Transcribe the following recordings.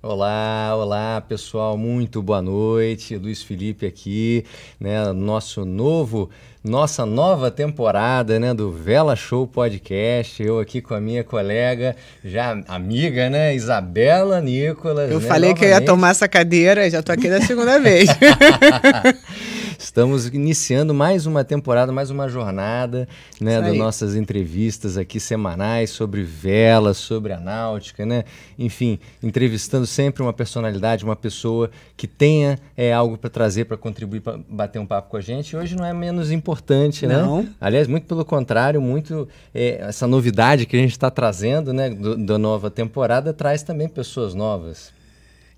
Olá, olá pessoal, muito boa noite, Luiz Felipe aqui, né, nossa nova temporada, né, do Vela Show Podcast, eu aqui com a minha colega, já amiga, né, Isabela Nicolas. Eu, né, falei novamente que eu ia tomar essa cadeira, já tô aqui da segunda vez. Estamos iniciando mais uma temporada, mais uma jornada, né, das nossas entrevistas aqui semanais sobre vela, sobre a náutica, né? Enfim, entrevistando sempre uma personalidade, uma pessoa que tenha algo para trazer, para contribuir, para bater um papo com a gente. Hoje não é menos importante, né? Não. Aliás, muito pelo contrário, muito essa novidade que a gente está trazendo, né, da nova temporada, traz também pessoas novas.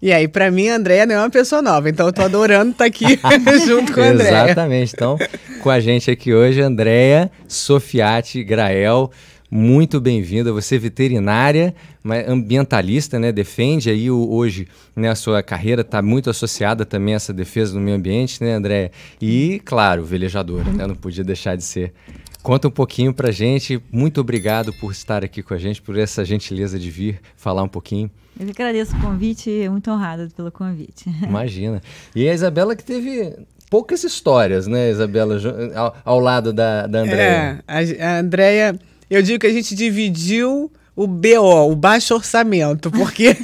E aí, para mim, a Andrea não é uma pessoa nova, então eu tô adorando estar aqui junto com a Andrea. Exatamente, então com a gente aqui hoje, Andrea Soffiatti Grael, muito bem-vinda, você é veterinária, ambientalista, né? Defende aí hoje, né, a sua carreira está muito associada também a essa defesa do meio ambiente, né, Andrea? E, claro, velejadora, né? Não podia deixar de ser. Conta um pouquinho pra gente, muito obrigado por estar aqui com a gente, por essa gentileza de vir falar um pouquinho. Eu que agradeço o convite, muito honrada pelo convite. Imagina. E a Isabela que teve poucas histórias, né, Isabela, ao lado da Andrea. A Andrea, eu digo que a gente dividiu o BO, o Baixo Orçamento, porque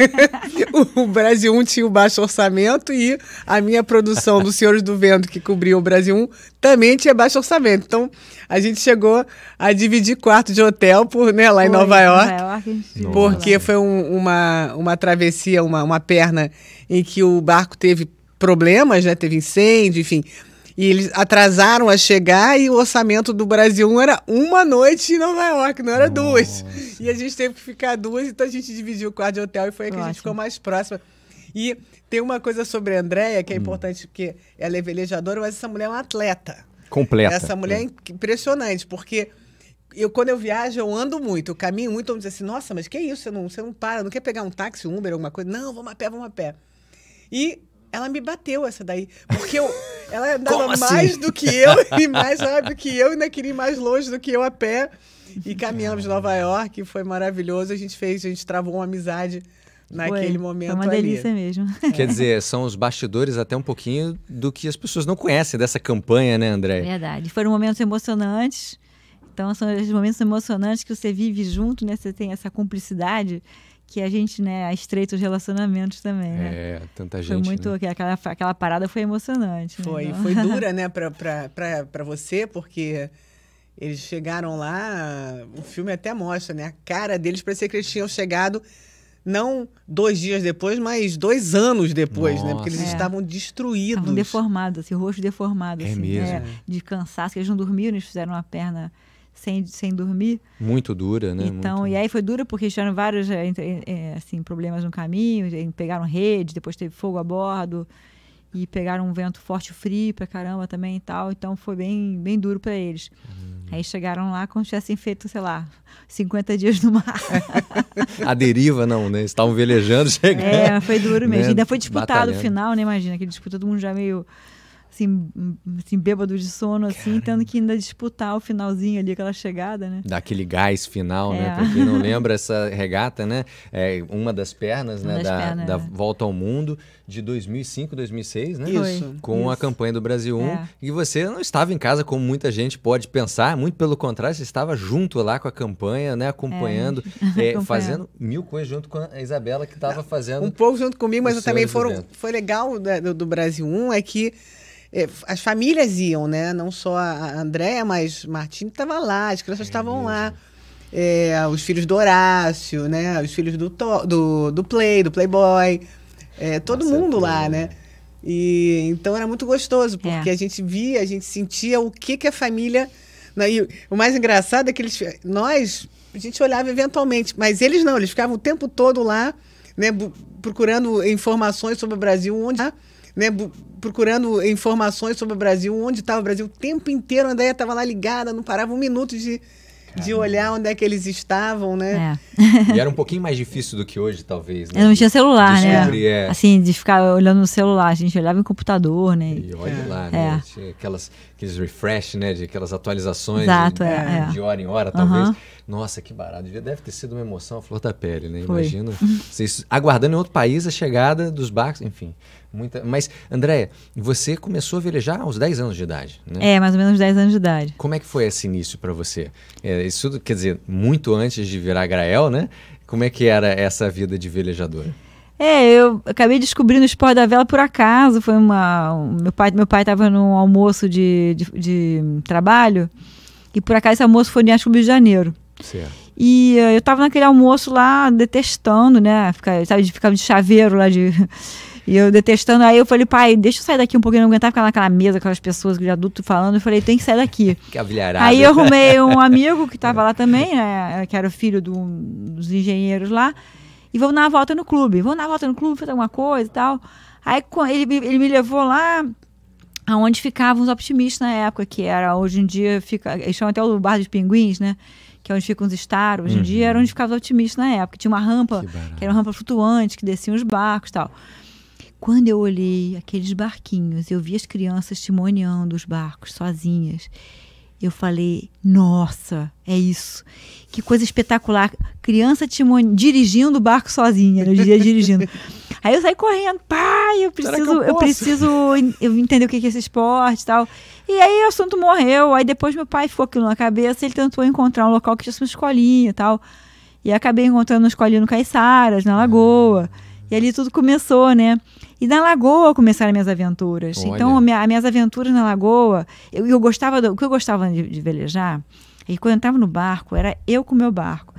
o Brasil 1 tinha o Baixo Orçamento e a minha produção do Senhores do Vento, que cobriu o Brasil 1, também tinha Baixo Orçamento. Então, a gente chegou a dividir quarto de hotel por, né, lá em Nova York, porque foi uma travessia, uma perna em que o barco teve problemas, né, teve incêndio, enfim. E eles atrasaram a chegar e o orçamento do Brasil 1 era uma noite em Nova York, não era duas. E a gente teve que ficar duas, então a gente dividiu o quarto de hotel e foi aí que a gente ficou mais próxima. E tem uma coisa sobre a Andrea que é importante, porque ela é velejadora, mas essa mulher é uma atleta. Completa. Essa mulher é impressionante, porque quando eu viajo, eu ando muito, eu caminho muito, eu digo assim, nossa, mas que isso, você não para, não quer pegar um táxi, um Uber, alguma coisa? Não, vamos a pé. E ela me bateu essa daí, porque ela andava mais do que eu e mais rápido que eu, e ainda queria ir mais longe do que eu a pé. E caminhamos de Nova York, foi maravilhoso. A gente travou uma amizade naquele momento ali. Foi uma delícia mesmo. Quer dizer, são os bastidores até um pouquinho do que as pessoas não conhecem dessa campanha, né, Andrea? Verdade, foram momentos emocionantes. Então, são os momentos emocionantes que você vive junto, né? Você tem essa cumplicidade que a gente, né, estreita os relacionamentos também, né? Tanta gente, foi muito, né? Aquela parada foi emocionante. Foi, então. Foi dura, né, pra você, porque eles chegaram lá, o filme até mostra, né, a cara deles, parecia que eles tinham chegado não 2 dias depois, mas 2 anos depois. Nossa. Né? Porque eles estavam destruídos. Estavam deformados, assim, o rosto deformado, assim, mesmo, né? De cansaço, que eles não dormiram, eles fizeram uma perna sem dormir. Muito dura, né? Então, muito... E aí foi dura porque tiveram vários assim, problemas no caminho, pegaram rede, depois teve fogo a bordo, e pegaram um vento forte, frio pra caramba também e tal, então foi bem, bem duro pra eles. Aí chegaram lá como se tivessem feito, sei lá, 50 dias no mar. A deriva não, né? Estavam velejando, chegando. Foi duro mesmo. Né? Ainda foi disputado o final, né? Imagina, que disputa todo mundo já meio... Assim, bêbado de sono, assim, tendo que ainda disputar o finalzinho ali, aquela chegada, né? Daquele gás final, né? Pra quem não lembra, essa regata, né? É uma das pernas, né? Da Volta ao Mundo de 2005, 2006, né? Isso. Com a campanha do Brasil 1. E você não estava em casa, como muita gente pode pensar, muito pelo contrário, você estava junto lá com a campanha, né? Acompanhando, fazendo mil coisas junto com a Isabela, que estava fazendo... Um pouco junto comigo, mas eu também foi legal do Brasil 1, é que as famílias iam, né? Não só a Andrea, mas Martine estava lá, as crianças estavam lá. Os filhos do Horácio, né? Os filhos do Playboy. Todo mundo lá, né? E, então era muito gostoso, porque a gente via, a gente sentia o que a família... E o mais engraçado é que a gente olhava eventualmente, mas eles não, eles ficavam o tempo todo lá, né? Procurando informações sobre o Brasil, onde estava o Brasil o tempo inteiro. A Andrea estava lá ligada, não parava um minuto de olhar onde é que eles estavam, né? E era um pouquinho mais difícil do que hoje, talvez, né? Eu não tinha celular, descobrir, né? Assim, de ficar olhando no celular, a gente olhava em computador, né? E olha lá, né? Tinha aqueles refresh, né? De aquelas atualizações. Exato, de hora em hora, talvez. Nossa, que barato. Deve ter sido uma emoção à flor da pele, né? Imagino. Vocês aguardando em outro país a chegada dos barcos, enfim. Muita... Mas, Andrea, você começou a velejar aos 10 anos de idade, né? É, mais ou menos 10 anos de idade. Como é que foi esse início para você? É, isso tudo, quer dizer, muito antes de virar Grael, né? Como é que era essa vida de velejadora? É, eu acabei descobrindo o esporte da vela por acaso. Foi uma... Meu pai estava num almoço de trabalho e por acaso esse almoço foi no Rio de Janeiro. Certo. E eu estava naquele almoço lá detestando, né? Ficava de chaveiro lá de... E eu detestando, aí eu falei, pai, deixa eu sair daqui um pouquinho, eu não aguentava ficar naquela mesa, aquelas pessoas de adulto falando, eu falei, tem que sair daqui. Que avilharada. Aí eu arrumei um amigo que estava lá também, né, que era o filho dos engenheiros lá, e vamos dar uma volta no clube, fazer alguma coisa e tal. Aí ele me levou lá, aonde ficavam os optimistas na época, que era, hoje em dia, eles chamam até o bar dos pinguins, né? Que é onde ficam os Star, hoje em dia era onde ficavam os optimistas na época. Tinha uma rampa, que era uma rampa flutuante, que desciam os barcos e tal. Quando eu olhei aqueles barquinhos, eu vi as crianças timoneando os barcos sozinhas. Eu falei, nossa, é isso. Que coisa espetacular. Criança dirigindo o barco sozinha, eu diria dirigindo. Aí eu saí correndo, pai, eu preciso entender o que é esse esporte e tal. E aí o assunto morreu, aí depois meu pai ficou aquilo na cabeça, ele tentou encontrar um local que tivesse uma escolinha e tal. E acabei encontrando uma escolinha no Caiçaras, na Lagoa. E ali tudo começou, né? E na Lagoa começaram minhas aventuras. Olha. Então, minhas aventuras na Lagoa... Eu gostava... O que eu gostava de velejar... É que quando eu entrava no barco, era eu com o meu barco.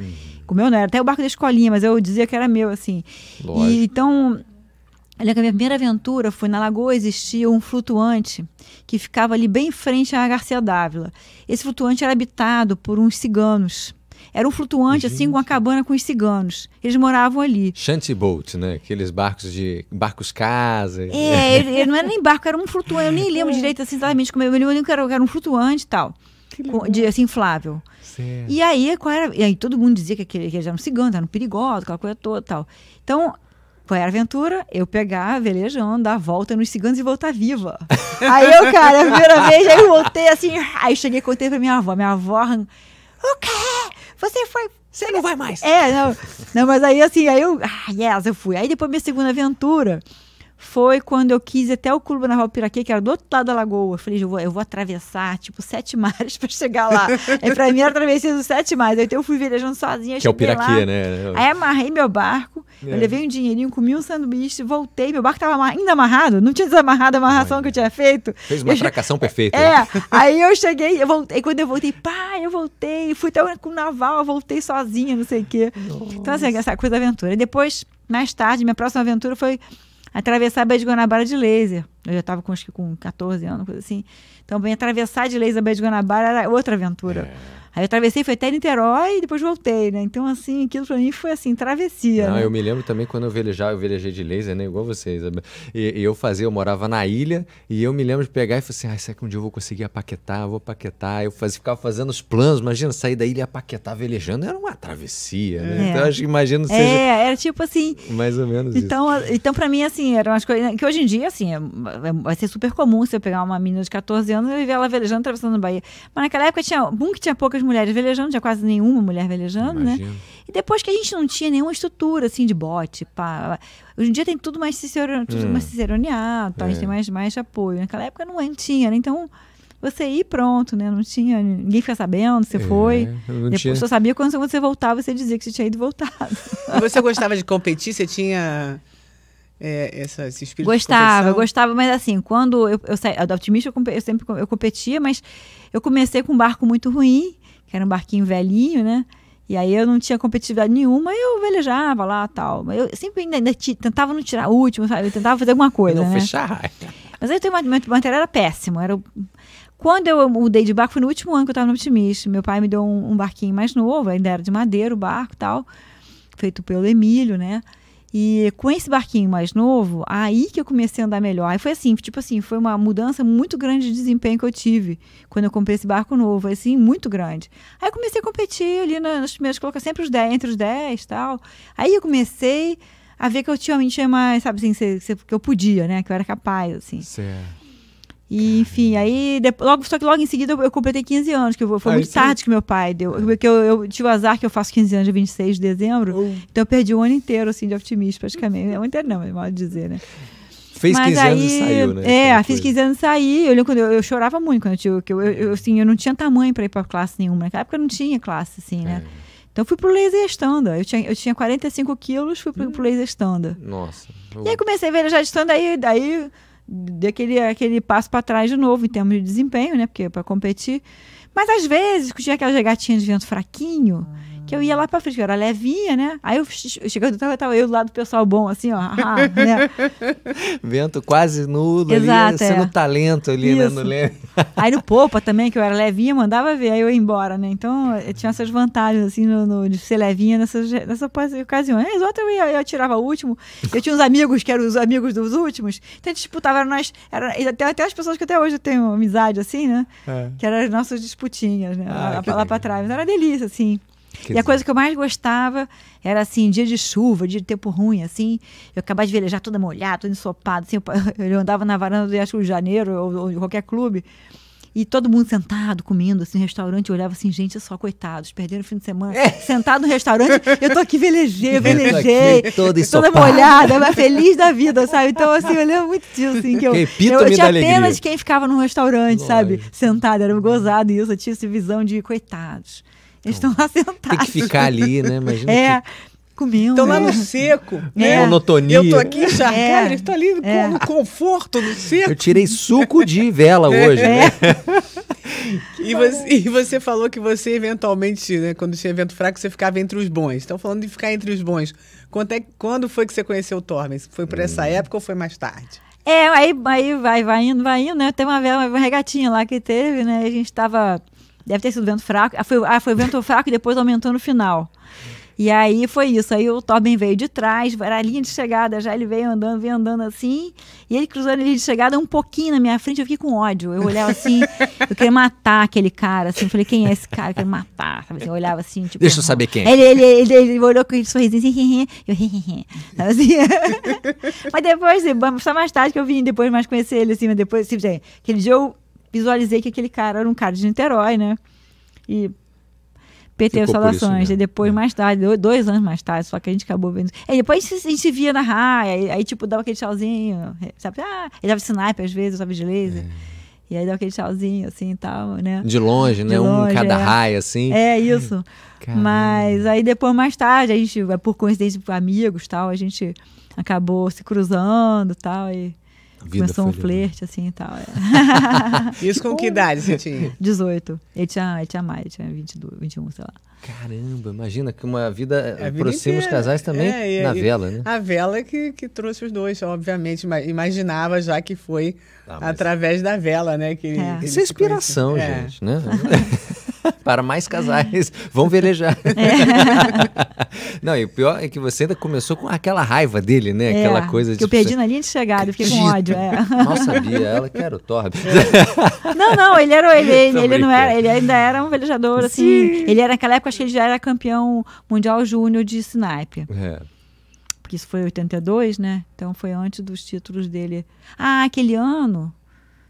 Com o meu não, era até o barco da escolinha, mas eu dizia que era meu, assim. E, então... Olha, a minha primeira aventura foi na Lagoa, existia um flutuante que ficava ali bem em frente à Garcia d'Ávila. Esse flutuante era habitado por uns ciganos. Era um flutuante, gente, assim, com uma cabana com os ciganos. Eles moravam ali. Shantyboat, né? Aqueles barcos de... barcos-casa. É, ele não era nem barco, era um flutuante. Eu nem lembro direito, assim, exatamente como... Eu lembro que era um flutuante e tal. Assim, inflável. Certo. E aí, todo mundo dizia que eles eram ciganos, eram perigosos, aquela coisa toda e tal. Então... Qual era a aventura? Eu pegar, velejando, dar a volta nos ciganos e voltar viva. Aí eu, cara, a primeira vez, aí eu voltei assim, aí cheguei e contei pra minha avó, o quê? Você foi... Você não vai mais. É, não, mas aí assim, aí eu... Ah, yes, eu fui. Aí depois minha segunda aventura foi quando eu quis ir até o Clube Naval Piraquê, que era do outro lado da lagoa. Eu falei, eu vou atravessar, tipo, 7 mares pra chegar lá. É pra mim, era atravessar os 7 mares. Então eu fui velejando sozinha, que é o Piraquê, lá, né? Aí amarrei meu barco, eu levei um dinheirinho, comi um sanduíche, voltei, meu barco tava ainda amarrado, não tinha desamarrado a amarração que eu tinha feito. Fez uma atracação perfeita. É, aí eu cheguei, quando eu voltei, pai, eu voltei, fui até com o naval, eu voltei sozinha, não sei o quê. Nossa. Então assim, essa coisa da aventura. E depois, mais tarde, minha próxima aventura foi... atravessar a Baía de Guanabara de laser. Eu já estava com 14 anos, coisa assim. Então, bem, atravessar de laser a Baía de Guanabara era outra aventura. Aí eu atravessei, fui até Niterói e depois voltei, né? Então, assim, aquilo pra mim foi, assim, travessia. Não, né? Eu me lembro também quando eu velejei de laser, né? Igual vocês, Isabela. E eu morava na ilha e eu me lembro de pegar e falei assim, ai, será que um dia eu vou conseguir apaquetar? Eu vou paquetar. Ficava fazendo os planos, imagina, sair da ilha e apaquetar, velejando, era uma travessia, né? Então, acho que imagino seja... É, era tipo assim... Mais ou menos então, isso. Então, pra mim, assim, eram umas coisas... Que hoje em dia, assim, vai ser super comum se eu pegar uma menina de 14 anos e ver ela velejando, atravessando a Bahia. Mas naquela época tinha um que tinha poucas mulheres velejando, tinha quase nenhuma mulher velejando, imagino, né? E depois que a gente não tinha nenhuma estrutura, assim, de bote, pá. Hoje em dia tem tudo mais ciceroneado, tal, a gente tem mais apoio. Naquela época não tinha, né? Então, você ia pronto, né? Não tinha, ninguém fica sabendo, você foi. Depois só sabia quando você voltava, você dizia que você tinha ido e voltado. Você gostava de competir? Você tinha... esse espírito gostava, mas assim, quando eu saí do Optimista, eu sempre competia, mas eu comecei com um barco muito ruim, que era um barquinho velhinho, né? E aí eu não tinha competitividade nenhuma, eu velejava lá, tal. Eu sempre ainda tentava não tirar o último, sabe? Eu tentava fazer alguma coisa, não, né? Fechar. Mas aí o material era péssimo, era... Quando eu mudei de barco, foi no último ano que eu estava no Optimista. Meu pai me deu um barquinho mais novo, ainda era de madeira o barco, tal, feito pelo Emílio, né? E com esse barquinho mais novo, aí que eu comecei a andar melhor. Aí foi assim, tipo assim, foi uma mudança muito grande de desempenho que eu tive quando eu comprei esse barco novo, foi assim, muito grande. Aí eu comecei a competir ali nas primeiras colocações, sempre os 10, entre os 10 e tal. Aí eu comecei a ver que eu tinha mais, sabe assim, que eu podia, né? Que eu era capaz, assim. Certo. E, enfim, aí, logo em seguida eu completei 15 anos, que foi muito tarde que meu pai deu. Porque eu tive o azar que eu faço 15 anos de 26 de dezembro, então eu perdi o ano inteiro, assim, de Optimista, praticamente. O ano inteiro não, é modo de dizer, né? Fez 15 anos e saiu, né? É, fiz 15 anos e saí. Eu lembro quando eu chorava muito quando eu tinha. Assim, eu não tinha tamanho para ir para classe nenhuma. Naquela época eu não tinha classe, assim, né? É. Então eu fui pro Laser Standard. Eu tinha 45 quilos, fui pro Laser Standard. Nossa. E aí comecei a velejar de Standard, daí dei aquele passo para trás de novo em termos de desempenho, né? Porque para competir. Mas às vezes, tinha aquela regatinha de vento fraquinho. Que eu ia lá pra frente, eu era levinha, né? Aí eu chegando, tava eu do lado do pessoal bom, assim, ó. Né? Vento quase nulo. Exato, ali, sendo talento ali, isso, né? No leve. Aí no popa também, que eu era levinha, mandava ver, aí eu ia embora, né? Então, eu tinha essas vantagens, assim, de ser levinha nessa ocasião. Aí as outras eu tirava o último. Eu tinha uns amigos que eram os amigos dos últimos. Então, a gente disputava, até as pessoas que até hoje eu tenho amizade, assim, né? É. Que eram as nossas disputinhas, né? Lá pra trás. Mas era delícia, assim. E a coisa que eu mais gostava era, assim, dia de chuva, dia de tempo ruim, assim. Eu acabava de velejar toda molhada, toda ensopada, assim. Eu andava na varanda do Rio de Janeiro ou de qualquer clube. E todo mundo sentado, comendo, assim, no restaurante. Eu olhava assim, gente, só coitados, perderam o fim de semana. É. Sentado no restaurante, eu tô aqui velejei. Aqui, toda molhada, mas feliz da vida, sabe? Então, assim, eu lembro muito disso, assim, que eu tinha pena de quem ficava num restaurante, lógico, sabe? Sentado, era gozado isso. Eu tinha essa visão de coitados. Eles estão lá sentados. Tem que ficar ali, né? Imagina comendo. Estão lá no seco, né? Monotonia. Eu tô aqui encharcada, eles estão ali no conforto, no seco. Eu tirei suco de vela hoje, né? E você falou que você eventualmente, né, quando tinha evento fraco, você ficava entre os bons. Estão falando de ficar entre os bons. Quando foi que você conheceu o Torben? Foi por essa época ou foi mais tarde? É, aí vai indo, né? Tem uma regatinha lá que teve, né? A gente tava... Deve ter sido vento fraco. Foi vento fraco e depois aumentou no final. E aí foi isso. Aí o Torben veio de trás, era a linha de chegada já. Ele veio andando assim. E ele cruzou a linha de chegada um pouquinho na minha frente. Eu fiquei com ódio. Eu olhava assim, eu queria matar aquele cara. Assim, eu falei, quem é esse cara? Eu queria matar. Sabe? Eu olhava assim, tipo... Deixa eu saber quem é. Ele olhou com aquele sorrisinho assim. Eu assim. Mas depois, só mais tarde que eu vim depois mais conhecer ele. Assim, mas depois, assim, aquele dia eu... Visualizei que aquele cara era um cara de Niterói, né? E PT as saudações. E depois, mais tarde, 2 anos mais tarde, só que a gente acabou vendo. Aí depois a gente via na raia, aí tipo, dava aquele tchauzinho, sabe? Ah, ele dava Snipe às vezes, sabe, de laser. E aí dava aquele tchauzinho, assim, e tal, né? De longe, né? De longe, cada raia, assim. É, isso. Caramba. Mas aí depois, mais tarde, a gente, por coincidência, por amigos e tal, a gente acabou se cruzando tal, e tal. Começou um flerte, assim, e tal. Isso com que idade você tinha? 18. Ele tinha mais, ele tinha 22, 21, sei lá. Caramba, imagina que uma vida aproxima os casais também na vela, né? A vela que trouxe os dois, obviamente. Imaginava já que foi através da vela, né? Que isso é inspiração, gente, né? Para mais casais, vão velejar. Não, e o pior é que você ainda começou com aquela raiva dele, né? Aquela coisa de... Que eu perdi na linha de chegada, eu fiquei com ódio. Mal sabia, ela que era o Torben. Não, ele ainda era um velejador, assim. Sim. Ele era, naquela época, acho que ele já era campeão mundial júnior de Snipe. É. Porque isso foi em 82, né? Então foi antes dos títulos dele. Ah, aquele ano,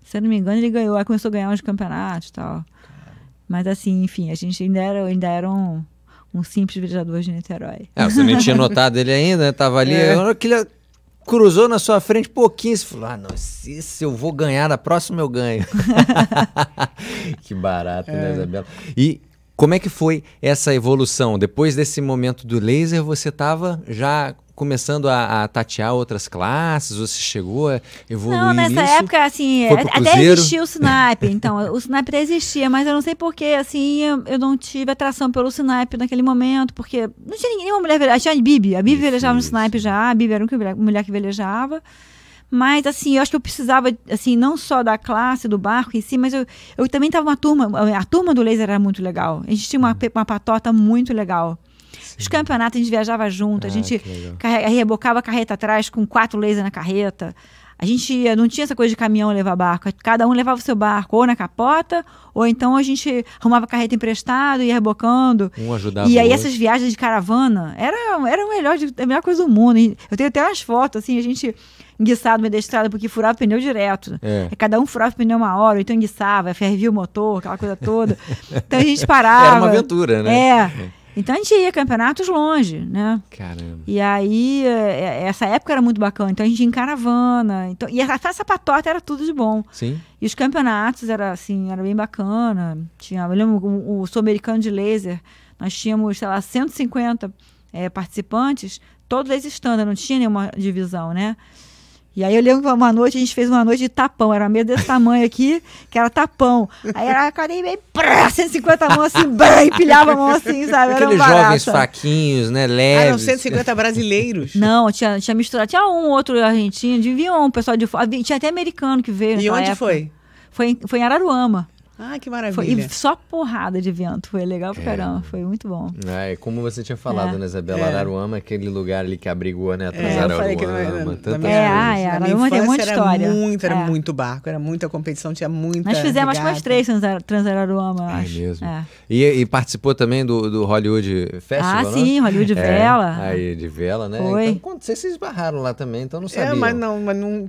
se eu não me engano, ele ganhou. Aí começou a ganhar uns campeonatos e tal. Mas assim, enfim, a gente ainda era um simples velejador de Niterói. Você nem tinha notado ele ainda, né? Tava ali, na hora que ele cruzou na sua frente pouquinho, você falou, ah, não, se eu vou ganhar, na próxima eu ganho. Que barato, né, Isabela? E como é que foi essa evolução? Depois desse momento do laser, você tava já... começando a tatear outras classes, você chegou a evoluir nisso? Não, nessa época, assim, até existia o Snipe, então, o Snipe até existia, mas eu não sei porquê, assim, eu não tive atração pelo Snipe naquele momento, porque não tinha nenhuma mulher velejada, tinha a Bibi velejava no Snipe já, a Bibi era a única mulher que velejava, mas, assim, eu acho que eu precisava, assim, não só da classe, do barco em si, mas eu também tava uma turma, a turma do laser era muito legal, a gente tinha uma patota muito legal. Os campeonatos a gente viajava junto, a gente rebocava a carreta atrás com 4 lasers na carreta. A gente não tinha essa coisa de caminhão levar barco, cada um levava o seu barco ou na capota, ou então a gente arrumava carreta emprestado, ia rebocando. Um ajudava e aí essas viagens de caravana, era a melhor coisa do mundo. Eu tenho até umas fotos, assim, a gente enguiçado no meio da estrada, porque furava o pneu direto. É. Cada um furava o pneu uma hora, ou então enguiçava, fervia o motor, aquela coisa toda. Então a gente parava. Era uma aventura, né? É. Então a gente ia campeonatos longe, né? Caramba. E aí, essa época era muito bacana. Então a gente ia em caravana. Então, e essa patota era tudo de bom. Sim. E os campeonatos era assim, era bem bacana. Tinha, eu lembro, o Sul-Americano de Laser, nós tínhamos, sei lá, 150 participantes, todos Laser Standard, não tinha nenhuma divisão, né? E aí eu lembro que uma noite, a gente fez uma noite de tapão. Era uma mesa desse tamanho aqui, que era tapão. Aí era acordei bem, prá, 150 mãos assim, brá, empilhava a mão assim, sabe? Era aqueles jovens fraquinhos, né? Leves. Eram 150 brasileiros. Não, tinha misturado. Tinha um outro argentino, devia um pessoal de fora. Tinha até americano que veio. E onde foi? Foi em Araruama. Ah, que maravilha. E só porrada de vento. Foi legal pra caramba. Foi muito bom. É, como você tinha falado, né, Isabela? Araruama, aquele lugar ali que abrigou, né? Atrás da Araruama. Araruama tem muita história. Era muito barco, era muita competição, tinha muita... Nós fizemos acho que mais 3 Trans-Araruama, acho. É mesmo. É. E participou também do Hollywood Festival, não? Ah, sim, Hollywood Vela. Aí, de vela, né? Foi. Então, vocês se esbarraram lá também, então não sabia. É, mas não...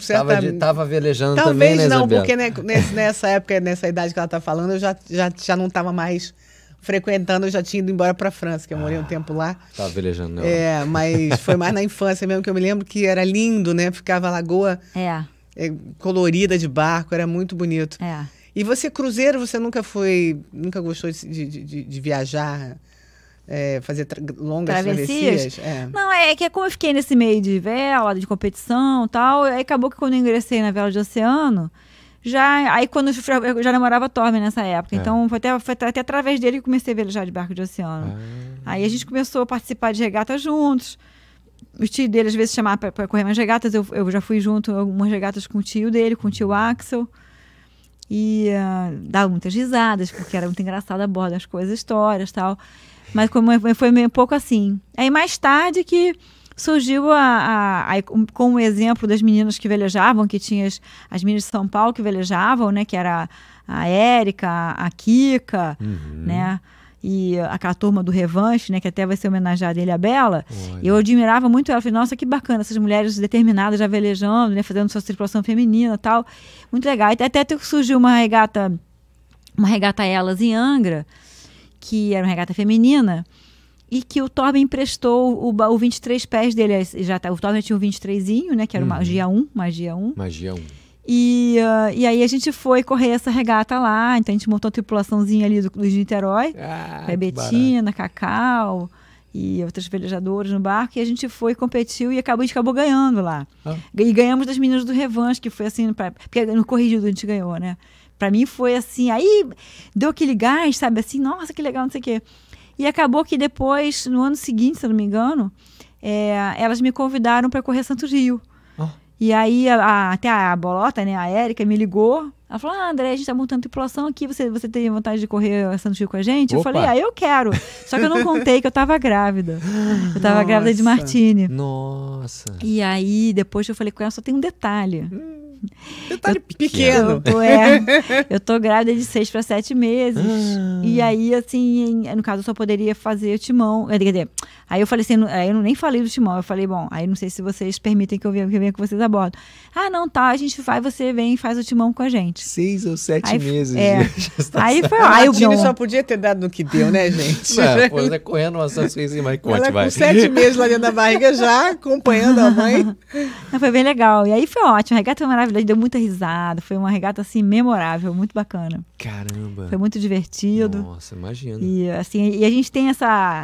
Tava velejando também, né, Isabela? Talvez não, porque nessa época, nessa idade que ela tá falando, eu já não estava mais frequentando, eu já tinha ido embora para a França, que eu morei um tempo lá. Estava velejando, não. É, mas foi mais na infância mesmo, que eu me lembro que era lindo, né? Ficava a lagoa colorida de barco, era muito bonito. É. E você, cruzeiro, você nunca gostou de viajar, fazer longas travessias? Não, é que como eu fiquei nesse meio de vela, de competição e tal, aí acabou que quando eu ingressei na vela de oceano, eu já namorava Torben nessa época, então foi até através dele que comecei a velejar de barco de oceano. Aí a gente começou a participar de regatas juntos. O tio dele às vezes chamava para correr umas regatas, eu já fui junto algumas regatas com o tio dele, com o tio Axel. E dava muitas risadas, porque era muito engraçado a bordo, as coisas, histórias e tal. Mas foi meio pouco assim. Aí mais tarde que surgiu com o exemplo das meninas que velejavam, que tinha as meninas de São Paulo que velejavam, né? Que era a Érica, a Kika, né? E aquela turma do Revanche, né? Que até vai ser homenageada a Ilhabela. Eu admirava muito ela. Falei, nossa, que bacana, essas mulheres determinadas já velejando, né? Fazendo sua circulação feminina e tal. Muito legal. E até surgiu uma regata Elas em Angra, que era uma regata feminina, e que o Torben emprestou o 23 pés dele. O Torben tinha o 23zinho, né? Que era o Magia 1. E aí a gente foi correr essa regata lá. Então a gente montou uma tripulaçãozinha ali do Niterói. Foi Betina, Cacau e outras velejadoras no barco. E a gente foi, competiu e a gente acabou ganhando lá. E ganhamos das meninas do Revanche, que foi assim... Porque no corrigido a gente ganhou, né? Pra mim foi assim... Aí deu aquele gás, sabe? Assim, nossa, que legal, não sei o quê. E acabou que depois, no ano seguinte, se eu não me engano, elas me convidaram para correr Santos Rio. E aí, até a bolota, né, a Érica, me ligou. Ela falou, André, a gente tá montando tripulação aqui, você tem vontade de correr Santos Rio com a gente? Opa. Eu falei, eu quero. Só que eu não contei que eu tava grávida. Eu tava grávida de Martine. Nossa. E aí, depois eu falei com ela, só tem um detalhe. Detalhe pequeno. Eu tô grávida de 6 para 7 meses. E aí, assim, no caso, eu só poderia fazer o timão. Quer dizer, aí eu falei assim, eu nem falei do timão. Eu falei, bom, aí não sei se vocês permitem que eu venha com vocês a bordo. Ah, não, tá, a gente vai, você vem e faz o timão com a gente. 6 ou 7 meses. Aí foi lá. O Martine só podia ter dado no que deu, né, gente? Você tá correndo uma sanções e mais conte, vai. Com 7 meses lá dentro da barriga já, acompanhando a mãe. Foi bem legal. E aí foi ótimo. A regata foi maravilhosa. Deu muita risada, foi uma regata assim memorável, muito bacana. Caramba! Foi muito divertido. Nossa, imagina. E assim, a gente tem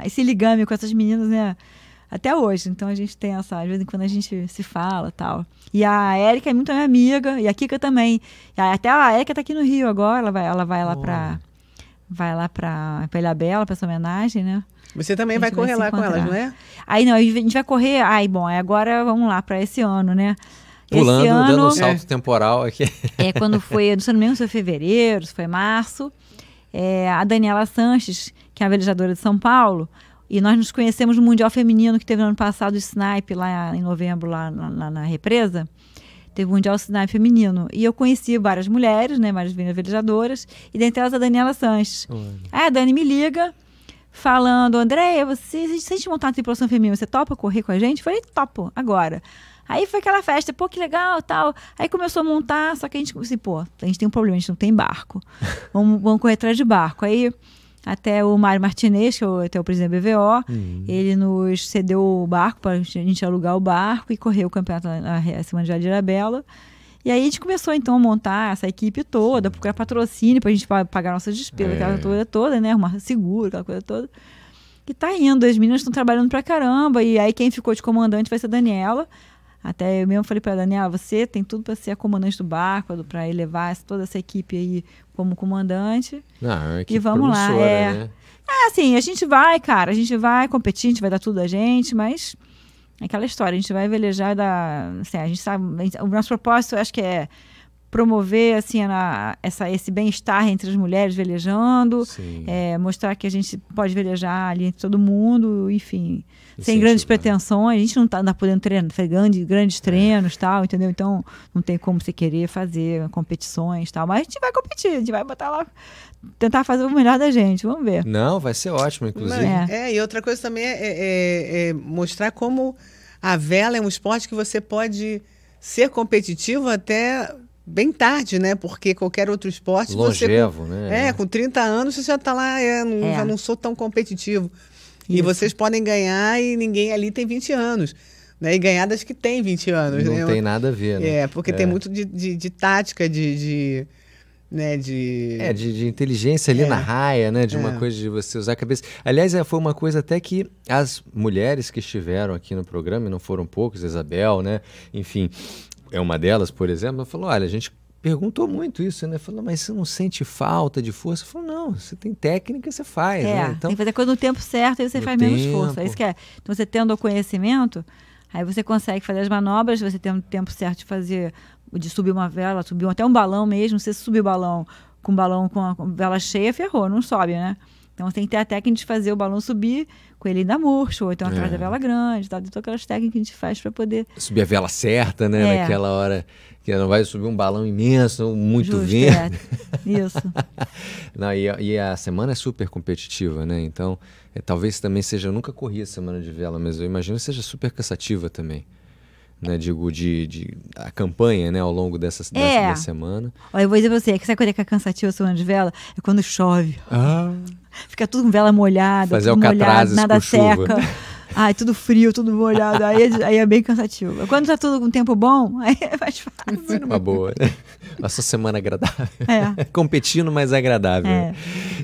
esse ligame com essas meninas, né? Até hoje. Então a gente tem de vez em quando a gente se fala e tal. E a Érica é muito minha amiga, e a Kika também. Até a Érica tá aqui no Rio agora, ela vai lá pra Ilhabela, pra essa homenagem, né? Você também vai correr lá com elas, não é? Aí não, a gente vai correr, agora vamos lá pra esse ano, né? Pulando, dando um salto temporal aqui. Quando foi, não sei mesmo se foi fevereiro, se foi março, a Daniela Sanches, que é a velejadora de São Paulo, e nós nos conhecemos no Mundial Feminino que teve no ano passado, o Snipe, lá em novembro, lá na represa, teve o Mundial Snipe Feminino. E eu conheci várias mulheres, né, várias velejadoras, e dentre elas a Daniela Sanches. Aí a Dani me liga, falando, Andrea, você sente vontade de produção feminina, você topa correr com a gente? Eu falei, topo, agora. Aí foi aquela festa, pô, que legal, tal. Aí começou a montar, só que a gente, assim, pô, a gente tem um problema, a gente não tem barco. Vamos correr atrás de barco. Aí até o Mário Martinez, que é o presidente da BVO, ele nos cedeu o barco para a gente alugar o barco e correr o campeonato na Semana de Ilhabela. E aí a gente começou, então, a montar essa equipe toda, procurar patrocínio para a gente pagar nossas despesas, aquela coisa toda, né? Arrumar seguro, aquela coisa toda. E tá indo, as meninas estão trabalhando pra caramba. E aí quem ficou de comandante vai ser a Daniela. Até eu mesmo falei pra Daniela, você tem tudo para ser a comandante do barco, para elevar toda essa equipe aí como comandante. Ah, e vamos lá. Né? É, assim, a gente vai, cara, a gente vai competir, a gente vai dar tudo a gente, mas... Aquela história, a gente vai velejar da... Assim, a gente sabe, o nosso propósito, eu acho que é promover assim, esse bem-estar entre as mulheres velejando, mostrar que a gente pode velejar ali entre todo mundo, enfim, sem grandes pretensões. A gente não está podendo treinar, fazer grandes treinos, tal, entendeu? Então, não tem como você querer fazer competições, tal, mas a gente vai competir, a gente vai botar lá, tentar fazer o melhor da gente, vamos ver. Não, vai ser ótimo, inclusive. E outra coisa também é mostrar como a vela é um esporte que você pode ser competitivo até... Bem tarde, né? Porque qualquer outro esporte... Longevo, né? Com 30 anos você já tá lá, já não sou tão competitivo. Isso. E vocês podem ganhar e ninguém ali tem 20 anos. Né? E ganhar das que tem 20 anos. Não tem nada a ver, né? Porque tem muito de tática, de inteligência ali na raia, né? De uma coisa de você usar a cabeça. Aliás, foi uma coisa até que as mulheres que estiveram aqui no programa, e não foram poucos, Isabel, né? Enfim... É uma delas, por exemplo, ela falou, olha, a gente perguntou muito isso, né? Falou, mas você não sente falta de força? Eu falei, não, você tem técnica, você faz, né? Então, tem que fazer coisa no tempo certo, aí você faz menos força, é isso que é. Então, você tendo o conhecimento, aí você consegue fazer as manobras, você tendo o tempo certo de fazer, de subir uma vela, subir até um balão mesmo, se você subir o balão com a vela cheia, ferrou, não sobe, né? Então, você tem que ter a técnica de fazer o balão subir com ele ainda murcho, ou então atrás da vela grande, tal. Então, aquelas técnicas que a gente faz para poder... Subir a vela certa, né? Naquela hora que não vai subir um balão imenso, ou muito vento. Isso. Não, e a semana é super competitiva, né? Então, talvez também seja... Eu nunca corri a semana de vela, mas eu imagino que seja super cansativa também. Né, digo, a campanha, né, ao longo dessa semana. Olha, eu vou dizer pra você, que sabe quando é que é cansativa a semana de vela? É quando chove. Fica tudo com vela molhada, fazer tudo molhado, nada seca. Ai, tudo frio, tudo molhado. Aí é bem cansativo. Quando tá tudo com tempo bom, aí é mais fácil. Foi numa boa, né? Nossa semana agradável. Competindo, mas agradável.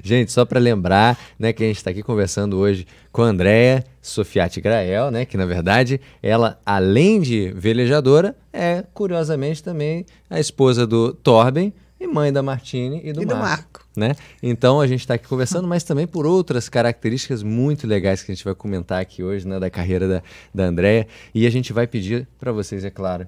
Gente, só para lembrar, né, que a gente está aqui conversando hoje com a Andrea Soffiatti Grael, né, que na verdade ela, além de velejadora, é curiosamente também a esposa do Torben e mãe da Martine e do Marco. Né? Então a gente está aqui conversando, mas também por outras características muito legais que a gente vai comentar aqui hoje, né, da carreira da Andrea. E a gente vai pedir para vocês, é claro,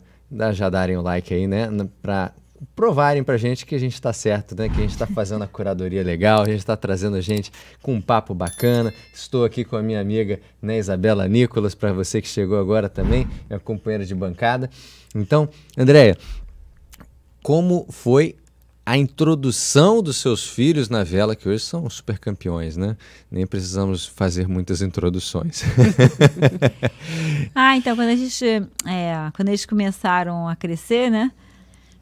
já darem o like aí, né, para provarem para a gente que a gente está certo, né, que a gente está fazendo a curadoria legal, a gente está trazendo a gente com um papo bacana. Estou aqui com a minha amiga, né, Isabela Nicolas, para você que chegou agora também, minha companheira de bancada. Então, Andrea, como foi a introdução dos seus filhos na vela, que hoje são super campeões, né? Nem precisamos fazer muitas introduções. Então, quando eles começaram a crescer, né?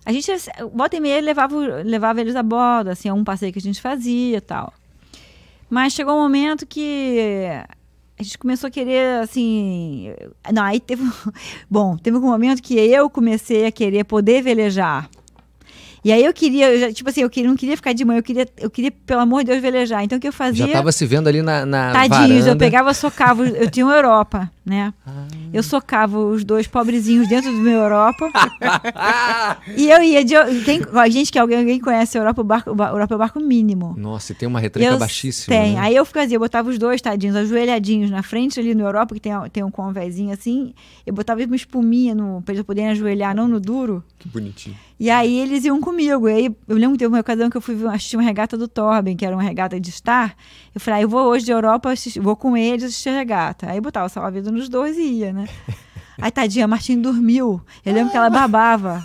A gente, volta e meia, levava eles a bordo, assim, é um passeio que a gente fazia e tal. Mas chegou um momento que a gente começou a querer, assim... Não, aí teve... Bom, teve um momento que eu comecei a querer poder velejar. E aí eu queria, não queria ficar de manhã, eu queria, pelo amor de Deus, velejar. Então o que eu fazia... Já tava se vendo ali na tadinhos, varanda. Eu pegava, socava, eu tinha uma Europa, né? Eu socava os dois pobrezinhos dentro do meu Europa. E eu ia de... Alguém conhece a Europa, Europa é o barco mínimo. Nossa, e tem uma retranca baixíssima. Tem, né? Aí eu fazia, eu botava os dois, tadinhos, ajoelhadinhos na frente ali no Europa, que tem um convézinho assim, eu botava uma espuminha pra eles poderem ajoelhar, não no duro. Que bonitinho. E aí eles iam comigo. E aí eu lembro que teve uma ocasião que eu fui assistir uma regata do Torben, que era uma regata de star. Eu falei, eu vou hoje de Europa, vou com eles assistir a regata. Aí botava o salva-vida nos dois e ia, né? Aí, tadinha, a Martine dormiu. Eu lembro que ela babava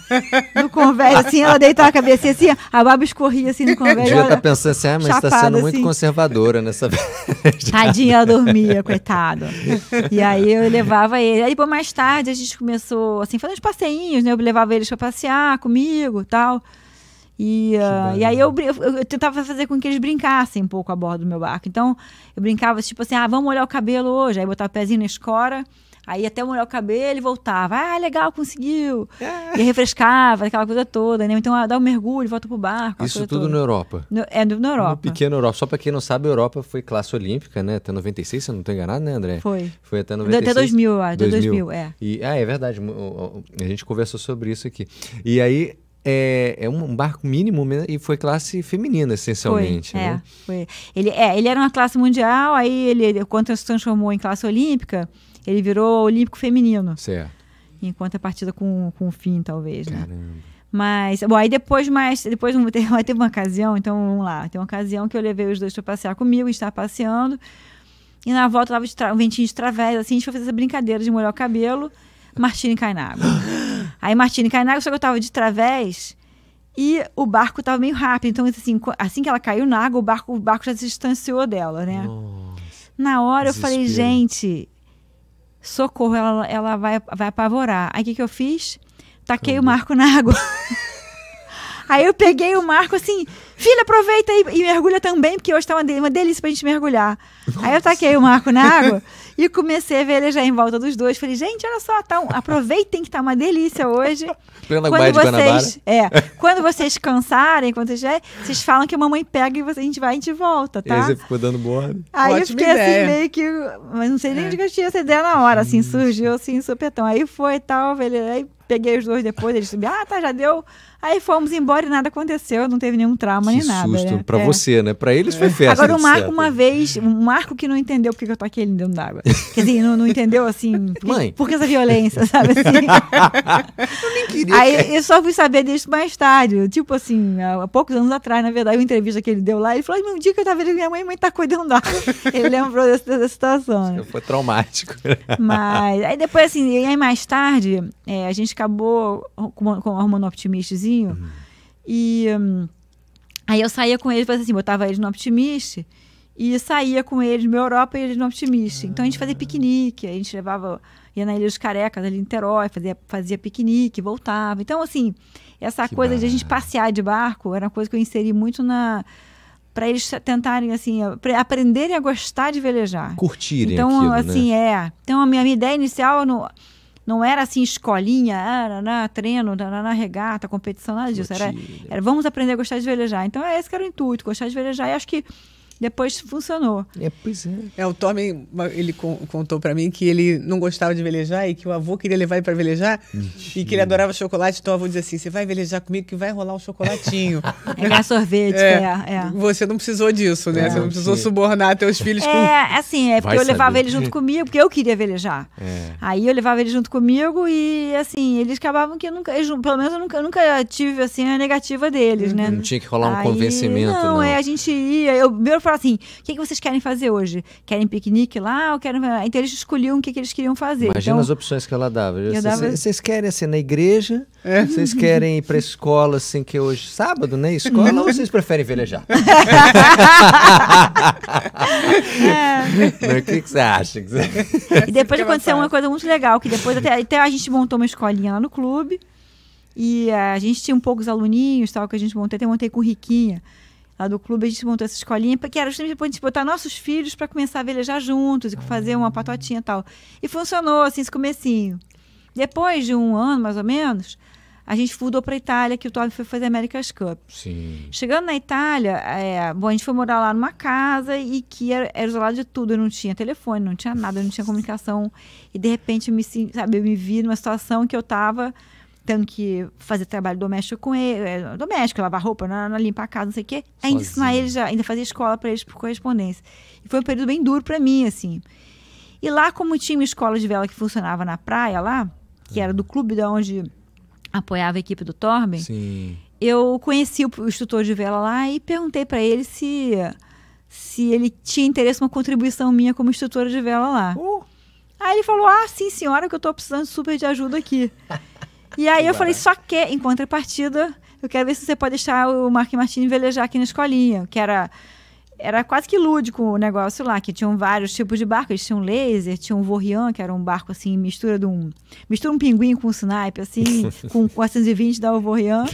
no convés, assim, ela deitava a cabeça assim, a baba escorria assim no convés. Eu tava pensando assim, ah, mas chapada, tá sendo muito assim, conservadora nessa vez. Tadinha, ela dormia, coitado. E aí eu levava ele. Aí, pô, mais tarde a gente começou, assim, fazendo uns passeinhos, né? Eu levava eles pra passear comigo e tal. E aí eu tentava fazer com que eles brincassem um pouco a bordo do meu barco. Então, eu brincava, tipo assim, ah, vamos molhar o cabelo hoje. Aí botava o pezinho na escora, aí até molhar o cabelo e voltava. Ah, legal, conseguiu. É. E refrescava, aquela coisa toda, né? Então, dá um mergulho, volta pro barco. Isso tudo na Europa? Na Europa. No pequeno Europa. Só pra quem não sabe, a Europa foi classe olímpica, né? Até 96, se eu não tô enganado, né, André? Foi. Foi até 96. Até 2000, eu acho. 2000, é. E, ah, é verdade. A gente conversou sobre isso aqui. E aí... É um barco mínimo e foi classe feminina, essencialmente. Foi, né? Foi. Ele era uma classe mundial, aí ele, quando se transformou em classe olímpica, ele virou olímpico feminino. Certo. Enquanto a partida com o fim, talvez, né? Mas, bom, aí depois teve uma ocasião, então vamos lá, tem uma ocasião que eu levei os dois para passear comigo, a gente estava passeando, e na volta tava um ventinho de través, assim, a gente foi fazer essa brincadeira de molhar o cabelo, Martine cai na água. Aí Martine cai na água, só que eu tava de través e o barco tava meio rápido. Então, assim que ela caiu na água, o barco já se distanciou dela, né? Nossa, na hora desespero. Eu falei, gente, socorro, ela vai apavorar. Aí o que eu fiz? Taquei o Marco na água. Aí eu peguei o Marco assim, filha, aproveita e mergulha também, porque hoje tá uma delícia pra gente mergulhar. Nossa. Aí eu taquei o Marco na água. E comecei a velejar em volta dos dois. Falei, gente, olha só, tá aproveitem que tá uma delícia hoje. Pela Baía de Guanabara. Quando vocês cansarem, vocês falam que a mamãe pega e a gente volta, tá? E aí você ficou dando borda. Aí ótima eu fiquei ideia. Assim, meio que... Mas não sei nem onde eu tinha essa ideia na hora, assim, surgiu assim, supetão. Aí foi e tal, velejei, peguei os dois depois, eles subiram, ah, tá, já deu... Aí fomos embora e nada aconteceu, não teve nenhum trauma que nem susto, nada. Susto, né? Pra você, né? Pra eles foi festa. Agora o Marco, uma vez, o Marco que não entendeu porque eu taquei ele dentro d'água. Quer dizer, não entendeu assim, mãe, por que essa violência, sabe assim? Eu nem queria. Aí eu só fui saber disso mais tarde, tipo assim, há poucos anos atrás, na verdade, uma entrevista que ele deu lá, ele falou, um dia que eu tava vendo minha mãe tacou dentro d'água. Ele lembrou dessa situação. Né? Foi traumático. Mas, aí depois assim, aí mais tarde, a gente acabou arrumando um optimistazinho. E aí eu saía com eles, assim, botava eles no Optimista e saía com eles na Europa e eles no Optimista. Então a gente fazia piquenique, a gente ia na Ilha dos Carecas, ali em Niterói, fazia piquenique, voltava. Então, assim, essa que coisa de a gente passear de barco era uma coisa que eu inseri muito para eles tentarem, assim, aprenderem a gostar de velejar. Curtirem então, aquilo, assim, né? Então, a minha ideia inicial... Não era assim, escolinha, treino, regata, competição, nada disso. Era vamos aprender a gostar de velejar. Então, esse que era o intuito, gostar de velejar. E acho que depois funcionou. Pois é. O Torben, ele contou pra mim que ele não gostava de velejar e que o avô queria levar ele pra velejar. Mentira. E que ele adorava chocolate. Então, o avô dizia assim, você vai velejar comigo que vai rolar um chocolatinho. Ganhar sorvete. Você não precisou disso, né? Você não precisou subornar teus filhos com... porque eu levava eles junto comigo, porque eu queria velejar. Aí eu levava eles junto comigo e, assim, eles acabavam que nunca... Pelo menos eu nunca tive, assim, a negativa deles, né? Não tinha que rolar um convencimento, não. A gente ia... Falar assim, o que vocês querem fazer hoje? Querem piquenique lá ou querem... Então eles escolhiam o que eles queriam fazer. Imagina então, as opções que ela dava. Vocês querem assim, na igreja? Vocês querem ir pra escola, assim, que hoje sábado, né? Escola, ou vocês preferem velejar? O que você acha? E depois aconteceu uma coisa muito legal, que depois até a gente montou uma escolinha lá no clube e a gente tinha um poucos aluninhos, tal, que a gente montou, até montei com Riquinha. Lá do clube, a gente montou essa escolinha, que era justamente para a gente botar nossos filhos para começar a velejar juntos e fazer uma patotinha e tal. E funcionou, assim, esse comecinho. Depois de um ano, mais ou menos, a gente mudou para a Itália, que o Torben foi fazer America's Cup. Sim. Chegando na Itália, a gente foi morar lá numa casa e que era isolado de tudo. Não tinha telefone, não tinha nada, não tinha comunicação. E, de repente, eu me vi numa situação que eu estava... tendo que fazer trabalho doméstico com ele, doméstico, lavar roupa, limpar a casa, não sei o quê. Ainda ensinar eles, ainda fazer escola para eles por correspondência. E foi um período bem duro para mim, assim. E lá, como tinha uma escola de vela que funcionava na praia lá, que era do clube de onde apoiava a equipe do Torben, eu conheci o instrutor de vela lá e perguntei para ele se ele tinha interesse em uma contribuição minha como instrutora de vela lá. Aí ele falou, ah, sim, senhora, que eu tô precisando super de ajuda aqui. E aí eu falei, só que, em contrapartida, eu quero ver se você pode deixar o Marco e Martine velejar aqui na escolinha, que era quase que lúdico o negócio lá, que tinham vários tipos de barco, eles tinham laser, tinha um Vaurien, que era um barco assim, mistura um pinguim com um Snipe, assim, com 420 da Vaurien.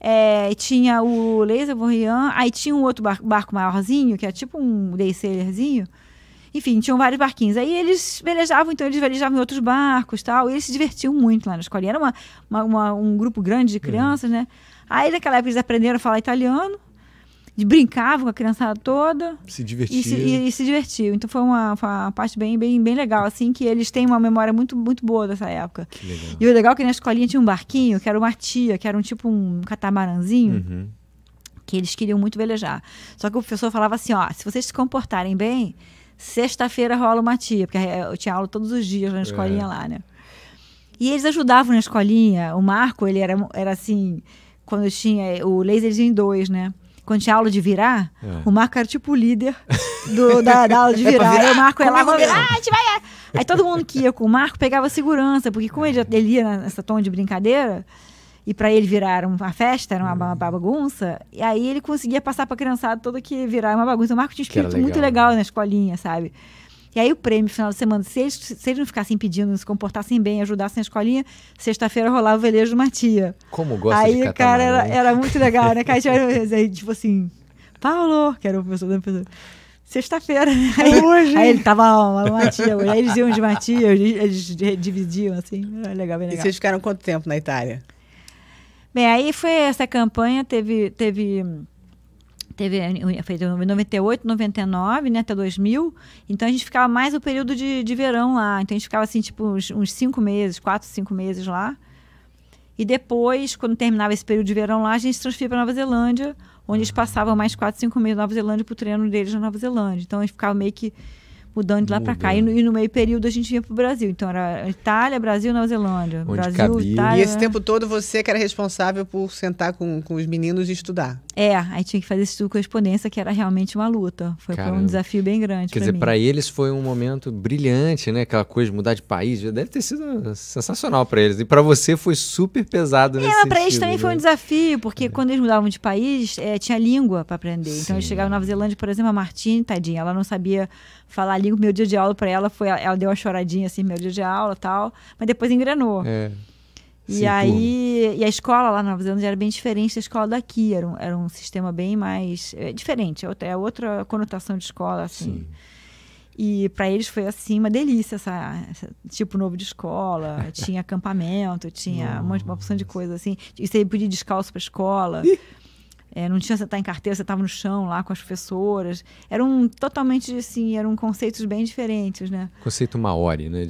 É, tinha o Laser Vaurien, aí tinha um outro barco maiorzinho, que é tipo um day sailerzinho. Enfim, tinham vários barquinhos. Aí eles velejavam, então eles velejavam em outros barcos tal, e eles se divertiam muito lá na escolinha. Era um grupo grande de crianças, né? Aí naquela época eles aprenderam a falar italiano, brincavam com a criançada toda. Se divertiam. E se divertiam. Então foi uma parte bem legal, assim, que eles têm uma memória muito, muito boa dessa época. Que legal. E o legal é que na escolinha tinha um barquinho, que era uma tia, que era um tipo um catamaranzinho, que eles queriam muito velejar. Só que o professor falava assim, ó, se vocês se comportarem bem, sexta-feira rola uma tia, porque eu tinha aula todos os dias na escolinha lá, né? E eles ajudavam na escolinha. O Marco, ele era assim, quando tinha o laser em dois, né? Quando tinha aula de virar, o Marco era tipo o líder da aula de virar. Aí o Marco ia lá, vamos virar, a gente vai... Aí todo mundo que ia com o Marco pegava segurança, porque como ele ia nessa tom de brincadeira, e pra ele virar uma festa, era uma bagunça, e aí ele conseguia passar pra criançada toda que virar uma bagunça. O Marco tinha um espírito muito legal na escolinha, sabe? E aí o prêmio, final de semana, se eles não ficassem pedindo, se comportassem bem, ajudassem na escolinha, sexta-feira rolava o velejo de uma tia. Como gosta de catamarã. Aí, cara, era muito legal, né? Cara, aí, tipo assim, Paulo, que era o professor da pessoa, sexta-feira, né? Aí ele tava uma tia, aí eles iam de uma tia, eles dividiam, assim, era legal, bem legal. E vocês ficaram quanto tempo na Itália? Bem, aí foi essa campanha, foi de 98, 99, né, até 2000. Então, a gente ficava mais o período de verão lá. Então, a gente ficava, assim, tipo, uns 5 meses, 4, 5 meses lá. E depois, quando terminava esse período de verão lá, a gente se transferia para Nova Zelândia, onde eles passavam mais 4, 5 meses na Nova Zelândia para o treino deles na Nova Zelândia. Então, a gente ficava meio que mudando de lá para cá. E no meio período a gente ia pro Brasil. Então era Itália, Brasil, Nova Zelândia. Onde Brasil, cabia. Itália. E esse tempo todo você que era responsável por sentar com os meninos e estudar. É, aí tinha que fazer esse estudo de correspondência, que era realmente uma luta. Foi um desafio bem grande. Quer dizer, para eles foi um momento brilhante, né? Aquela coisa de mudar de país. Já deve ter sido sensacional para eles. E para você foi super pesado nesse sentido. Para eles também foi um desafio, porque quando eles mudavam de país, tinha língua para aprender. Então eles chegavam na Nova Zelândia, por exemplo, a Martine, tadinha, ela não sabia falar língua. O meu dia de aula para ela foi, ela deu uma choradinha assim, meu dia de aula tal, mas depois engrenou. E a escola lá na Nova Zelândia era bem diferente da escola daqui, era um sistema bem mais diferente, é outra conotação de escola, assim. Sim. E para eles foi assim uma delícia essa tipo novo de escola. Tinha acampamento, tinha uma opção de coisa assim, e você podia ir descalço para escola. Não tinha você estar em carteira, você estava no chão lá com as professoras. Eram conceitos bem diferentes, né? Conceito maori, né?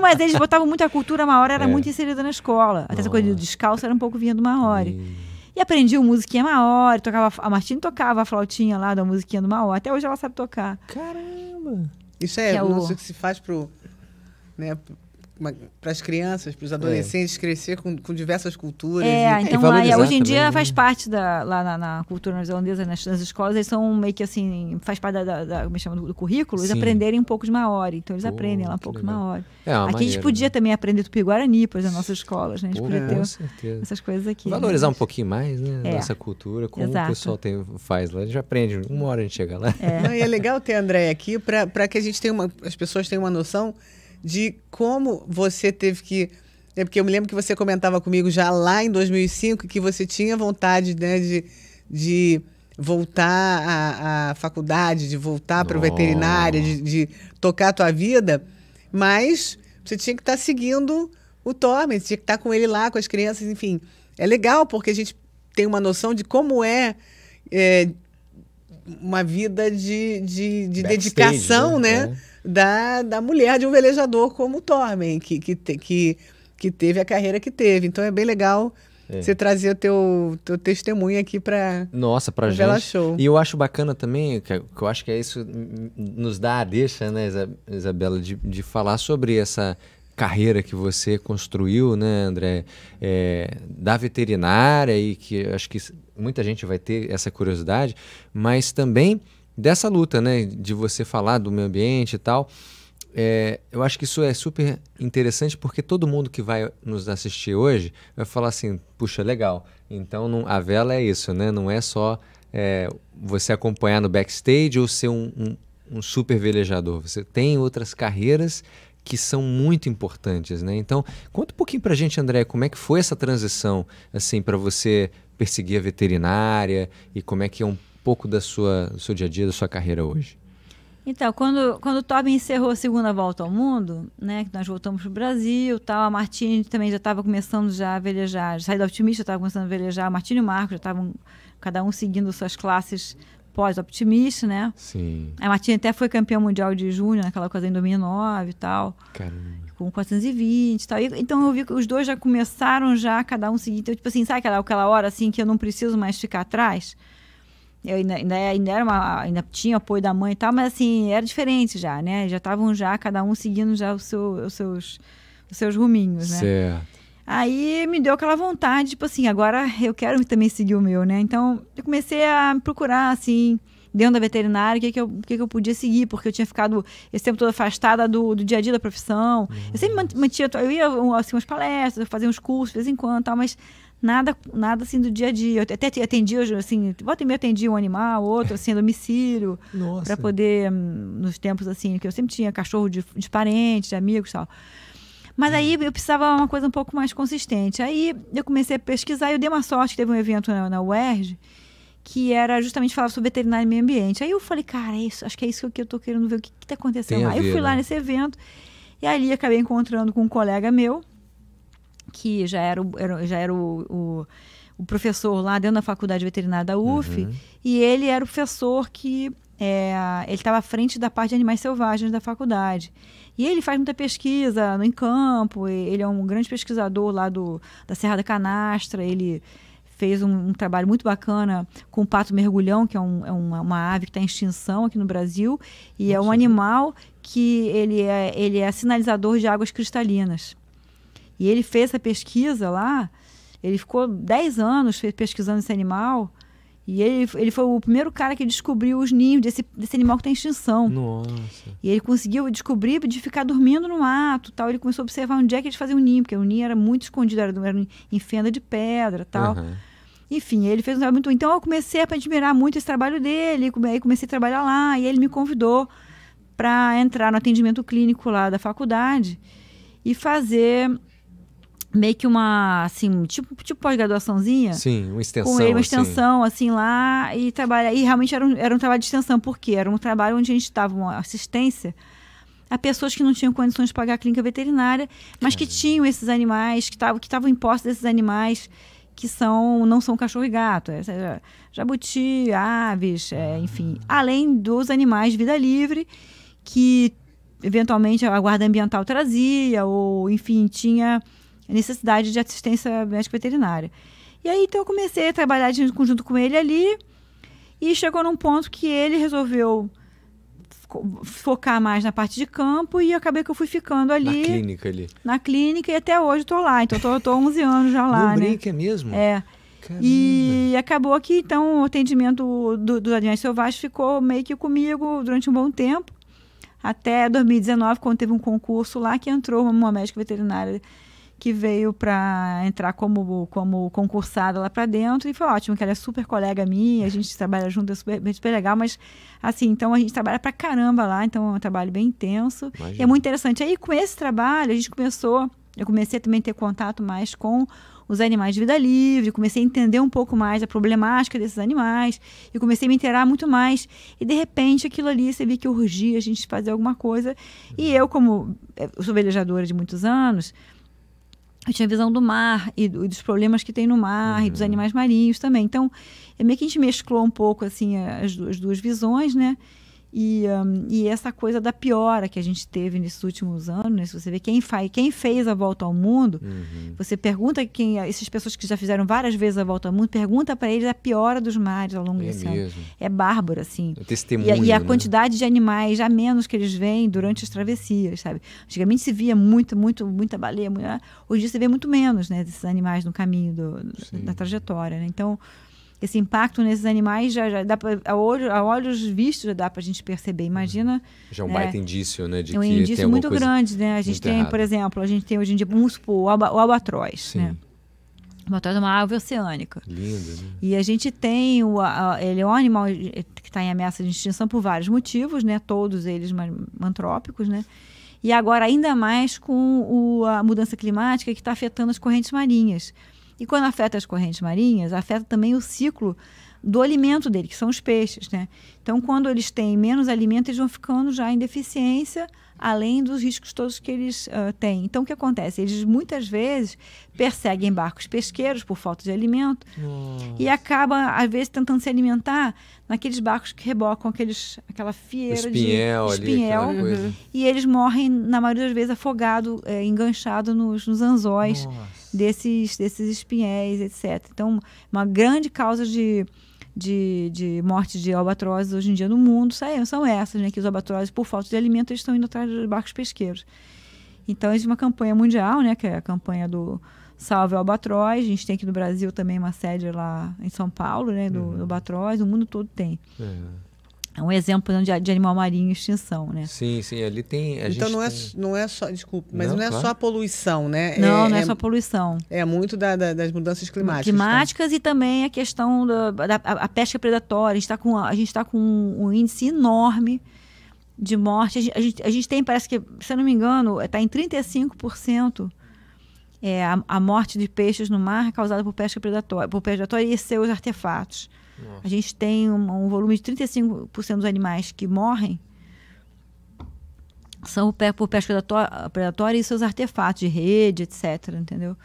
Mas eles botavam muito a cultura maori, era muito inserida na escola. Até essa coisa de descalço era um pouco vinha do maori. E aprendi musiquinha maori, a Martine tocava a flautinha lá da musiquinha do maori. Até hoje ela sabe tocar. Caramba! Isso é música que se faz para as crianças, para os adolescentes crescer com diversas culturas. Então hoje em dia faz parte lá na cultura neozelandesa, nas escolas, eles são meio que assim, faz parte do currículo, eles aprenderem um pouco de maori. Então eles aprendem lá um pouco de maori. Aqui a gente podia também aprender tupi-guarani para as nossas escolas, né? A gente podia ter essas coisas aqui. Valorizar um pouquinho mais, né? Nossa cultura, como o pessoal faz lá. A gente aprende, uma hora a gente chega lá. E é legal ter a Andrea aqui para que as pessoas tenham uma noção de como você teve que... Porque eu me lembro que você comentava comigo já lá em 2005 que você tinha vontade, né, de voltar à faculdade, de voltar para a veterinária, de tocar a tua vida, mas você tinha que estar seguindo o Torben, tinha que estar com ele lá, com as crianças, enfim. É legal porque a gente tem uma noção de como é uma vida de dedicação, né? Da mulher, de um velejador como o Torben, que teve a carreira que teve. Então é bem legal você trazer o teu testemunho aqui para a Vela Show. E eu acho bacana também, que eu acho que é isso nos dá a deixa, né, Isabela, de falar sobre essa carreira que você construiu, né, André, da veterinária, e que acho que muita gente vai ter essa curiosidade, mas também dessa luta, né, de você falar do meio ambiente e tal, Eu acho que isso é super interessante, porque todo mundo que vai nos assistir hoje vai falar assim, puxa, legal, então não, a vela é isso, né? Não é só você acompanhar no backstage ou ser um super velejador, você tem outras carreiras que são muito importantes, né? Então, conta um pouquinho pra gente, André, como é que foi essa transição, assim, para você perseguir a veterinária e como é que é um pouco do seu dia a dia, da sua carreira hoje? Então, quando o Torben encerrou a segunda volta ao mundo, né, que nós voltamos pro Brasil, tal, a Martine também já estava começando já a velejar, já saí da Optimista, já estava começando a velejar, a Martine e o Marco já estavam, cada um seguindo suas classes pós-optimista, né? Sim. A Martine até foi campeã mundial de júnior, naquela coisa em 2009 e tal. Caramba. Com 420 e tal. Então eu vi que os dois já começaram já, cada um seguindo. Então, tipo assim, sabe aquela hora assim que eu não preciso mais ficar atrás? Eu ainda tinha apoio da mãe e tal, mas assim, era diferente já, né? Já estavam já, cada um seguindo já os seus ruminhos, né? Certo. Aí me deu aquela vontade, tipo assim, agora eu quero também seguir o meu, né? Então, eu comecei a procurar, assim, dentro da veterinária, o que eu podia seguir, porque eu tinha ficado esse tempo todo afastada do dia a dia da profissão. Uhum. Eu sempre mantinha, eu ia, assim, umas palestras, eu fazia uns cursos de vez em quando, tal, mas nada, assim, do dia a dia. Eu até atendia, assim, volta e meia atendia um animal, outro, assim, a domicílio, para poder, nos tempos, assim, que eu sempre tinha cachorro de parentes, de amigos, tal. Mas aí eu precisava de uma coisa um pouco mais consistente. Aí eu comecei a pesquisar e eu dei uma sorte que teve um evento na UERJ que era justamente falar sobre veterinário e meio ambiente. Aí eu falei, cara, acho que é isso que eu tô querendo ver, o que tá acontecendo lá. Aí eu fui lá nesse evento e ali acabei encontrando com um colega meu que já era o professor lá dentro da faculdade veterinária da UF. Uhum. E ele era o professor que... ele estava à frente da parte de animais selvagens da faculdade. E ele faz muita pesquisa em campo, ele é um grande pesquisador lá da Serra da Canastra, ele fez um trabalho muito bacana com o pato mergulhão, que é uma ave que está em extinção aqui no Brasil, e é um animal que ele é sinalizador de águas cristalinas. E ele fez essa pesquisa lá, ele ficou 10 anos pesquisando esse animal. E ele foi o primeiro cara que descobriu os ninhos desse animal que está em extinção. Nossa. E ele conseguiu descobrir de ficar dormindo no mato, tal. Ele começou a observar onde é que eles faziam o ninho, porque o ninho era muito escondido, era em fenda de pedra, tal. Uhum. Enfim, ele fez um trabalho muito... Então eu comecei a admirar muito esse trabalho dele, aí comecei a trabalhar lá, e ele me convidou para entrar no atendimento clínico lá da faculdade e fazer... meio que uma, assim, tipo pós-graduaçãozinha. Sim, uma extensão. Com ele, uma extensão, assim, lá, e trabalha. E realmente era um trabalho de extensão, porque era um trabalho onde a gente dava uma assistência a pessoas que não tinham condições de pagar a clínica veterinária, mas que tinham esses animais, que estavam em posse desses animais que não são cachorro e gato, jabuti, aves, enfim. Além dos animais de vida livre, que eventualmente a guarda ambiental trazia, ou, enfim, tinha... necessidade de assistência médica veterinária. E aí, então, eu comecei a trabalhar em conjunto com ele ali e chegou num ponto que ele resolveu focar mais na parte de campo e acabei que eu fui ficando ali. Na clínica ali. Na clínica e até hoje estou lá. Então, estou 11 anos já lá, né? No brinque mesmo? É. Caramba. E acabou que, então, o atendimento dos animais selvagens ficou meio que comigo durante um bom tempo. Até 2019, quando teve um concurso lá que entrou uma médica veterinária que veio para entrar como concursada lá para dentro, e foi ótimo, que ela é super colega minha, a gente trabalha junto, é super legal, mas assim, então a gente trabalha para caramba lá, então é um trabalho bem intenso. Imagina. E é muito interessante. Aí com esse trabalho, eu comecei também a ter contato mais com os animais de vida livre, comecei a entender um pouco mais a problemática desses animais, e comecei a me inteirar muito mais, e de repente aquilo ali, você via que urgia a gente fazer alguma coisa, e eu como sou velejadora de muitos anos, eu tinha visão do mar e dos problemas que tem no mar. Uhum. E dos animais marinhos também. Então, é meio que a gente mesclou um pouco assim, as duas visões, né? E essa coisa da piora que a gente teve nesses últimos anos, né? Se você vê quem fez a volta ao mundo, uhum, você pergunta essas pessoas que já fizeram várias vezes a volta ao mundo, pergunta para eles a piora dos mares ao longo desse ano. É bárbaro, assim. É testemunho, e a quantidade de animais a menos que eles veem durante as travessias, sabe? Antigamente se via muita baleia, hoje em dia se vê muito menos, né, desses animais no caminho da trajetória, né? Então, esse impacto nesses animais já dá pra, a olhos vistos já dá para a gente perceber. Imagina. Já é um baita indício, né? De que indício tem muito grande, né? A gente tem, errado. Por exemplo, a gente tem hoje em dia, vamos supor, o albatroz. Sim. Né? O albatroz é uma ave oceânica. Linda, né? E a gente tem, ele é um animal que está em ameaça de extinção por vários motivos, né? Todos eles antrópicos, né? E agora ainda mais com a mudança climática que está afetando as correntes marinhas. E quando afeta as correntes marinhas, afeta também o ciclo do alimento dele, que são os peixes, né? Então, quando eles têm menos alimento, eles vão ficando já em deficiência, além dos riscos todos que eles têm. Então, o que acontece? Eles, muitas vezes, perseguem barcos pesqueiros por falta de alimento. Nossa. E acabam, às vezes, tentando se alimentar naqueles barcos que rebocam aquela fieira espinhel ali, aquela coisa. E eles morrem, na maioria das vezes, afogado, enganchado nos anzóis. Nossa. Desses espinhéis, etc. Então, uma grande causa de morte de albatrozes hoje em dia no mundo são essas, né? Que os albatrozes, por falta de alimento, eles estão indo atrás dos barcos pesqueiros. Então, existe uma campanha mundial, né? Que é a campanha do Salve o Albatroz. A gente tem aqui no Brasil também uma sede lá em São Paulo, né? Do albatroz. O mundo todo tem. É um exemplo de animal marinho em extinção, né? Sim, sim, ali tem... Então não é só a poluição, né? Não é só a poluição. É muito das mudanças climáticas. Climáticas, tá? E também a questão da pesca predatória. A gente está com um índice enorme de morte. A gente tem, parece que, se eu não me engano, está em 35%. A morte de peixes no mar é causada por pesca predatória, e seus artefatos. Nossa. A gente tem um volume de 35% dos animais que morrem são por pesca predatória e seus artefatos de rede, etc. Entendeu?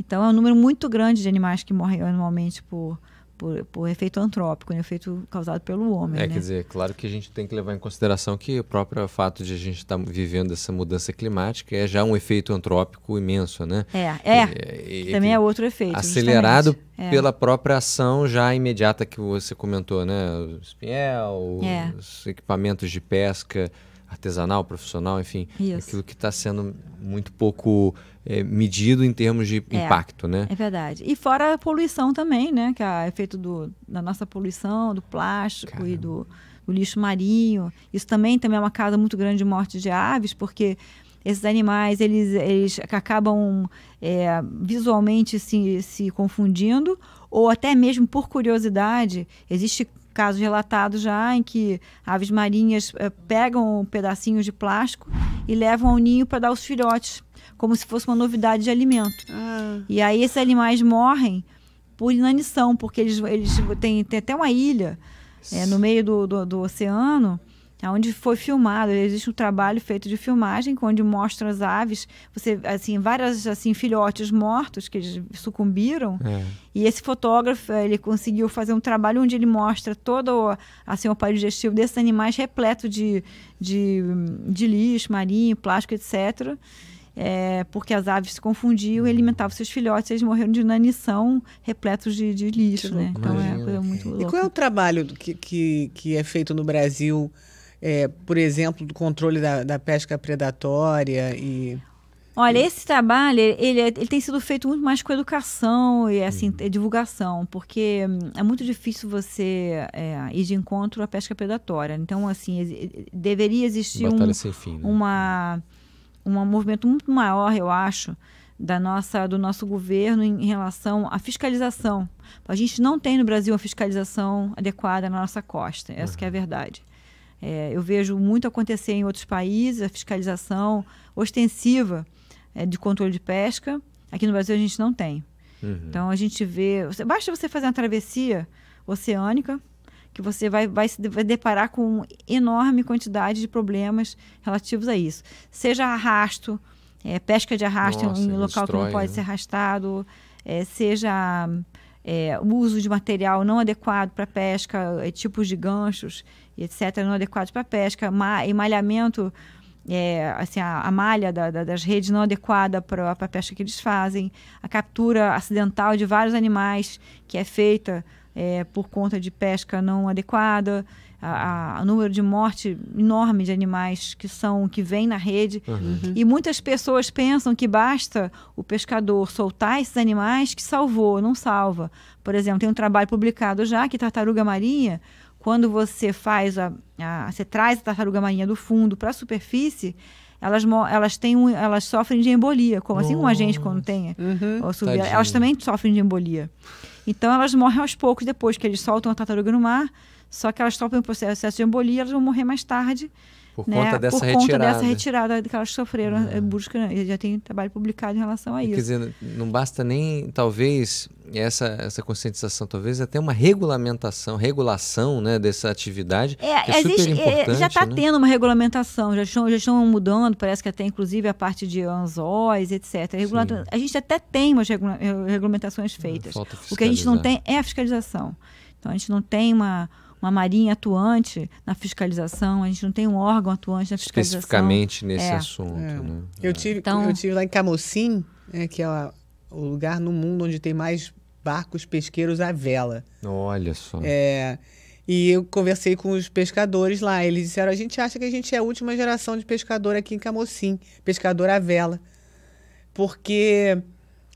Então é um número muito grande de animais que morrem anualmente por efeito antrópico, né? Efeito causado pelo homem. Né? Quer dizer, claro que a gente tem que levar em consideração que o próprio fato de a gente estar vivendo essa mudança climática é já um efeito antrópico imenso, né? Também é outro efeito. Acelerado pela própria ação já imediata que você comentou, né? O espinhel, os equipamentos de pesca artesanal, profissional, enfim. Isso. Aquilo que está sendo muito pouco medido em termos de impacto, né? É verdade. E fora a poluição também, né? Que é efeito da nossa poluição, do plástico. Caramba. E do lixo marinho. Isso também é uma causa muito grande de morte de aves, porque esses animais, eles acabam visualmente se confundindo, ou até mesmo por curiosidade. Existe casos relatados já em que aves marinhas pegam pedacinhos de plástico e levam ao ninho para dar os filhotes, como se fosse uma novidade de alimento. E aí esses animais morrem por inanição, porque eles tem até uma ilha no meio do oceano, onde foi filmado. Existe um trabalho feito de filmagem, onde mostra as aves, vários filhotes mortos, que eles sucumbiram. E esse fotógrafo, ele conseguiu fazer um trabalho onde ele mostra todo o aparelho digestivo desses animais repleto de lixo marinho, plástico, etc. Porque as aves se confundiam e alimentavam seus filhotes, eles morreram de inanição, repletos de lixo, né? Então é uma coisa muito louca. E qual é o trabalho que é feito no Brasil... por exemplo, do controle da pesca predatória e... Olha, esse trabalho, ele tem sido feito muito mais com educação e, divulgação, porque é muito difícil você ir de encontro à pesca predatória. Então, assim, deveria existir um movimento muito maior, eu acho, do nosso governo em relação à fiscalização. A gente não tem no Brasil uma fiscalização adequada na nossa costa, essa que é a verdade. Eu vejo muito acontecer em outros países, a fiscalização ostensiva de controle de pesca. Aqui no Brasil a gente não tem. Então a gente vê... Basta você fazer uma travessia oceânica, que você vai se deparar com uma enorme quantidade de problemas relativos a isso. Seja arrasto, pesca de arrasto em um local que não pode ser arrastado, seja... o uso de material não adequado para pesca, tipos de ganchos, etc., não adequados para pesca, emalhamento, a malha das redes não adequada para a pesca que eles fazem, a captura acidental de vários animais que é feita por conta de pesca não adequada, o número de morte enorme de animais que vêm na rede. Uhum. E muitas pessoas pensam que basta o pescador soltar esses animais que salvou, não salva. Por exemplo, tem um trabalho publicado já que tartaruga marinha, quando você faz você traz a tartaruga marinha do fundo para a superfície, elas sofrem de embolia, como assim como a gente quando tem subir, elas também sofrem de embolia. Então elas morrem aos poucos depois que eles soltam a tartaruga no mar, só que elas sofrem um processo de embolia, elas vão morrer mais tarde por conta dessa retirada que elas sofreram. Já tem trabalho publicado em relação a isso. Quer dizer, não basta nem, talvez, essa conscientização, talvez até uma regulação, né, dessa atividade. Já está tendo uma regulamentação, já estão mudando, parece que até inclusive a parte de anzóis, etc. A gente até tem umas regulamentações feitas. O que a gente não tem é a fiscalização. Então a gente não tem uma marinha atuante na fiscalização, a gente não tem um órgão atuante na fiscalização. Especificamente nesse assunto. Né? Eu tive lá em Camocim, que é o lugar no mundo onde tem mais barcos pesqueiros à vela. Olha só. E eu conversei com os pescadores lá, eles disseram, a gente acha que a gente é a última geração de pescador aqui em Camocim, pescador à vela, porque...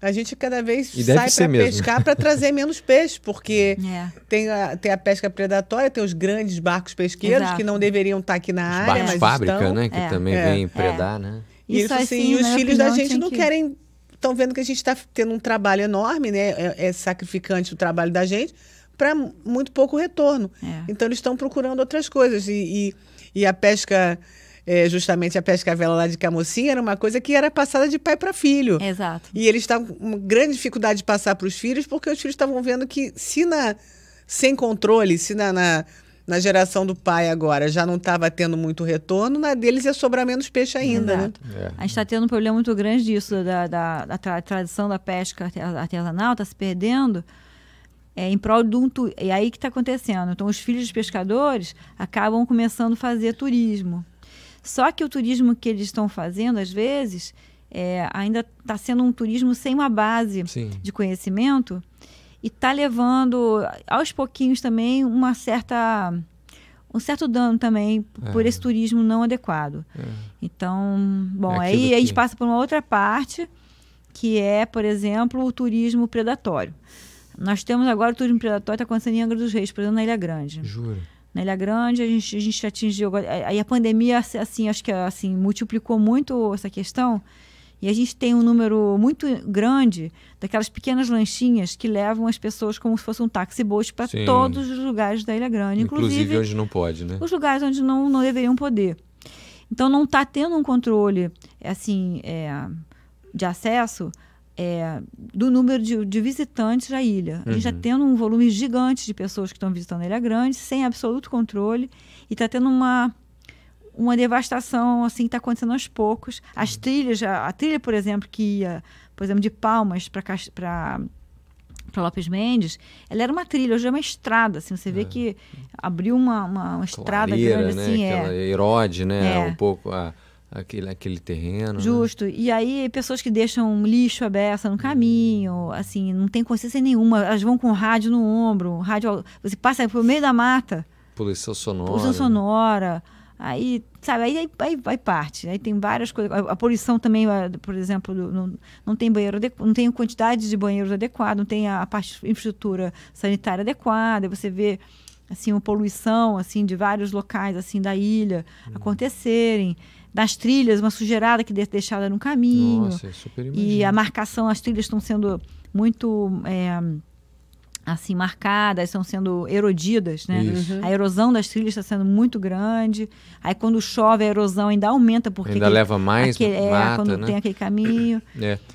A gente cada vez sai para pescar para trazer menos peixe, porque tem a pesca predatória, tem os grandes barcos pesqueiros que não deveriam estar aqui na área, mas fábrica, né, que também vem predar, né? Isso assim, e os filhos da gente não querem, estão vendo que a gente está tendo um trabalho enorme, né? É sacrificante o trabalho da gente para muito pouco retorno. Então eles estão procurando outras coisas e a pesca justamente a pesca à vela lá de Camocim era uma coisa que era passada de pai para filho. Exato. E eles estavam com uma grande dificuldade de passar para os filhos, porque os filhos estavam vendo que sem controle, se na geração do pai agora já não estava tendo muito retorno, na deles ia sobrar menos peixe ainda. Exato. Né? A gente está tendo um problema muito grande disso, da tradição da pesca artesanal, está se perdendo. Em prol de um turismo. É aí que está acontecendo. Então os filhos dos pescadores acabam começando a fazer turismo. Só que o turismo que eles estão fazendo, às vezes, ainda está sendo um turismo sem uma base de conhecimento e está levando, aos pouquinhos também, um certo dano também por esse turismo não adequado. Então, bom, aí a gente passa por uma outra parte, que é, por exemplo, o turismo predatório. Nós temos agora o turismo predatório que está acontecendo em Angra dos Reis, por exemplo, na Ilha Grande. Juro. Na Ilha Grande, a gente atingiu... Aí a pandemia, assim, acho que assim, multiplicou muito essa questão. E a gente tem um número muito grande daquelas pequenas lanchinhas que levam as pessoas como se fosse um táxi-boat para todos os lugares da Ilha Grande. Inclusive onde não pode, né? Os lugares onde não deveriam poder. Então, não está tendo um controle, assim, de acesso... do número de visitantes à ilha. A gente já tendo um volume gigante de pessoas que estão visitando a Ilha Grande, sem absoluto controle, e está tendo uma devastação assim, que está acontecendo aos poucos. As trilhas, a trilha, por exemplo, que ia, por exemplo, de Palmas para Lopes Mendes, ela era uma trilha, hoje é uma estrada, assim, você vê que abriu uma estrada clareira, grande, né? Assim, erode, né? Um pouco aquele terreno. Justo. Né? E aí, pessoas que deixam lixo à beça no caminho, assim, não tem consciência nenhuma. Elas vão com rádio no ombro, rádio... Você passa por meio da mata. Poluição sonora. Poluição sonora. Aí, sabe, aí vai parte. Aí tem várias coisas. A poluição também, por exemplo, não tem banheiro adequado, não tem quantidade de banheiros adequada, não tem a parte de infraestrutura sanitária adequada. Você vê, assim, uma poluição, assim, de vários locais, assim, da ilha acontecerem. Das trilhas, uma sujeirada que deixada no caminho. Nossa, super imagino. E a marcação, as trilhas estão sendo muito assim, marcadas, estão sendo erodidas, né? Uhum. A erosão das trilhas está sendo muito grande. Aí quando chove a erosão ainda aumenta, porque ainda leva mais mata, quando né? tem aquele caminho.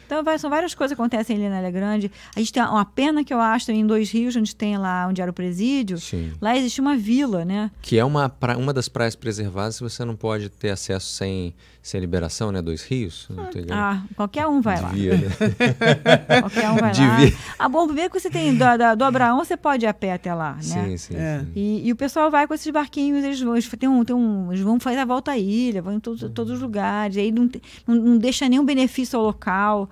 Então são várias coisas que acontecem ali na Ilha Grande. A gente tem uma pena que eu acho em Dois Rios, onde tem lá onde era o presídio. Sim. Lá existe uma vila, né? Que é uma das praias preservadas, você não pode ter acesso sem liberação, né? Dois Rios. Qualquer um vai lá. Né? Qualquer um vai lá. Bom, primeiro que você tem do Abraão, você pode ir a pé até lá, né? Sim. E o pessoal vai com esses barquinhos, eles vão fazer a volta à ilha, vão em todos os lugares, aí não deixa nenhum benefício ao local.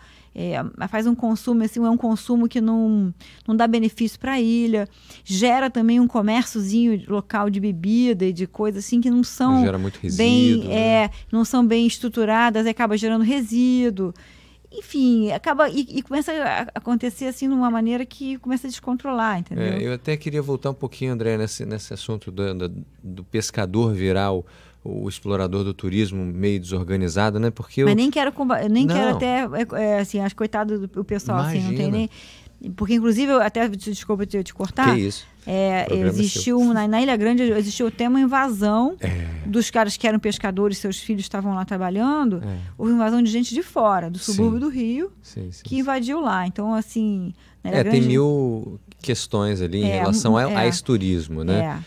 faz um consumo, assim, é um consumo que não dá benefício para a ilha, gera também um comérciozinho local de bebida e de coisas assim que não são gera muito resíduo, bem, não são bem estruturadas, acaba gerando resíduo, enfim, acaba e começa a acontecer assim de uma maneira que começa a descontrolar, entendeu? Eu até queria voltar um pouquinho, André, nesse assunto do pescador viral, o explorador do turismo meio desorganizado, né? Porque mas eu nem quero assim, acho coitado do pessoal, imagina, assim, não tem nem... Porque, inclusive, eu até, desculpa te cortar... Que isso? Existiu, na Ilha Grande, existiu até uma invasão dos caras que eram pescadores, seus filhos estavam lá trabalhando, houve invasão de gente de fora, do subúrbio do Rio, que invadiu lá. Então, assim... Na Ilha Grande, tem mil questões ali em relação a esse turismo, né?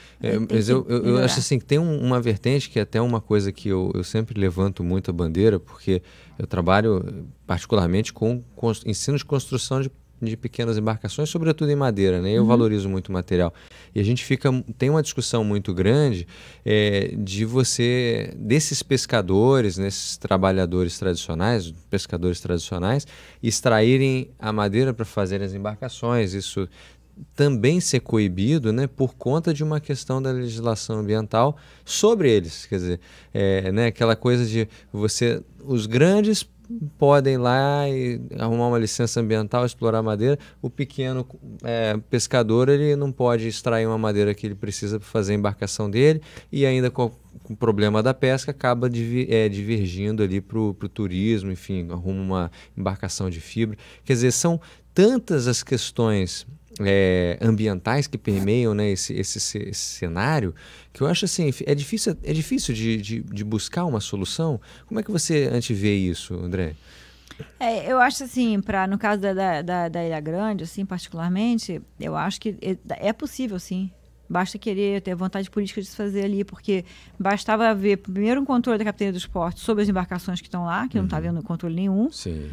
Mas eu acho assim que tem uma vertente que é até uma coisa que eu sempre levanto muito a bandeira, porque eu trabalho particularmente com ensino de construção de pequenas embarcações, sobretudo em madeira, né? Eu valorizo muito o material. E a gente tem uma discussão muito grande desses pescadores, nesses trabalhadores tradicionais, pescadores tradicionais, extraírem a madeira para fazerem as embarcações, isso também ser coibido, né, por conta de uma questão da legislação ambiental sobre eles, quer dizer, né, aquela coisa de os grandes podem ir lá e arrumar uma licença ambiental, explorar madeira, o pequeno pescador ele não pode extrair uma madeira que ele precisa para fazer a embarcação dele e ainda com o problema da pesca acaba divergindo ali para o turismo, enfim, arruma uma embarcação de fibra, quer dizer, são tantas as questões ambientais que permeiam, né, esse cenário, que eu acho assim, é difícil de buscar uma solução. Como é que você antevê isso, André? Eu acho assim, no caso da Ilha Grande, assim, particularmente, eu acho que é possível, sim. Basta querer, ter vontade política de se fazer ali, porque bastava haver primeiro um controle da Capitania dos Portos sobre as embarcações que estão lá, que não está havendo controle nenhum. Sim.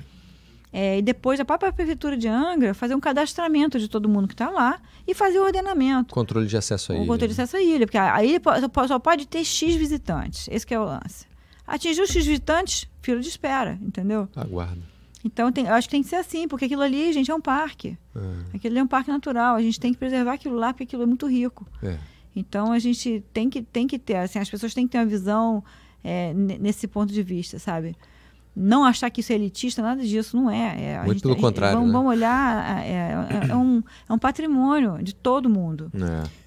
E depois a própria Prefeitura de Angra fazer um cadastramento de todo mundo que está lá e fazer o ordenamento. Controle de acesso à ilha. O controle de acesso à ilha, porque a ilha só pode ter X visitantes, esse que é o lance. Atingiu X visitantes, fila de espera, entendeu? Aguarda. Então, eu acho que tem que ser assim, porque aquilo ali, gente, é um parque. Aquilo ali é um parque natural, a gente tem que preservar aquilo lá, porque aquilo é muito rico. Então, a gente tem que ter, assim, as pessoas têm que ter uma visão nesse ponto de vista, sabe? Não achar que isso é elitista, nada disso, não é. Muito pelo contrário. Vamos olhar, é um patrimônio de todo mundo.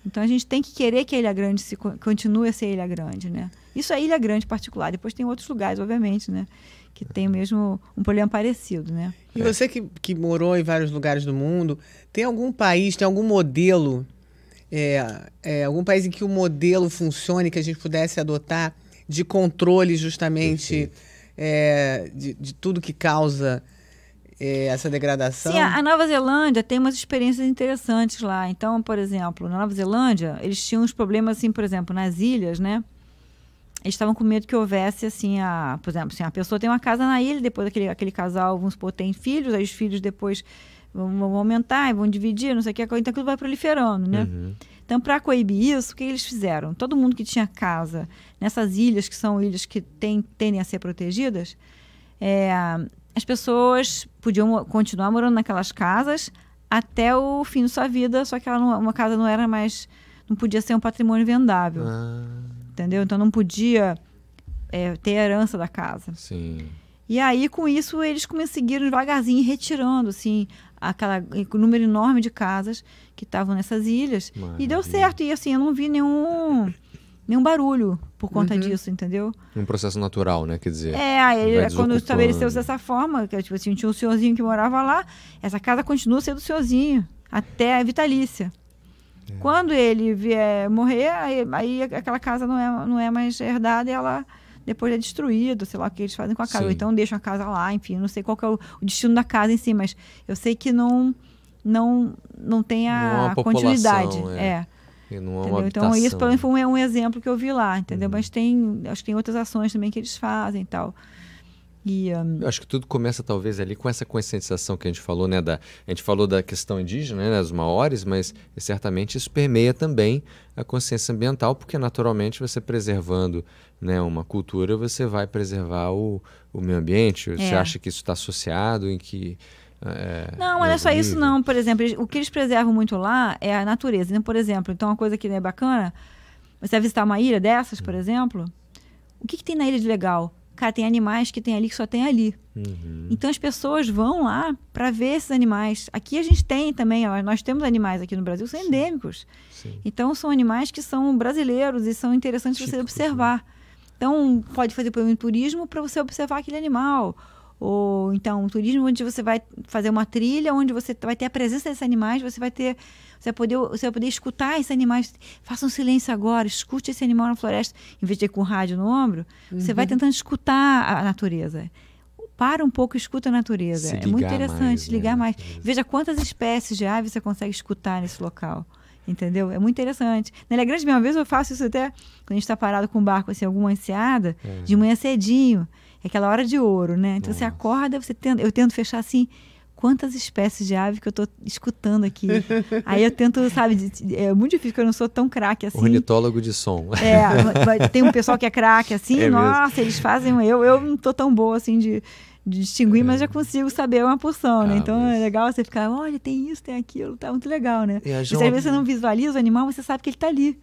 Então a gente tem que querer que a Ilha Grande continue a ser Ilha Grande, né? Isso é Ilha Grande particular, depois tem outros lugares, obviamente, né? Que tem mesmo um problema parecido, né? E você que morou em vários lugares do mundo, tem algum país, tem algum modelo, algum país em que o modelo funcione, que a gente pudesse adotar de controle justamente... de tudo que causa essa degradação? Sim, a Nova Zelândia tem umas experiências interessantes lá. Então, por exemplo, na Nova Zelândia, eles tinham uns problemas, assim, por exemplo, nas ilhas, né? Eles estavam com medo que houvesse, assim, por exemplo, assim, a pessoa tem uma casa na ilha, depois aquele casal, vamos supor, tem filhos, aí os filhos depois vão aumentar e vão dividir, não sei o que, então aquilo vai proliferando, né? Então, para coibir isso, o que eles fizeram? Todo mundo que tinha casa nessas ilhas, que são ilhas que tendem a ser protegidas, as pessoas podiam continuar morando naquelas casas até o fim da sua vida, só que uma casa não era mais... Não podia ser um patrimônio vendável. Entendeu? Então, não podia ter herança da casa. Sim. E aí, com isso, eles conseguiram devagarzinho retirando, assim... um número enorme de casas que estavam nessas ilhas. Maravilha. E deu certo, e assim, eu não vi nenhum barulho por conta disso, entendeu? Um processo natural, né, quer dizer... Quando estabeleceu-se dessa forma, que tipo assim, tinha um senhorzinho que morava lá, essa casa continua sendo senhorzinho, até a vitalícia. Quando ele vier morrer, aí aquela casa não é mais herdada e ela... Depois é destruído, sei lá o que eles fazem com a casa. Ou então deixam a casa lá, enfim, não sei qual que é o destino da casa em si, mas eu sei que não tem a continuidade. E não há uma habitação. Então isso, pelo menos, foi um exemplo que eu vi lá, entendeu? Mas acho que tem outras ações também que eles fazem e tal. E, eu acho que tudo começa talvez ali com essa conscientização que a gente falou, né? A gente falou da questão indígena, né? Dos maoris, mas certamente isso permeia também a consciência ambiental, porque naturalmente você preservando, né, uma cultura, você vai preservar o meio ambiente. Você acha que isso está associado em que... não, mas não é só isso não. Por exemplo, o que eles preservam muito lá é a natureza. Por exemplo, então uma coisa que é bacana, você vai visitar uma ilha dessas, por exemplo, o que tem na ilha de legal? Cara, tem animais que tem ali que só tem ali. Então as pessoas vão lá para ver esses animais. Aqui a gente tem também, ó, nós temos animais aqui no Brasil, são endêmicos. Então são animais que são brasileiros e são interessantes para você observar. Então pode fazer um turismo para você observar aquele animal. Ou então um turismo onde você vai fazer uma trilha, onde você vai ter a presença desses animais, você vai poder escutar esses animais. Faça um silêncio agora, escute esse animal na floresta. Em vez de ir com o rádio no ombro, você vai tentando escutar a natureza. Para um pouco e escuta a natureza. Se é muito interessante, ligar mais. Veja quantas espécies de aves você consegue escutar nesse local. Entendeu? É muito interessante. Na Ilha Grande, uma vez eu faço isso até quando a gente está parado com o barco, assim, alguma enseada, de manhã cedinho. É aquela hora de ouro, né? Então você acorda, você tenta, eu tento fechar assim... Quantas espécies de ave que eu estou escutando aqui. Aí eu tento, sabe, é muito difícil, porque eu não sou tão craque assim. Ornitólogo de som. É, tem um pessoal que é craque assim, nossa, eles fazem... Eu não estou tão boa assim de distinguir, mas já consigo saber uma porção, né? Então é legal você ficar, olha, tem isso, tem aquilo, tá muito legal, né? E às vezes você não visualiza o animal, você sabe que ele está ali.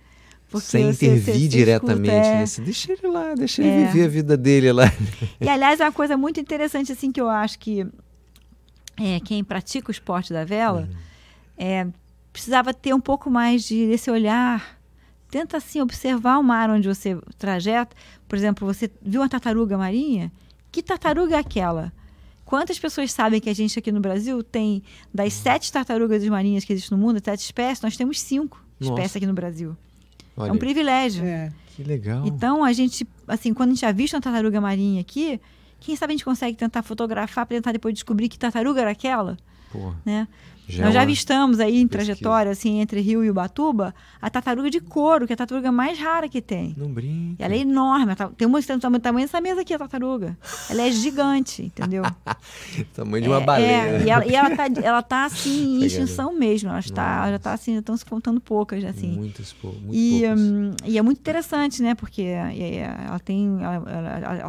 Porque sem intervir diretamente nesse, deixa ele lá, deixa ele viver a vida dele lá. E aliás, é uma coisa muito interessante assim que eu acho que quem pratica o esporte da vela precisava ter um pouco mais desse olhar. Tenta assim observar o mar onde você trajeta. Por exemplo, você viu uma tartaruga marinha? Que tartaruga é aquela? Quantas pessoas sabem que a gente aqui no Brasil tem, das 7 tartarugas marinhas que existem no mundo, 7 espécies, nós temos 5 espécies aqui no Brasil. Olha, é um privilégio. Que legal. Então, a gente, assim, quando a gente avista uma tartaruga marinha aqui, quem sabe a gente consegue tentar fotografar para tentar depois descobrir que tartaruga era aquela? Porra, né? Nós já avistamos aí em trajetória, assim, entre Rio e Ubatuba, a tartaruga de couro, que é a tartaruga mais rara que tem. Não brinca. Ela é enorme. Tem uma do tamanho dessa mesa aqui, a tartaruga. Ela é gigante, entendeu? Tamanho de uma baleia. E ela tá assim, em extinção mesmo. Ela já tá assim, estão se contando poucas, assim. Muito poucas. E é muito interessante, né? Porque ela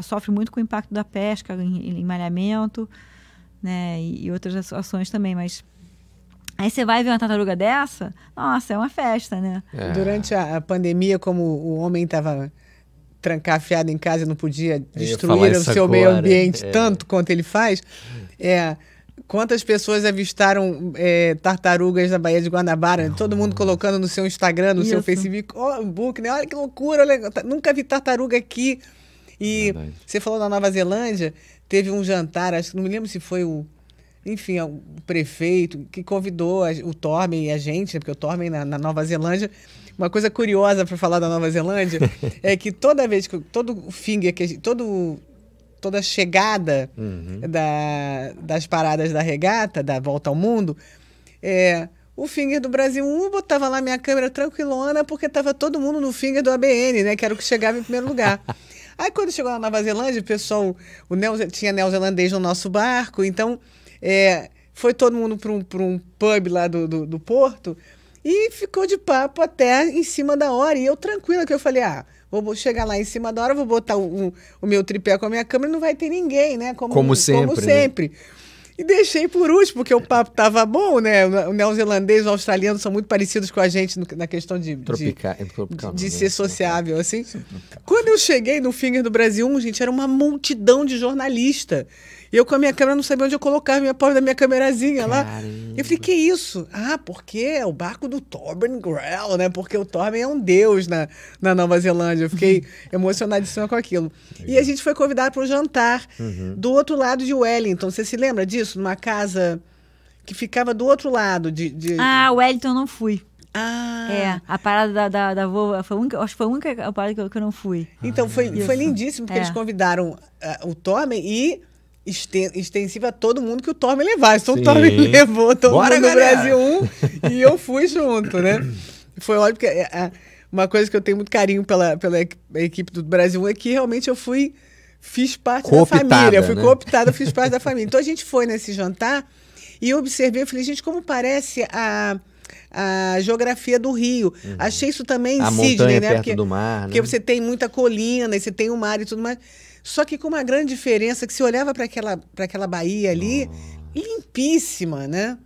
sofre muito com o impacto da pesca, em malhamento, né? E outras ações também, mas... Aí você vai ver uma tartaruga dessa, nossa, é uma festa, né? Durante a pandemia, como o homem estava trancafiado em casa e não podia destruir o seu meio ambiente tanto quanto ele faz, quantas pessoas avistaram tartarugas na Baía de Guanabara? Todo mundo colocando no seu Instagram, no seu Facebook, book, né? Olha que loucura, nunca vi tartaruga aqui. E você falou na Nova Zelândia, teve um jantar, acho que não me lembro se foi o... Enfim, o prefeito que convidou o Torben e a gente, porque o Torben na Nova Zelândia... Uma coisa curiosa para falar da Nova Zelândia é que toda vez que... Toda chegada das paradas da regata, da volta ao mundo, o Finger do Brasil 1 botava lá minha câmera tranquilona, porque estava todo mundo no Finger do ABN, né? Que era o que chegava em primeiro lugar. Aí quando chegou na Nova Zelândia, o pessoal... tinha neozelandês no nosso barco, então... foi todo mundo para um pub lá do Porto e ficou de papo até em cima da hora. E eu tranquila, que eu falei, vou chegar lá em cima da hora, vou botar o meu tripé com a minha câmera, não vai ter ninguém, né? Como sempre. Né? E deixei por último, porque o papo estava bom, né? O neozelandês e o australiano são muito parecidos com a gente na questão de ser sociável, assim. Quando eu cheguei no Finger do Brasil 1, gente, era uma multidão de jornalistas. E eu com a minha câmera não sabia onde eu colocava a porta da minha câmerazinha lá. Eu falei, que isso? Porque é o barco do Torben Grael, né? Porque o Torben é um deus na Nova Zelândia. Eu fiquei emocionadíssima com aquilo. E a gente foi convidado para um jantar do outro lado de Wellington. Você se lembra disso? Numa casa que ficava do outro lado de... Wellington eu não fui. A parada da vovó, acho que foi a única parada que eu não fui. Então, foi lindíssimo, porque eles convidaram o Torben e... extensiva a todo mundo que o Torben levasse. Então o Torben levou todo mundo no Brasil 1 e eu fui junto, né? Foi óbvio, porque uma coisa que eu tenho muito carinho pela equipe do Brasil 1 é que realmente eu fui fiz parte cooptada, da família. Eu fui cooptada, fiz parte da família. Então, a gente foi nesse jantar e eu observei, eu falei, gente, como parece a geografia do Rio. Uhum. Achei isso também em Sydney, né? Perto porque, do mar, né? Porque você tem muita colina, e você tem o mar e tudo mais. Só que com uma grande diferença, que você olhava para aquela baía ali, limpíssima, né?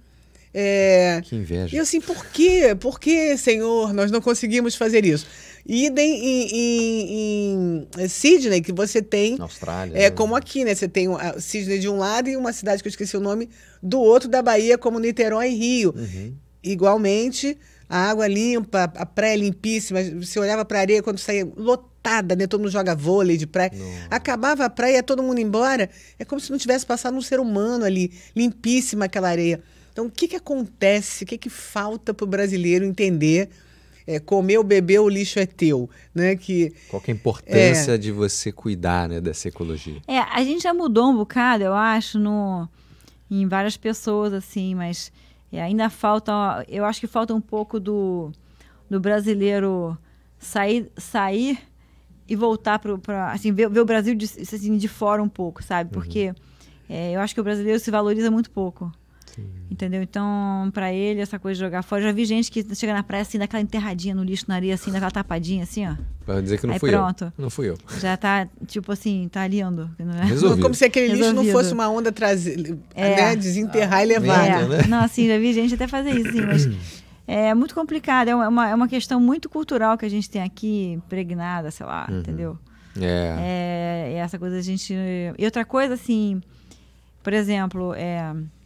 É, que inveja. E eu assim, por quê? Por que, Senhor, nós não conseguimos fazer isso? E em Sydney, que você tem... Na Austrália. É, né? Como aqui, né? Você tem Sydney de um lado e uma cidade que eu esqueci o nome do outro, da Bahia, como Niterói e Rio. Uhum. Igualmente, a água limpa, a praia limpíssima. Você olhava para a areia quando saía lotada, né? Todo mundo joga vôlei de praia. Não. Acabava a praia, todo mundo embora. É como se não tivesse passado um ser humano ali. Limpíssima aquela areia. Então, o que, que acontece, o que, que falta para o brasileiro entender? É, comer ou beber, o lixo é teu. Né? Que, qual que é a importância de você cuidar, né, dessa ecologia? É, a gente já mudou um bocado, eu acho, em várias pessoas, assim, mas ainda falta, eu acho que falta um pouco do brasileiro sair e voltar para, assim, ver o Brasil assim, de fora um pouco, sabe? Porque eu acho que o brasileiro se valoriza muito pouco. Sim. Entendeu? Então, pra ele, essa coisa de jogar fora... Eu já vi gente que chega na praia, assim, daquela enterradinha no lixo, na areia, assim, daquela tapadinha, assim, ó. Pra dizer que não fui eu. Não fui eu. Já tá, tipo assim, tá lindo. Resolvido. Como se aquele lixo não fosse uma onda trazer, né? Desenterrar e levar. Né? Não, assim, já vi gente até fazer isso, assim, mas... É muito complicado. É uma questão muito cultural que a gente tem aqui, impregnada, sei lá, entendeu? É essa coisa a gente... E outra coisa, assim... Por exemplo,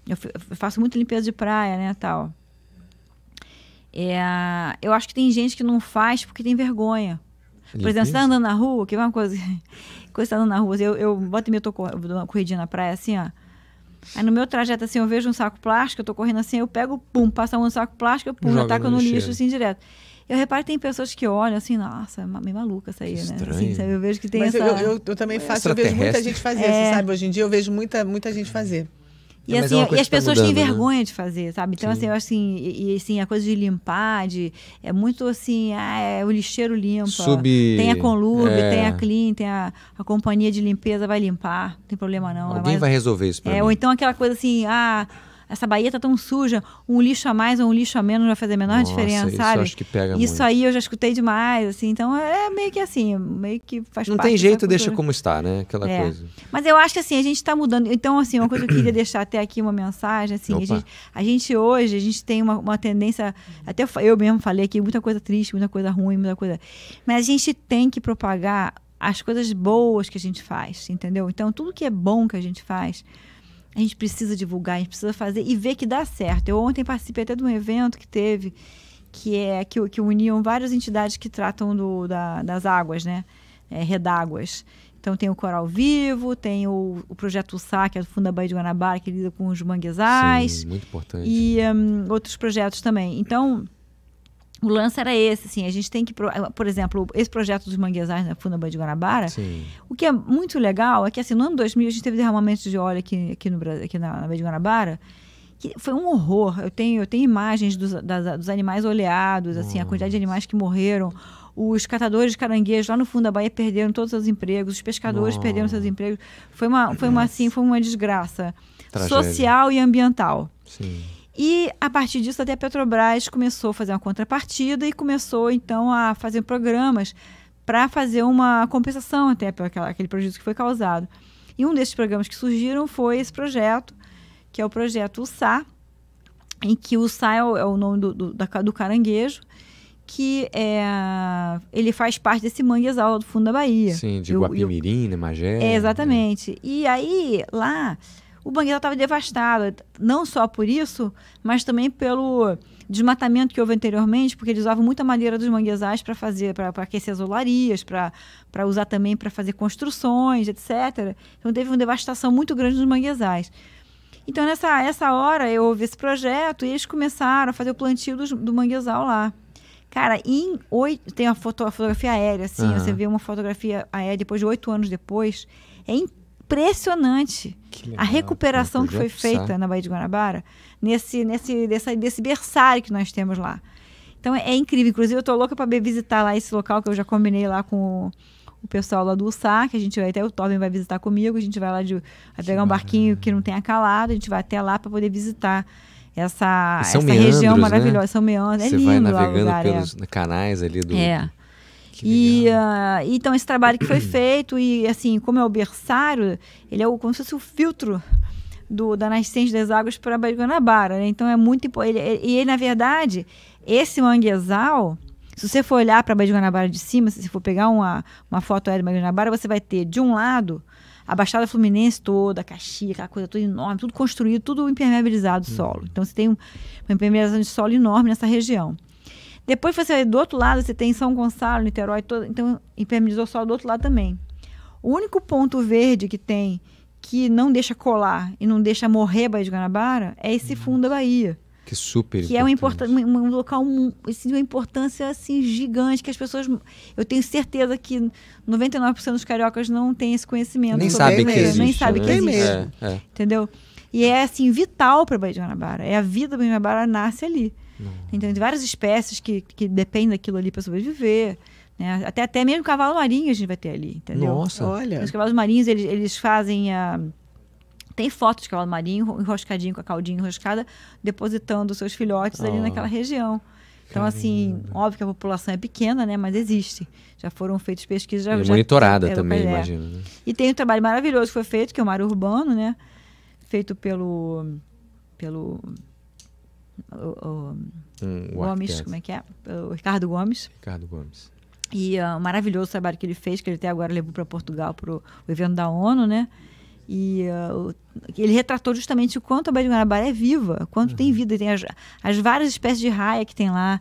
eu faço muito limpeza de praia, né, tal. Eu acho que tem gente que não faz porque tem vergonha. Por exemplo, você tá andando na rua, que é uma coisa... Quando você tá andando na rua, eu boto e me dou uma corridinha na praia, assim, ó. Aí no meu trajeto, assim, eu vejo um saco plástico, eu tô correndo assim, eu pego, pum, passa um no saco plástico, pum, eu taco no lixo, assim, direto. Eu reparo que tem pessoas que olham assim, nossa, meio maluca essa aí, né? Assim, sabe? Eu vejo que tem essa... Eu também faço, eu vejo muita gente fazer, você sabe? Hoje em dia eu vejo muita gente fazer. E, assim, e as pessoas têm vergonha, né, de fazer, sabe? Então, assim, eu acho assim, assim, a coisa de limpar, é muito assim, o lixeiro limpa. Tem a Conlube, tem a Clean, tem a companhia de limpeza, vai limpar, não tem problema não. Alguém vai resolver isso pra mim. Ou então aquela coisa assim, essa baía tá tão suja, um lixo a mais ou um lixo a menos não vai fazer a menor diferença, sabe? Acho que pega isso muito. Aí eu já escutei demais, assim, então é meio que assim, meio que faz parte. Não tem jeito, deixa como está, né? Aquela coisa. Mas eu acho que assim, a gente tá mudando. Então, assim, uma coisa que eu queria deixar até aqui uma mensagem, assim, a gente hoje, a gente tem uma tendência, até eu mesmo falei aqui, muita coisa triste, muita coisa ruim, muita coisa... Mas a gente tem que propagar as coisas boas que a gente faz, entendeu? Então, tudo que é bom que a gente faz, a gente precisa divulgar, a gente precisa fazer e ver que dá certo. Eu ontem participei até de um evento que teve, que uniam várias entidades que tratam das águas, né? Redáguas. Então tem o Coral Vivo, tem o Projeto Sá, que é do Fundo da Baía de Guanabara, que lida com os manguezais. Sim, muito importante. E outros projetos também. Então, o lance era esse, assim, a gente tem que... Por exemplo, esse projeto dos manguezais na Fundo da Baía de Guanabara, o que é muito legal é que, assim, no ano 2000 a gente teve derramamento de óleo aqui na Baía de Guanabara, que foi um horror. Eu tenho imagens dos animais oleados, assim, a quantidade de animais que morreram. Os catadores de caranguejos lá no fundo da Bahia perderam todos os seus empregos, os pescadores perderam seus empregos. Foi uma desgraça. Tragédia. Social e ambiental. Sim. E, a partir disso, até a Petrobras começou a fazer uma contrapartida e começou, então, a fazer programas para fazer uma compensação até por aquele prejuízo que foi causado. E um desses programas que surgiram foi esse projeto, que é o Projeto Sá, em que o Sá é o nome do caranguejo, que ele faz parte desse manguezal do fundo da Bahia. Sim, de Guapimirim, né, Magé. Exatamente. E aí, lá... O manguezal estava devastado, não só por isso, mas também pelo desmatamento que houve anteriormente, porque eles usavam muita madeira dos manguezais para aquecer as olarias, para usar também para fazer construções, etc. Então teve uma devastação muito grande nos manguezais. Então nessa hora eu ouvi esse projeto e eles começaram a fazer o plantio do manguezal lá. Cara, tem uma fotografia aérea, assim, você vê uma fotografia aérea depois de 8 anos depois, é impressionante a recuperação que foi feita na Baía de Guanabara, desse berçário que nós temos lá. Então, é incrível. Inclusive, eu tô louca para visitar lá esse local, que eu já combinei lá com o pessoal lá do USAC, a gente vai até o Torben vai visitar comigo, a gente vai lá vai pegar um barquinho que não tem acalado, a gente vai até lá para poder visitar essa meandros, região maravilhosa, né? São Meandros, é lindo lá o lugar. Você vai navegando pelos canais ali do... É. Então esse trabalho que foi feito, e assim, como é o berçário, ele é como se fosse o filtro da nascente das águas para a Baía de Guanabara, né? Então é muito importante. E na verdade, esse manguezal, se você for olhar para a Baía de Guanabara de cima, se você for pegar uma foto aérea da Baía de Guanabara, você vai ter de um lado a Baixada Fluminense toda, a Caxias, aquela coisa toda enorme, tudo construído, tudo impermeabilizado o solo. Então você tem uma impermeabilização de solo enorme nessa região. Depois você do outro lado, você tem São Gonçalo, Niterói, então impermeabilizou o solo do outro lado também. O único ponto verde que tem, que não deixa colar e não deixa morrer a Baía de Guanabara, é esse fundo da Bahia. Que super importante. Que é um local de uma importância assim, gigante, que as pessoas... Eu tenho certeza que 99% dos cariocas não têm esse conhecimento. Nem sabem que existe. Nem sabem que existe. É. Entendeu? E é assim, vital para a Baía de Guanabara. É a vida da Baía de Guanabara, nasce ali. Então, tem várias espécies que dependem daquilo ali para sobreviver, né? Até mesmo cavalo marinho a gente vai ter ali, entendeu? Nossa, olha! Os cavalos marinhos, eles fazem a... Tem fotos de cavalo marinho enroscadinho, com a caldinha enroscada, depositando seus filhotes ali naquela região. Então, assim, óbvio que a população é pequena, né? Mas existe. Já foram feitas pesquisas... E monitorada também, imagino. Né? E tem um trabalho maravilhoso que foi feito, que é o Mar Urbano, né? Feito pelo Gomes, como é que é? O Ricardo Gomes. Ricardo Gomes. E o maravilhoso trabalho que ele fez, que ele até agora levou para Portugal para o evento da ONU, né? E ele retratou justamente o quanto a Baía de Guanabara é viva, quanto tem vida. Tem as várias espécies de raia que tem lá,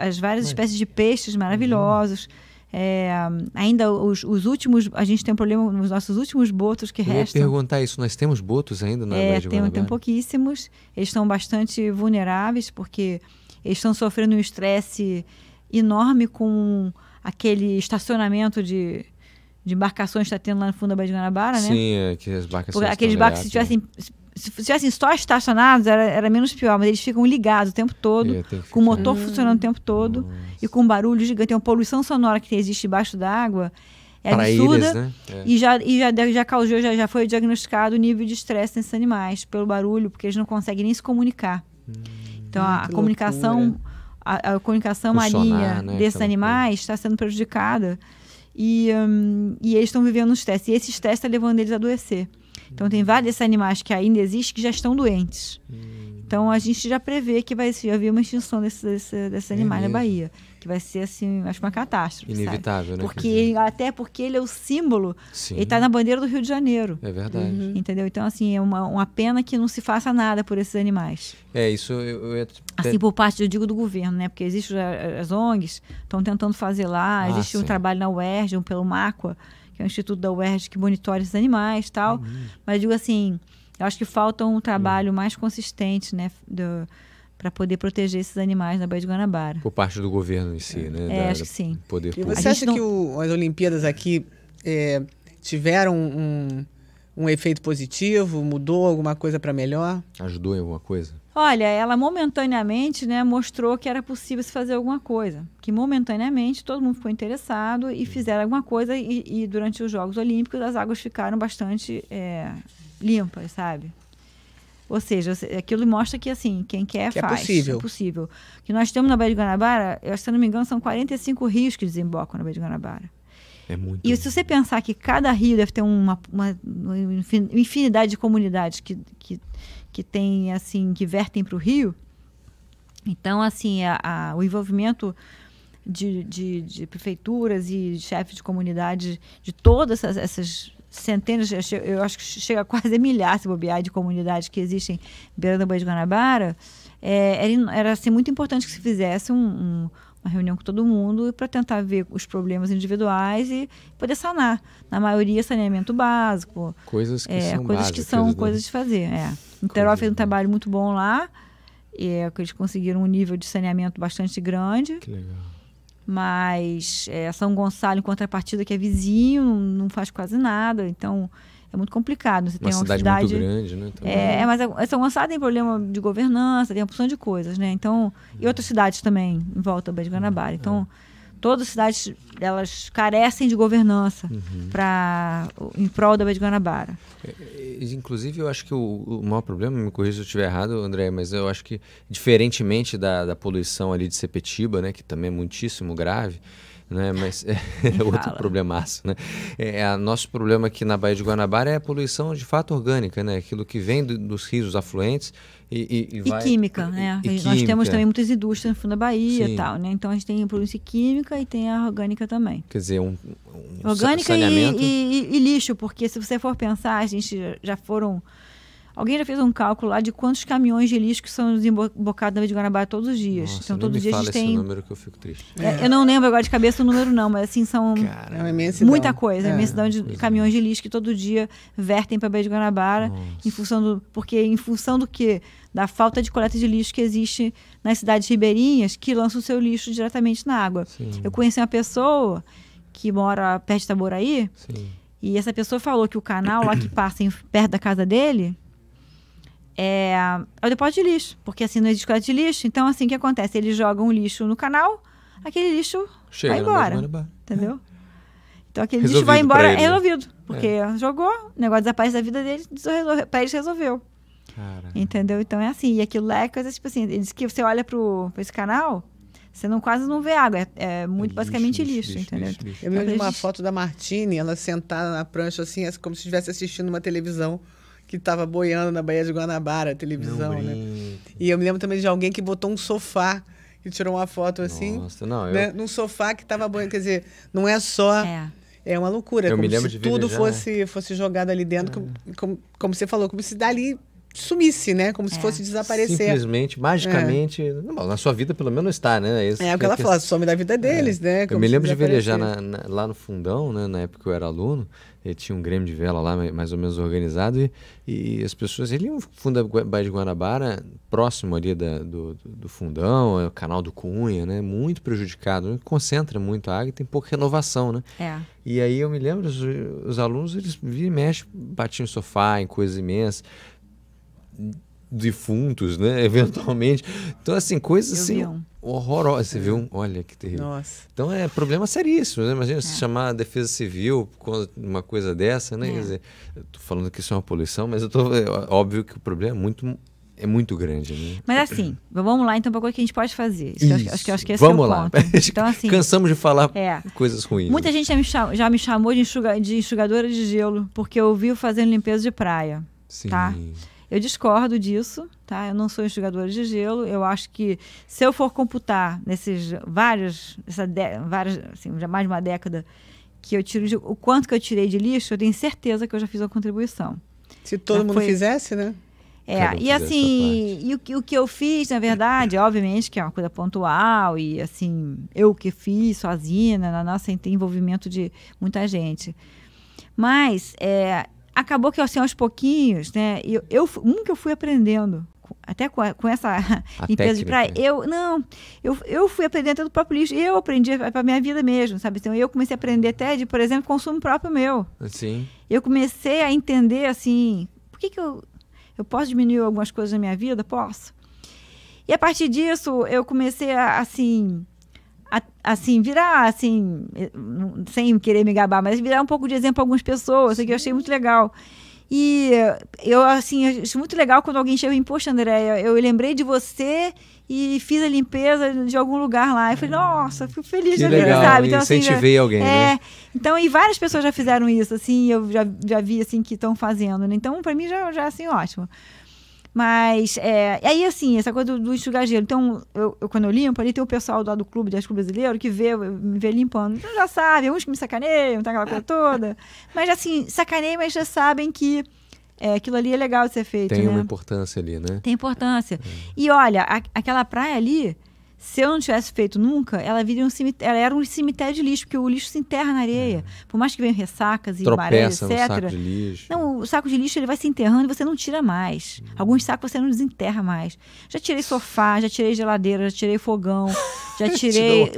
as várias espécies de peixes maravilhosos. Ainda os últimos, a gente tem um problema nos nossos últimos botos que restam. Eu ia perguntar isso, nós temos botos ainda na Baía de Guanabara? Tem pouquíssimos, eles estão bastante vulneráveis porque eles estão sofrendo um estresse enorme com aquele estacionamento de embarcações que está tendo lá no fundo da Baía de Guanabara, né? Sim, que as barcas aqueles barcos, se tivessem só estacionados, era menos pior, mas eles ficam ligados o tempo todo, com o motor funcionando o tempo todo. Nossa. E com um barulho gigante. Tem uma poluição sonora que existe debaixo d'água, é absurda. Eles, né? E já causou, já foi diagnosticado o nível de estresse nesses animais, pelo barulho, porque eles não conseguem nem se comunicar. Então a comunicação marinha, né, desses animais está sendo prejudicada e eles estão vivendo um estresse. E esse estresse está levando eles a adoecer. Então, tem vários animais que ainda existem que já estão doentes. Então, a gente já prevê que vai haver uma extinção desses animais na Bahia. Que vai ser, assim, acho uma catástrofe. Inevitável, sabe? Né? Até porque ele é o símbolo. Sim. Ele está na bandeira do Rio de Janeiro. É verdade. Entendeu? Então, assim, é uma pena que não se faça nada por esses animais. É, isso eu assim, por parte, eu digo, do governo, né? Porque existem as ONGs, estão tentando fazer lá. Existe um trabalho na UERJ, pelo MACUA, que é o Instituto da UERJ que monitora esses animais e tal. Mas digo assim, eu acho que falta um trabalho mais consistente, né, para poder proteger esses animais na Baía de Guanabara. Por parte do governo em si, né? Acho que sim. Poder público. Você acha que as Olimpíadas aqui tiveram um efeito positivo? Mudou alguma coisa para melhor? Ajudou em alguma coisa? Olha, ela momentaneamente, né, mostrou que era possível se fazer alguma coisa. Que momentaneamente todo mundo ficou interessado e fizeram alguma coisa. E durante os Jogos Olímpicos as águas ficaram bastante limpas, sabe? Ou seja, aquilo mostra que, assim, quem quer que faz. É possível. Que nós temos na Baía de Guanabara, se eu não me engano, são 45 rios que desembocam na Baía de Guanabara. É muito. E se você pensar que cada rio deve ter uma infinidade de comunidades que tem, assim, que vertem para o rio, então, assim, o envolvimento de prefeituras e chefes de comunidade de todas essas centenas, eu acho que chega a quase milhares, se bobear, de comunidades que existem beirando a Baía de Guanabara, era assim, muito importante que se fizesse uma reunião com todo mundo para tentar ver os problemas individuais e poder sanar. Na maioria, saneamento básico. Coisas que são coisas básicas, que são coisas de fazer. Niterói fez um trabalho muito bom lá. Eles conseguiram um nível de saneamento bastante grande. Que legal. Mas São Gonçalo, em contrapartida, que é vizinho, não faz quase nada. Então, é muito complicado. Você tem uma cidade muito grande, né? Então, mas São Gonçalo tem problema de governança, tem uma porção de coisas, né? Então, e outras cidades também em volta da Baía de Guanabara. Então, Todas as cidades, elas carecem de governança em prol da Baía de Guanabara. Inclusive, eu acho que o maior problema, me corrija se eu estiver errado, André, mas eu acho que, diferentemente da poluição ali de Sepetiba, né, que também é muitíssimo grave, né, mas é outro problemaço, né? Nosso problema aqui na Baía de Guanabara é a poluição de fato orgânica, né? Aquilo que vem dos rios afluentes. E química, né? Nós temos também muitas indústrias no fundo da Bahia e tal, né? Então a gente tem a poluição química e tem a orgânica também. Quer dizer, orgânica saneamento. E lixo, porque se você for pensar, a gente alguém já fez um cálculo lá de quantos caminhões de lixo que são desembocados na Baía de Guanabara todos os dias. Nossa, então, todo dia a gente tem... Esse número que eu fico triste. Eu não lembro agora de cabeça o número, não, mas assim, são muita coisa. É uma imensidão de caminhões de lixo que todo dia vertem para a Baía de Guanabara, em função do quê? Da falta de coleta de lixo que existe nas cidades ribeirinhas, que lançam o seu lixo diretamente na água. Sim. Eu conheci uma pessoa que mora perto de Itaboraí, e essa pessoa falou que o canal lá que passa perto da casa dele... é o depósito de lixo, porque assim não existe coleta de lixo, então assim o que acontece? Eles jogam o lixo no canal, aquele lixo vai embora, entendeu? Então aquele lixo vai embora, é resolvido, porque jogou, o negócio desaparece da vida dele, para eles resolveu. Cara. Entendeu? Então é assim, e aquilo lá é coisa tipo assim, ele diz que você olha para esse canal, você quase não vê água, é basicamente lixo, entendeu? Eu vi uma foto da Martine, ela sentada na prancha assim, como se estivesse assistindo uma televisão, que estava boiando na Baía de Guanabara, a televisão, né? E eu me lembro também de alguém que botou um sofá, que tirou uma foto assim, num sofá que estava boiando. Quer dizer, não é só... É uma loucura, como se tudo fosse jogado ali dentro, como você falou, como se dali sumisse, né? Como se fosse desaparecer. Simplesmente, magicamente... Bom, na sua vida, pelo menos, está, né? É o que ela fala, some da vida deles, né? Eu me lembro de velejar lá no Fundão, né? Na época que eu era aluno, e tinha um Grêmio de vela lá, mais ou menos organizado, e as pessoas... Ele funda a Baía de Guanabara, próximo ali do Fundão, é o canal do Cunha, né? Muito prejudicado, né? Concentra muito a água e tem pouca renovação, né? E aí eu me lembro, os alunos, eles vira e mexe, batiam em sofá, em coisas imensas, defuntos, né? Eventualmente. Então, assim, coisas assim... horrorosa, você viu? Olha que terrível. Nossa. Então é problema seríssimo, né? Imagina se chamar a defesa civil por uma coisa dessa, né? Quer dizer, eu tô falando que isso é uma poluição, mas óbvio que o problema é muito grande, né? Mas assim, vamos lá então para coisa que a gente pode fazer. Acho que esse vamos é o lá. Ponto. Então, assim, cansamos de falar coisas ruins. Muita gente já me chamou de enxugadora de gelo, porque eu vivo fazendo limpeza de praia. Sim. Tá? Eu discordo disso, tá? Eu não sou enxugadora de gelo. Eu acho que se eu for computar já mais de uma década que eu tiro o quanto que eu tirei de lixo, eu tenho certeza que eu já fiz uma contribuição. Se todo mundo fizesse, né? E assim, o que eu fiz, na verdade, obviamente que é uma coisa pontual e assim, eu que fiz sozinha, sem ter envolvimento de muita gente. Mas acabou que assim, aos pouquinhos, né? Eu fui aprendendo, até com essa limpeza de praia. Eu fui aprendendo do próprio lixo. Eu aprendi para minha vida mesmo, sabe? Então eu comecei a aprender até de, por exemplo, consumo próprio meu. Sim. Eu comecei a entender assim, por que eu posso diminuir algumas coisas na minha vida? Posso. E a partir disso eu comecei a virar, sem querer me gabar, mas virar um pouco de exemplo para algumas pessoas, que eu achei muito legal. E eu, assim, acho muito legal quando alguém chega e fala, poxa, André, eu lembrei de você e fiz a limpeza de algum lugar lá. Eu falei, nossa, fico feliz de ver, sabe? Então, assim, incentivei alguém, né? Então, e várias pessoas já fizeram isso, assim, eu já vi, assim, que estão fazendo, né? Então, para mim, já assim, ótimo. Mas, aí assim, essa coisa do enxugar gelo. Então, quando eu limpo, ali tem o pessoal lá do clube, das clubes brasileiros, que me vê limpando. Então, já sabe, uns que me sacaneiam, tá aquela coisa toda. Mas, assim, sacaneio, mas já sabem que aquilo ali é legal de ser feito, né? Tem uma importância ali, né? Tem importância. E, olha, aquela praia ali, se eu não tivesse feito nunca, ela era um cemitério de lixo, porque o lixo se enterra na areia. Por mais que venham ressacas e marés, etc. Tropeça no saco de lixo. Não, o saco de lixo ele vai se enterrando e você não tira mais. Alguns sacos você não desenterra mais. Já tirei sofá, já tirei geladeira, já tirei fogão, já tirei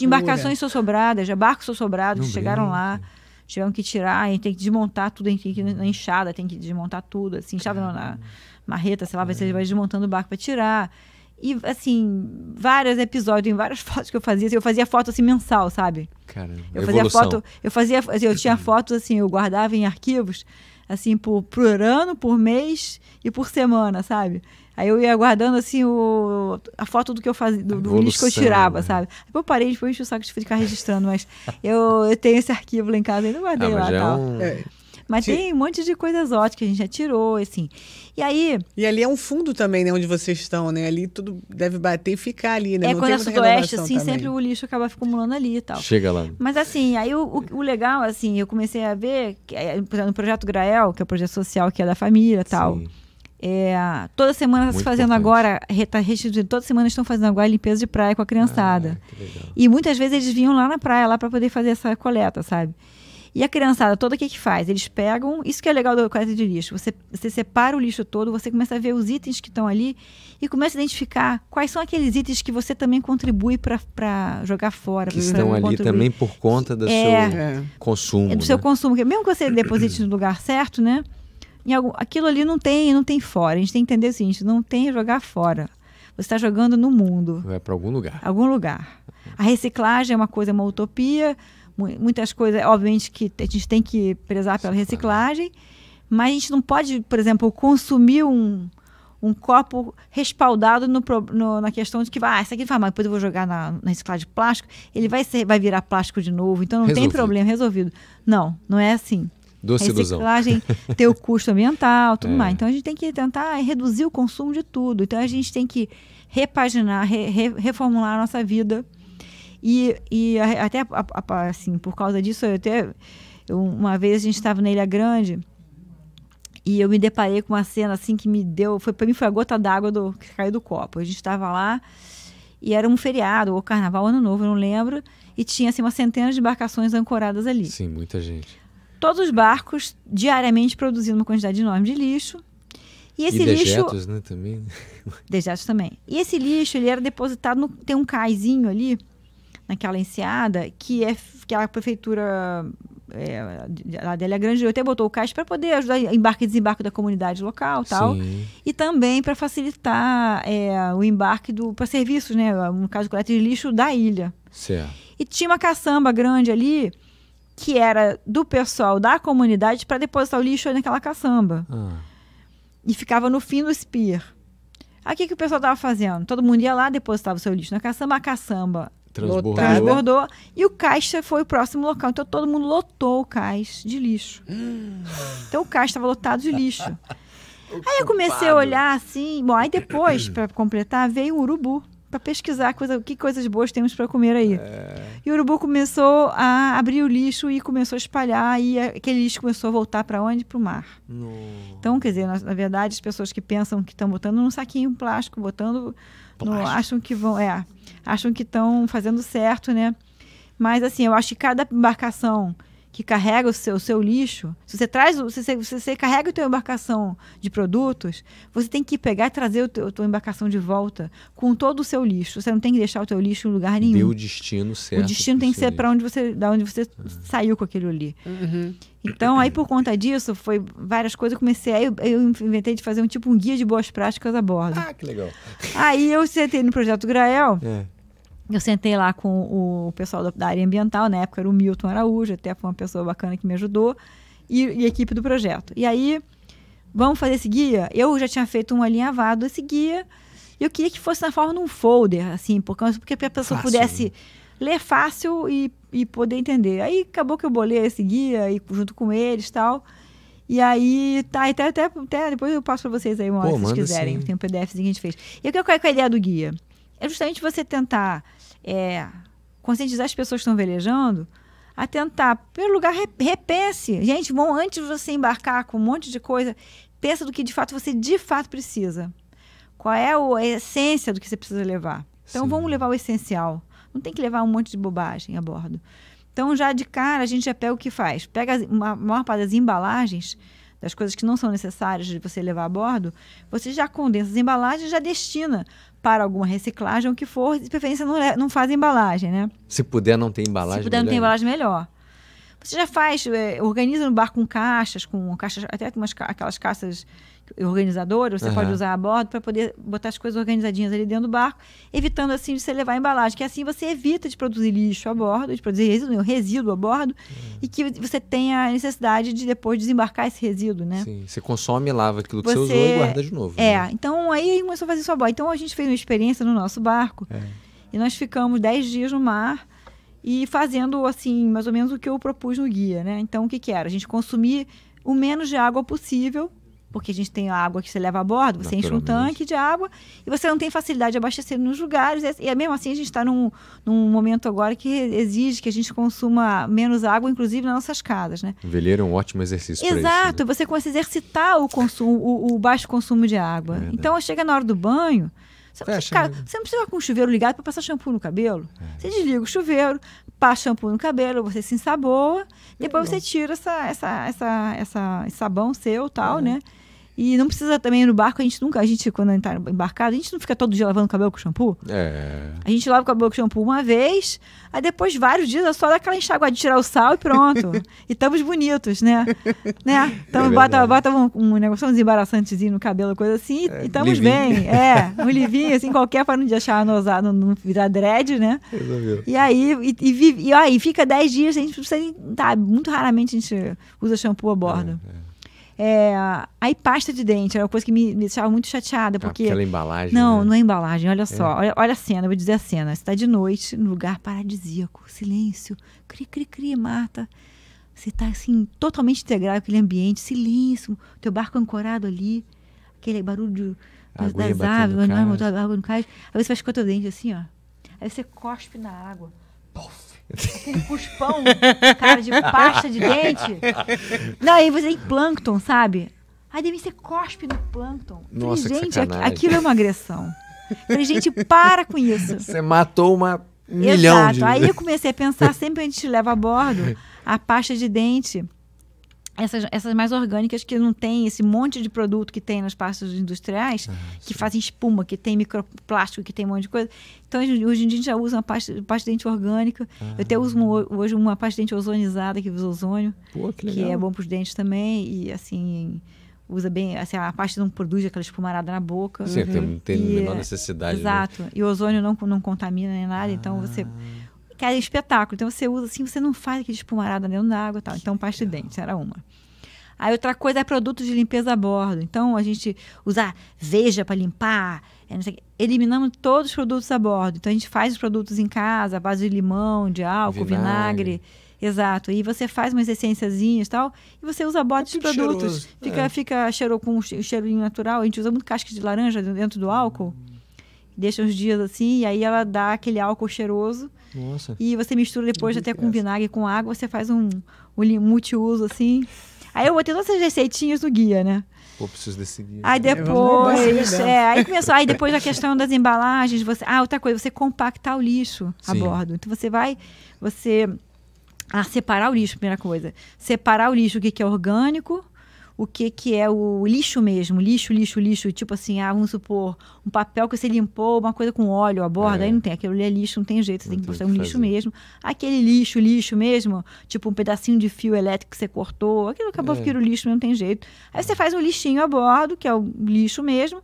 embarcações sossobradas, já barcos sossobrados que chegaram lá. Tiveram que tirar, a gente tem que desmontar tudo, a gente tem que ir na enxada, tem que desmontar tudo. Assim, enxada na marreta, sei lá, você vai desmontando o barco para tirar. E, assim, vários episódios, tem várias fotos que eu fazia. Assim, eu fazia foto, assim, mensal, sabe? Cara, eu tinha fotos, assim, eu guardava em arquivos, assim, por ano, por mês e por semana, sabe? Aí eu ia guardando, assim, a foto do que eu fazia, do lixo que eu tirava, né? Sabe? Aí eu parei, depois enchi o saco de ficar registrando, mas eu tenho esse arquivo lá em casa, ainda guardei lá e tal. Mas tem um monte de coisa exótica que a gente já tirou, assim. E aí... E ali é um fundo também, né? Onde vocês estão, né? Ali tudo deve bater e ficar ali, né? É, quando é sudoeste, assim, sempre o lixo acaba acumulando ali e tal. Chega lá. Mas, assim, aí o legal, assim, eu comecei a ver... Que, no Projeto Grael, que é o projeto social que é da família e tal... toda semana está se fazendo agora, toda semana estão fazendo agora limpeza de praia com a criançada. E muitas vezes eles vinham lá na praia, lá para poder fazer essa coleta, sabe? E a criançada toda, o que que faz? Eles pegam... Isso que é legal da coleta de lixo. Você separa o lixo todo, você começa a ver os itens que estão ali e começa a identificar quais são aqueles itens que você também contribui para jogar fora. Que estão ali também por conta do seu consumo. É do seu consumo. Porque mesmo que você deposite no lugar certo, né? Aquilo ali não tem fora. A gente tem que entender o seguinte, não tem jogar fora. Você está jogando no mundo. Vai para algum lugar. Algum lugar. A reciclagem é uma coisa, é uma utopia... Muitas coisas, obviamente, que a gente tem que prezar pela reciclagem, mas a gente não pode, por exemplo, consumir um copo respaldado na questão de que isso aqui não faz mal, depois eu vou jogar na reciclagem de plástico, ele vai virar plástico de novo, então não tem problema, resolvido. Não, não é assim. Doce ilusão. Reciclagem tem o custo ambiental, tudo mais. Então a gente tem que tentar reduzir o consumo de tudo. Então a gente tem que repaginar, reformular a nossa vida. E até, assim, por causa disso, uma vez a gente estava na Ilha Grande e eu me deparei com uma cena, assim, que me deu... Para mim foi a gota d'água que caiu do copo. A gente estava lá e era um feriado, ou carnaval, ano novo, eu não lembro. E tinha, assim, uma centena de embarcações ancoradas ali. Sim, muita gente. Todos os barcos diariamente produzindo uma quantidade enorme de lixo. E esse dejetos, né, também. Dejetos também. E esse lixo, ele era depositado... Tem um caizinho ali... naquela enseada, que a prefeitura lá da Ilha Grande até botou o cais para poder ajudar embarque e desembarque da comunidade local, tal. Sim. E também para facilitar o embarque para serviços, né? No caso, coleta de lixo da ilha. Certo. E tinha uma caçamba grande ali, que era do pessoal da comunidade para depositar o lixo naquela caçamba. E ficava no fim do pier. Aí o que o pessoal estava fazendo? Todo mundo ia lá, depositava o seu lixo na caçamba, a caçamba... Transbordou. E o cais foi o próximo local. Então todo mundo lotou o cais de lixo. Então o cais estava lotado de lixo. Aí eu comecei a olhar assim. Bom, aí depois, para completar, veio o urubu para pesquisar que coisas boas temos para comer aí. E o urubu começou a abrir o lixo e começou a espalhar. E aquele lixo começou a voltar para onde? Para o mar. No. Então, quer dizer, na verdade, as pessoas que pensam que estão botando num saquinho de plástico, acham que vão... acham que estão fazendo certo, né? Mas, assim, eu acho que cada embarcação que carrega o seu lixo, se você carrega a tua embarcação de produtos, você tem que pegar e trazer a tua embarcação de volta com todo o seu lixo. Você não tem que deixar o teu lixo em lugar nenhum. Deu o destino certo. O destino tem que ser para onde você saiu com aquilo ali. Então, aí, por conta disso, foi várias coisas. Eu inventei de fazer um guia de boas práticas a bordo. Ah, que legal. Aí, eu sentei no Projeto Grael... Eu sentei lá com o pessoal da área ambiental, na época era o Milton Araújo, até foi uma pessoa bacana que me ajudou, e a equipe do projeto. E aí, vamos fazer esse guia? Eu já tinha feito um alinhavado desse guia, e eu queria que fosse na forma de um folder, assim, porque a pessoa pudesse ler fácil e poder entender. Aí acabou que eu bolei esse guia, e junto com eles e tal. E aí, até depois eu passo para vocês aí uma hora, se vocês quiserem. Sim. Tem um PDFzinho que a gente fez. E o que é a ideia do guia? É justamente você tentar conscientizar as pessoas que estão velejando a tentar, em primeiro lugar, repense. Gente, bom, antes de você embarcar com um monte de coisa, pensa do que de fato precisa. Qual é a essência do que você precisa levar? Então, vamos levar o essencial. Não tem que levar um monte de bobagem a bordo. Então, já de cara, a gente já pega o que faz. Pega a maior parte das embalagens, das coisas que não são necessárias de você levar a bordo, você já condensa as embalagens e já destina para alguma reciclagem, ou o que for, de preferência não faz embalagem, né? Se puder não ter embalagem, se puder melhor. Não ter embalagem, melhor. Você já faz, organiza no barco com caixas, até aquelas caixas organizadora, você pode usar a bordo para poder botar as coisas organizadinhas ali dentro do barco, evitando assim de você levar a embalagem, que assim você evita de produzir lixo a bordo, de produzir resíduo a bordo, e que você tenha a necessidade de depois desembarcar esse resíduo, né? Sim, você consome e lava aquilo que você usou e guarda de novo. É, né? Então aí começou a fazer isso a bordo. Então a gente fez uma experiência no nosso barco, e nós ficamos 10 dias no mar, e fazendo assim, mais ou menos o que eu propus no guia, né? Então o que que era? A gente consumir o menos de água possível, porque a gente tem a água que você leva a bordo, você enche um tanque de água e você não tem facilidade de abastecer nos lugares. E mesmo assim a gente está num momento agora que exige que a gente consuma menos água, inclusive nas nossas casas, né? O veleiro é um ótimo exercício para isso. Exato, né? Você começa a exercitar o consumo, o baixo consumo de água. É, então chega na hora do banho, você não precisa ficar com o chuveiro ligado para passar shampoo no cabelo. É. Você desliga o chuveiro, passa shampoo no cabelo, você se ensaboa, depois você tira esse sabão seu e tal, né? E não precisa também no barco, quando a gente está embarcado, a gente não fica todo dia lavando o cabelo com shampoo. É. A gente lava o cabelo com shampoo uma vez, aí depois vários dias é só dar aquela enxaguada de tirar o sal e pronto. E estamos bonitos, né? Então bota um negócio desembaraçantezinho no cabelo, coisa assim, e estamos bem. É, um livinho assim qualquer para não deixar anosado, não virar dread, né? Resolveu. E aí fica 10 dias, a gente precisa, muito raramente a gente usa shampoo a bordo. Aí pasta de dente era uma coisa que me deixava muito chateada, porque aquela embalagem, não é embalagem, olha só, olha a cena, eu vou dizer a cena. Você está de noite, num lugar paradisíaco, silêncio, cri, cri, cri, Marta, você está assim, totalmente integrado àquele ambiente, silêncio, teu barco ancorado ali, aquele barulho das aves, água no cais, aí você vai escovar teu dente assim, ó, aí você cospe na água, pof! Aquele cuspão, cara, de pasta de dente. Não, aí você tem plâncton, sabe? Aí daí você cospe no plâncton. Nossa, falei, gente, aquilo é uma agressão. Falei, gente, para com isso. Você matou um milhão de... Exato. Aí eu comecei a pensar, sempre a gente leva a bordo a pasta de dente, essas mais orgânicas que não tem esse monte de produto que tem nas pastas industriais, que fazem espuma, que tem microplástico, que tem um monte de coisa. Então, hoje em dia, a gente já usa uma pasta de dente orgânica. Eu até uso hoje uma pasta de dente ozonizada, que usa ozônio, que é bom para os dentes também. E, assim, usa bem... Assim, a pasta não produz aquela espumarada na boca. Sim, tem a menor necessidade. Exato. Né? E o ozônio não contamina nem nada, então você... Cara, é um espetáculo. Então, você usa assim, você não faz aquele espumarada dentro da água e tal. Então, pasta de dente era uma. Aí, outra coisa é produto de limpeza a bordo. Então, a gente usar Veja para limpar, eliminamos todos os produtos a bordo. Então, a gente faz os produtos em casa, a base de limão, de álcool, vinagre. Exato. E você faz umas essênciazinhas e tal, e você usa a bordo dos produtos. Cheiroso. Fica cheiro com um cheirinho natural. A gente usa muito casca de laranja dentro do álcool. Deixa uns dias assim, e aí ela dá aquele álcool cheiroso. Nossa. E você mistura depois até com vinagre, com água, você faz um multiuso assim. Aí eu botei todas essas receitinhas no guia, né? Pô, preciso desse guia. Aí depois... aí começou... Aí depois a questão das embalagens, você... outra coisa, você compactar o lixo a bordo. Então você vai... separar o lixo, primeira coisa. Separar o lixo, o que é orgânico... O que é o lixo mesmo, lixo, tipo assim, vamos supor, um papel que você limpou, uma coisa com óleo a bordo, aí não tem, aquilo ali é lixo, não tem jeito, você tem que postar um lixo mesmo. Aquele lixo mesmo, tipo um pedacinho de fio elétrico que você cortou, aquilo acabou ficando lixo, não tem jeito. Aí você faz um lixinho a bordo, que é o lixo mesmo,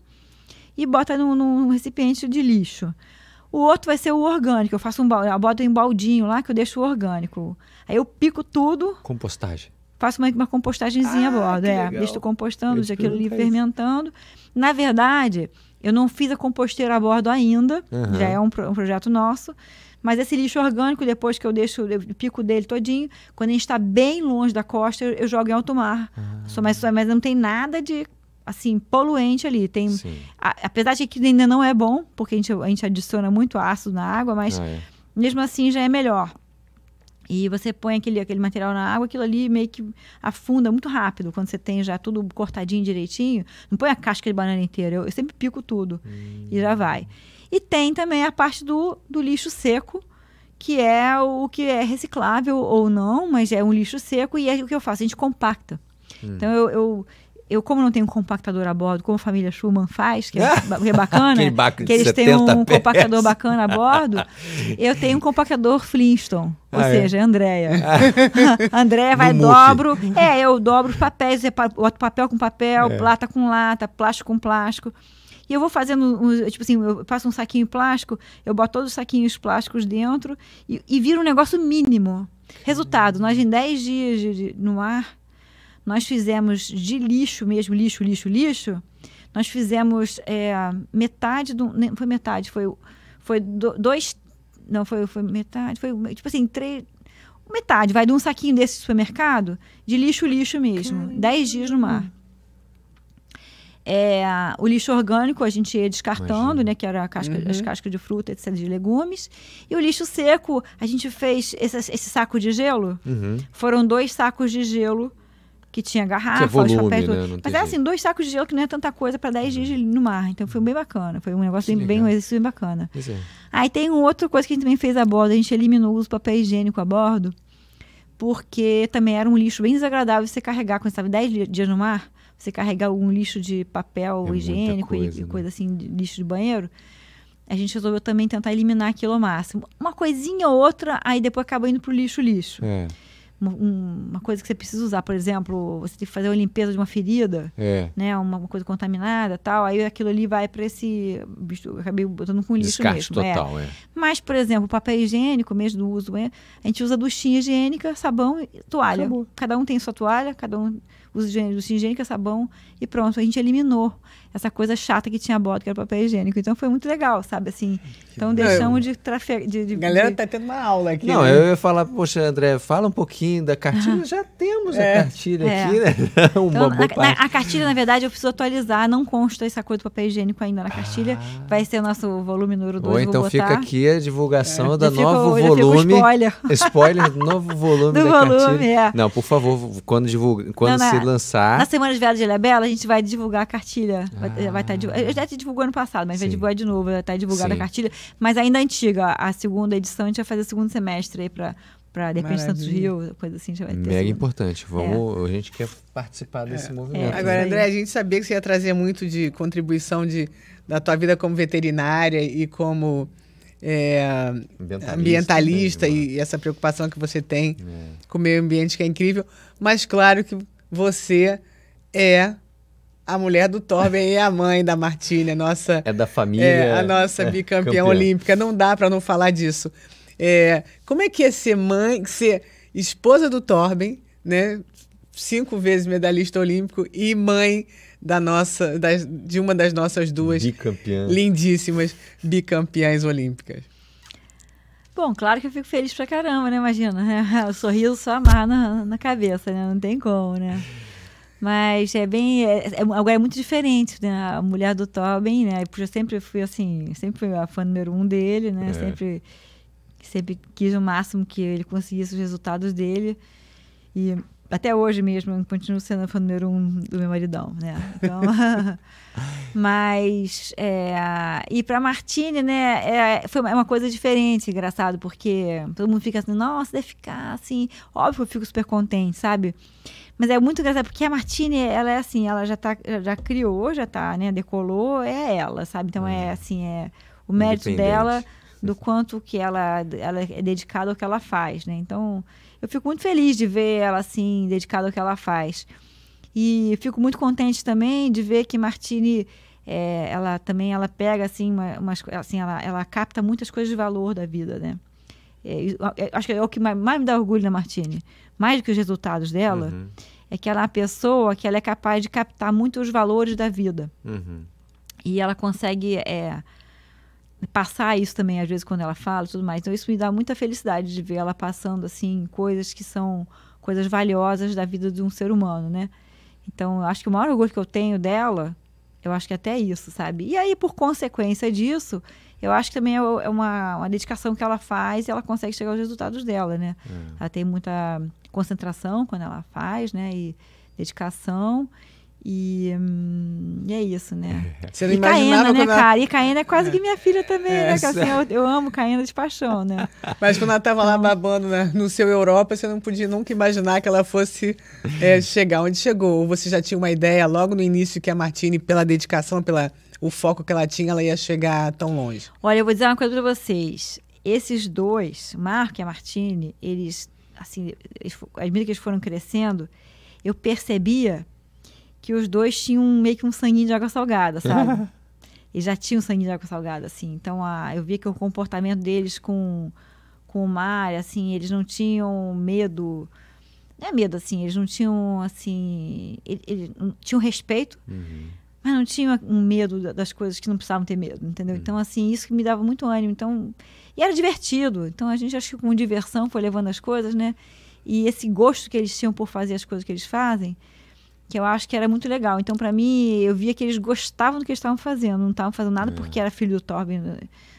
e bota num recipiente de lixo. O outro vai ser o orgânico, eu faço eu boto em baldinho lá, que eu deixo o orgânico. Aí eu pico tudo. Compostagem. Faço uma compostagemzinha a bordo, Deixo compostando, já aquilo ali fermentando. Na verdade, eu não fiz a composteira a bordo ainda, já é um projeto nosso. Mas esse lixo orgânico, depois que eu pico dele todinho, quando a gente está bem longe da costa, eu jogo em alto mar. Mas não tem nada de assim poluente ali. Tem, apesar de que ainda não é bom, porque a gente adiciona muito ácido na água, mas mesmo assim já é melhor. E você põe aquele material na água, aquilo ali meio que afunda muito rápido. Quando você tem já tudo cortadinho direitinho, não põe a casca de banana inteira. Eu sempre pico tudo e já vai. E tem também a parte do lixo seco, que é o que é reciclável ou não, mas é um lixo seco. E é o que eu faço, a gente compacta. Então, eu Eu, como não tenho um compactador a bordo, como a família Schumann faz, que é bacana, que eles têm um compactador bacana a bordo, eu tenho um compactador Flintstone, ou seja, Andrea. Andrea vai, dobro, eu dobro os papéis, boto papel com papel, lata com lata, plástico com plástico. E eu vou fazendo, tipo assim, eu faço um saquinho plástico, eu boto todos os saquinhos plásticos dentro e vira um negócio mínimo. Resultado, nós em 10 dias no ar, nós fizemos de lixo mesmo, lixo, nós fizemos metade do... Não, foi metade, foi dois... Não, foi metade, foi tipo assim, três... Metade, vai de um saquinho desse supermercado, de lixo mesmo, 10 dias no mar. O lixo orgânico a gente ia descartando, né, que era a casca, as cascas de fruta, etc, de legumes. E o lixo seco, a gente fez esse saco de gelo. Foram 2 sacos de gelo, que tinha garrafa, papéis... Né? Mas era assim, 2 sacos de gelo, que não é tanta coisa para 10 dias no mar. Então foi bem bacana, foi um negócio bem, um exercício bem bacana. Aí tem outra coisa que a gente também fez a bordo, a gente eliminou o uso do papel higiênico a bordo, porque também era um lixo bem desagradável você carregar, quando você estava 10 dias no mar... Você carregar um lixo de papel higiênico coisa, coisa assim, de lixo de banheiro, a gente resolveu também tentar eliminar aquilo ao máximo. Uma coisinha ou outra, aí depois acaba indo pro lixo. Uma coisa que você precisa usar, por exemplo, você tem que fazer a limpeza de uma ferida, né? Uma coisa contaminada e tal, aí aquilo ali vai para esse... Eu acabei botando com lixo mesmo. Descarte total, Mas, por exemplo, o papel higiênico mesmo do uso, a gente usa duchinha higiênica, sabão e toalha. Acabou. Cada um tem sua toalha, cada um... Os higiênicos, sabão e pronto. A gente eliminou essa coisa chata que tinha a bordo, que era papel higiênico. Então foi muito legal, sabe? Assim, então deixamos de trafegar. Galera, tá tendo uma aula aqui. Não, eu ia falar, poxa, André, fala um pouquinho da cartilha. Já temos a cartilha aqui, né? Então, a cartilha, na verdade, eu preciso atualizar. Não consta essa coisa do papel higiênico ainda na cartilha. Vai ser o nosso volume número 2. Ou então vou botar. Fica aqui a divulgação do novo volume. Spoiler, novo volume do cartilha. Não, por favor, quando se lançar. Na Semana de Vela de Ilhabela, a gente vai divulgar a cartilha. Vai tá, eu já te divulgou ano passado, mas vai divulgar de novo. Vai estar divulgada a cartilha, mas ainda antiga. A segunda edição, a gente vai fazer o segundo semestre aí para de repente Santos Rio, coisa assim. Já vai ter mega importante. Vamos, a gente quer participar desse movimento. Agora, André, a gente sabia que você ia trazer muito de contribuição da tua vida como veterinária e como ambientalista e essa preocupação que você tem com o meio ambiente, que é incrível. Mas claro que você é a mulher do Torben e a mãe da Martine, nossa... É da família. A nossa bicampeã olímpica. Não dá para não falar disso. Como é que é ser mãe, ser esposa do Torben, né? 5 vezes medalhista olímpico e mãe de uma das nossas duas lindíssimas bicampeãs olímpicas? Bom, claro que eu fico feliz pra caramba, né? Imagina, né? O sorriso só amarra na cabeça, né? Não tem como, né? Mas agora é muito diferente, né? A mulher do Torben, né? Porque eu sempre fui assim, sempre fui a fã número 1 dele, né? Sempre quis o máximo que ele conseguisse os resultados dele. E até hoje mesmo eu continuo sendo a fã número 1 do meu maridão, né? Então, mas e para Martine, né? Foi uma coisa diferente, engraçado, porque todo mundo fica assim, nossa, deve ficar assim. Óbvio que eu fico super contente, sabe? Mas é muito engraçado, porque a Martine, ela é assim, ela já criou, já tá, né, decolou, é ela, sabe? Então é assim, o mérito dela, do quanto que ela é dedicada ao que ela faz, né? Então, eu fico muito feliz de ver ela assim, dedicada ao que ela faz. E fico muito contente também de ver que Martine, ela também, ela pega assim, ela capta muitas coisas de valor da vida, né? Acho que é o que mais me dá orgulho na Martine, mais do que os resultados dela, é que ela é uma pessoa que ela é capaz de captar muito os valores da vida. E ela consegue passar isso também, às vezes, quando ela fala e tudo mais. Então, isso me dá muita felicidade de ver ela passando, assim, coisas que são coisas valiosas da vida de um ser humano, né? Então, eu acho que o maior orgulho que eu tenho dela, eu acho que até isso, sabe? E aí, por consequência disso... Eu acho que também é uma dedicação que ela faz e ela consegue chegar aos resultados dela, né? Ela tem muita concentração quando ela faz, né? E dedicação. E é isso, né? Você não imaginava, né, cara? E Caena é quase que minha filha também, né? Que, assim, eu amo Caena de paixão, né? Mas quando ela estava lá babando, né, no seu Europa, você não podia nunca imaginar que ela fosse chegar onde chegou. Ou você já tinha uma ideia logo no início que a Martine, pela dedicação, o foco que ela tinha, ela ia chegar tão longe? Olha, eu vou dizer uma coisa para vocês. Esses dois, Marco e a Martine, eles, assim, à medida que eles foram crescendo, eu percebia que os dois tinham meio que um sanguinho de água salgada, sabe? Eles já tinham um sanguinho de água salgada, assim. Então, eu via que o comportamento deles com o mar, assim, eles não tinham medo... Não é medo, assim, eles não tinham, assim... Eles tinham respeito, mas não tinham um medo das coisas que não precisavam ter medo, entendeu? Então, assim, isso que me dava muito ânimo. Então, e era divertido. Então, a gente, acho que com diversão, foi levando as coisas, né? E esse gosto que eles tinham por fazer as coisas que eles fazem... que eu acho que era muito legal. Então, para mim, eu via que eles gostavam do que eles estavam fazendo, não estavam fazendo nada porque era filho do Torben,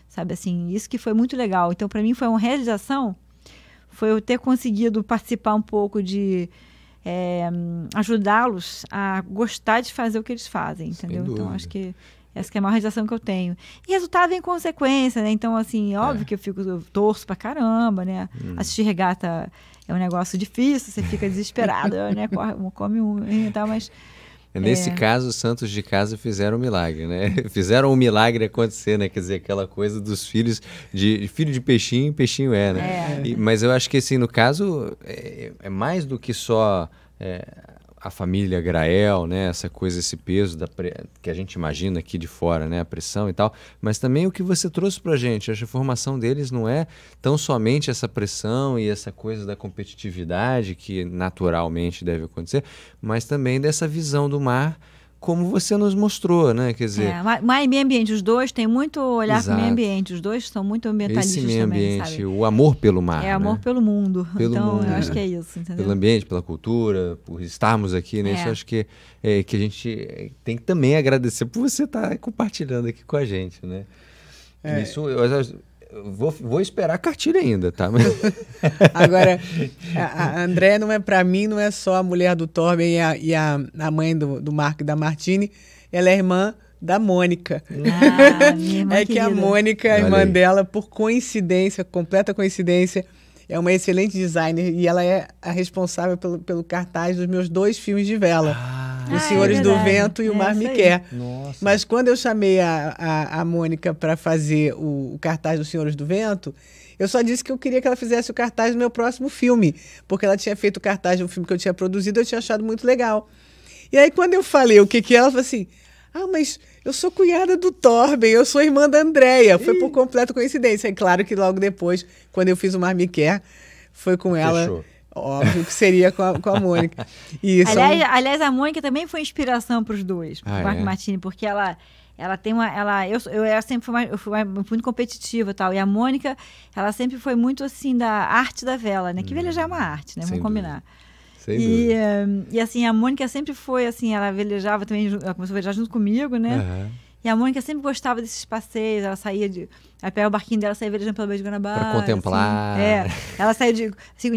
sabe, assim, isso que foi muito legal. Então, para mim, foi uma realização, foi eu ter conseguido participar um pouco de ajudá-los a gostar de fazer o que eles fazem, entendeu? Então, acho que essa que é a maior realização que eu tenho. E resultado vem consequência, né? Então, assim, óbvio que eu torço pra caramba, né? Assistir regata é um negócio difícil, você fica desesperado, né? Come um e tal, mas... Nesse caso, os Santos de casa fizeram um milagre, né? Fizeram um milagre acontecer, né? Quer dizer, aquela coisa dos filhos de... Filho de peixinho, peixinho né? Mas eu acho que, assim, no caso, é mais do que só... a família Grael, né, essa coisa, esse peso que a gente imagina aqui de fora, né, a pressão e tal, mas também o que você trouxe pra gente, acho que a formação deles não é tão somente essa pressão e essa coisa da competitividade que naturalmente deve acontecer, mas também dessa visão do mar, como você nos mostrou, né, quer dizer... mar e meio ambiente, os dois têm muito olhar para o meio ambiente, os dois são muito ambientalistas também, sabe? Esse meio ambiente, o amor pelo mar, né? Amor pelo mundo, então eu acho que é isso, entendeu? Pelo ambiente, pela cultura, por estarmos aqui, né, isso eu acho que a gente tem que também agradecer por você estar compartilhando aqui com a gente, né? Isso, eu vou esperar a cartilha ainda, tá? Mas... Agora, a Andrea não é, para mim, não é só a mulher do Torben e a mãe do Marco e da Martine, ela é irmã da Mônica. Minha irmã querida. Que a Mônica, a irmã dela, por coincidência, completa coincidência, é uma excelente designer e ela é a responsável pelo cartaz dos meus dois filmes de vela. Os Senhores do Vento e O Mar Me Quer. Nossa. Mas quando eu chamei a Mônica para fazer o cartaz dos Senhores do Vento, eu só disse que eu queria que ela fizesse o cartaz do meu próximo filme, porque ela tinha feito o cartaz de um filme que eu tinha produzido, eu tinha achado muito legal. E aí, quando eu falei o que ela falou assim, mas eu sou cunhada do Torben, eu sou irmã da Andrea. Foi por completa coincidência. E claro que logo depois, quando eu fiz O Mar Me Quer, foi com ela... Fechou. Óbvio que seria com a Mônica. Isso. Aliás, a Mônica também foi inspiração para os dois, para o Marco Martine, porque ela tem uma... Eu sempre fui muito competitiva e tal. E a Mônica, ela sempre foi muito assim da arte da vela, né? Que velejar é uma arte, né? Vamos combinar. E assim, a Mônica sempre foi assim, ela velejava também, ela começou a velejar junto comigo, né? E a Mônica sempre gostava desses passeios, ela saía de... Ela pegava o barquinho dela, saía velejando pela Baía de Guanabara. Pra contemplar. Assim, ela saía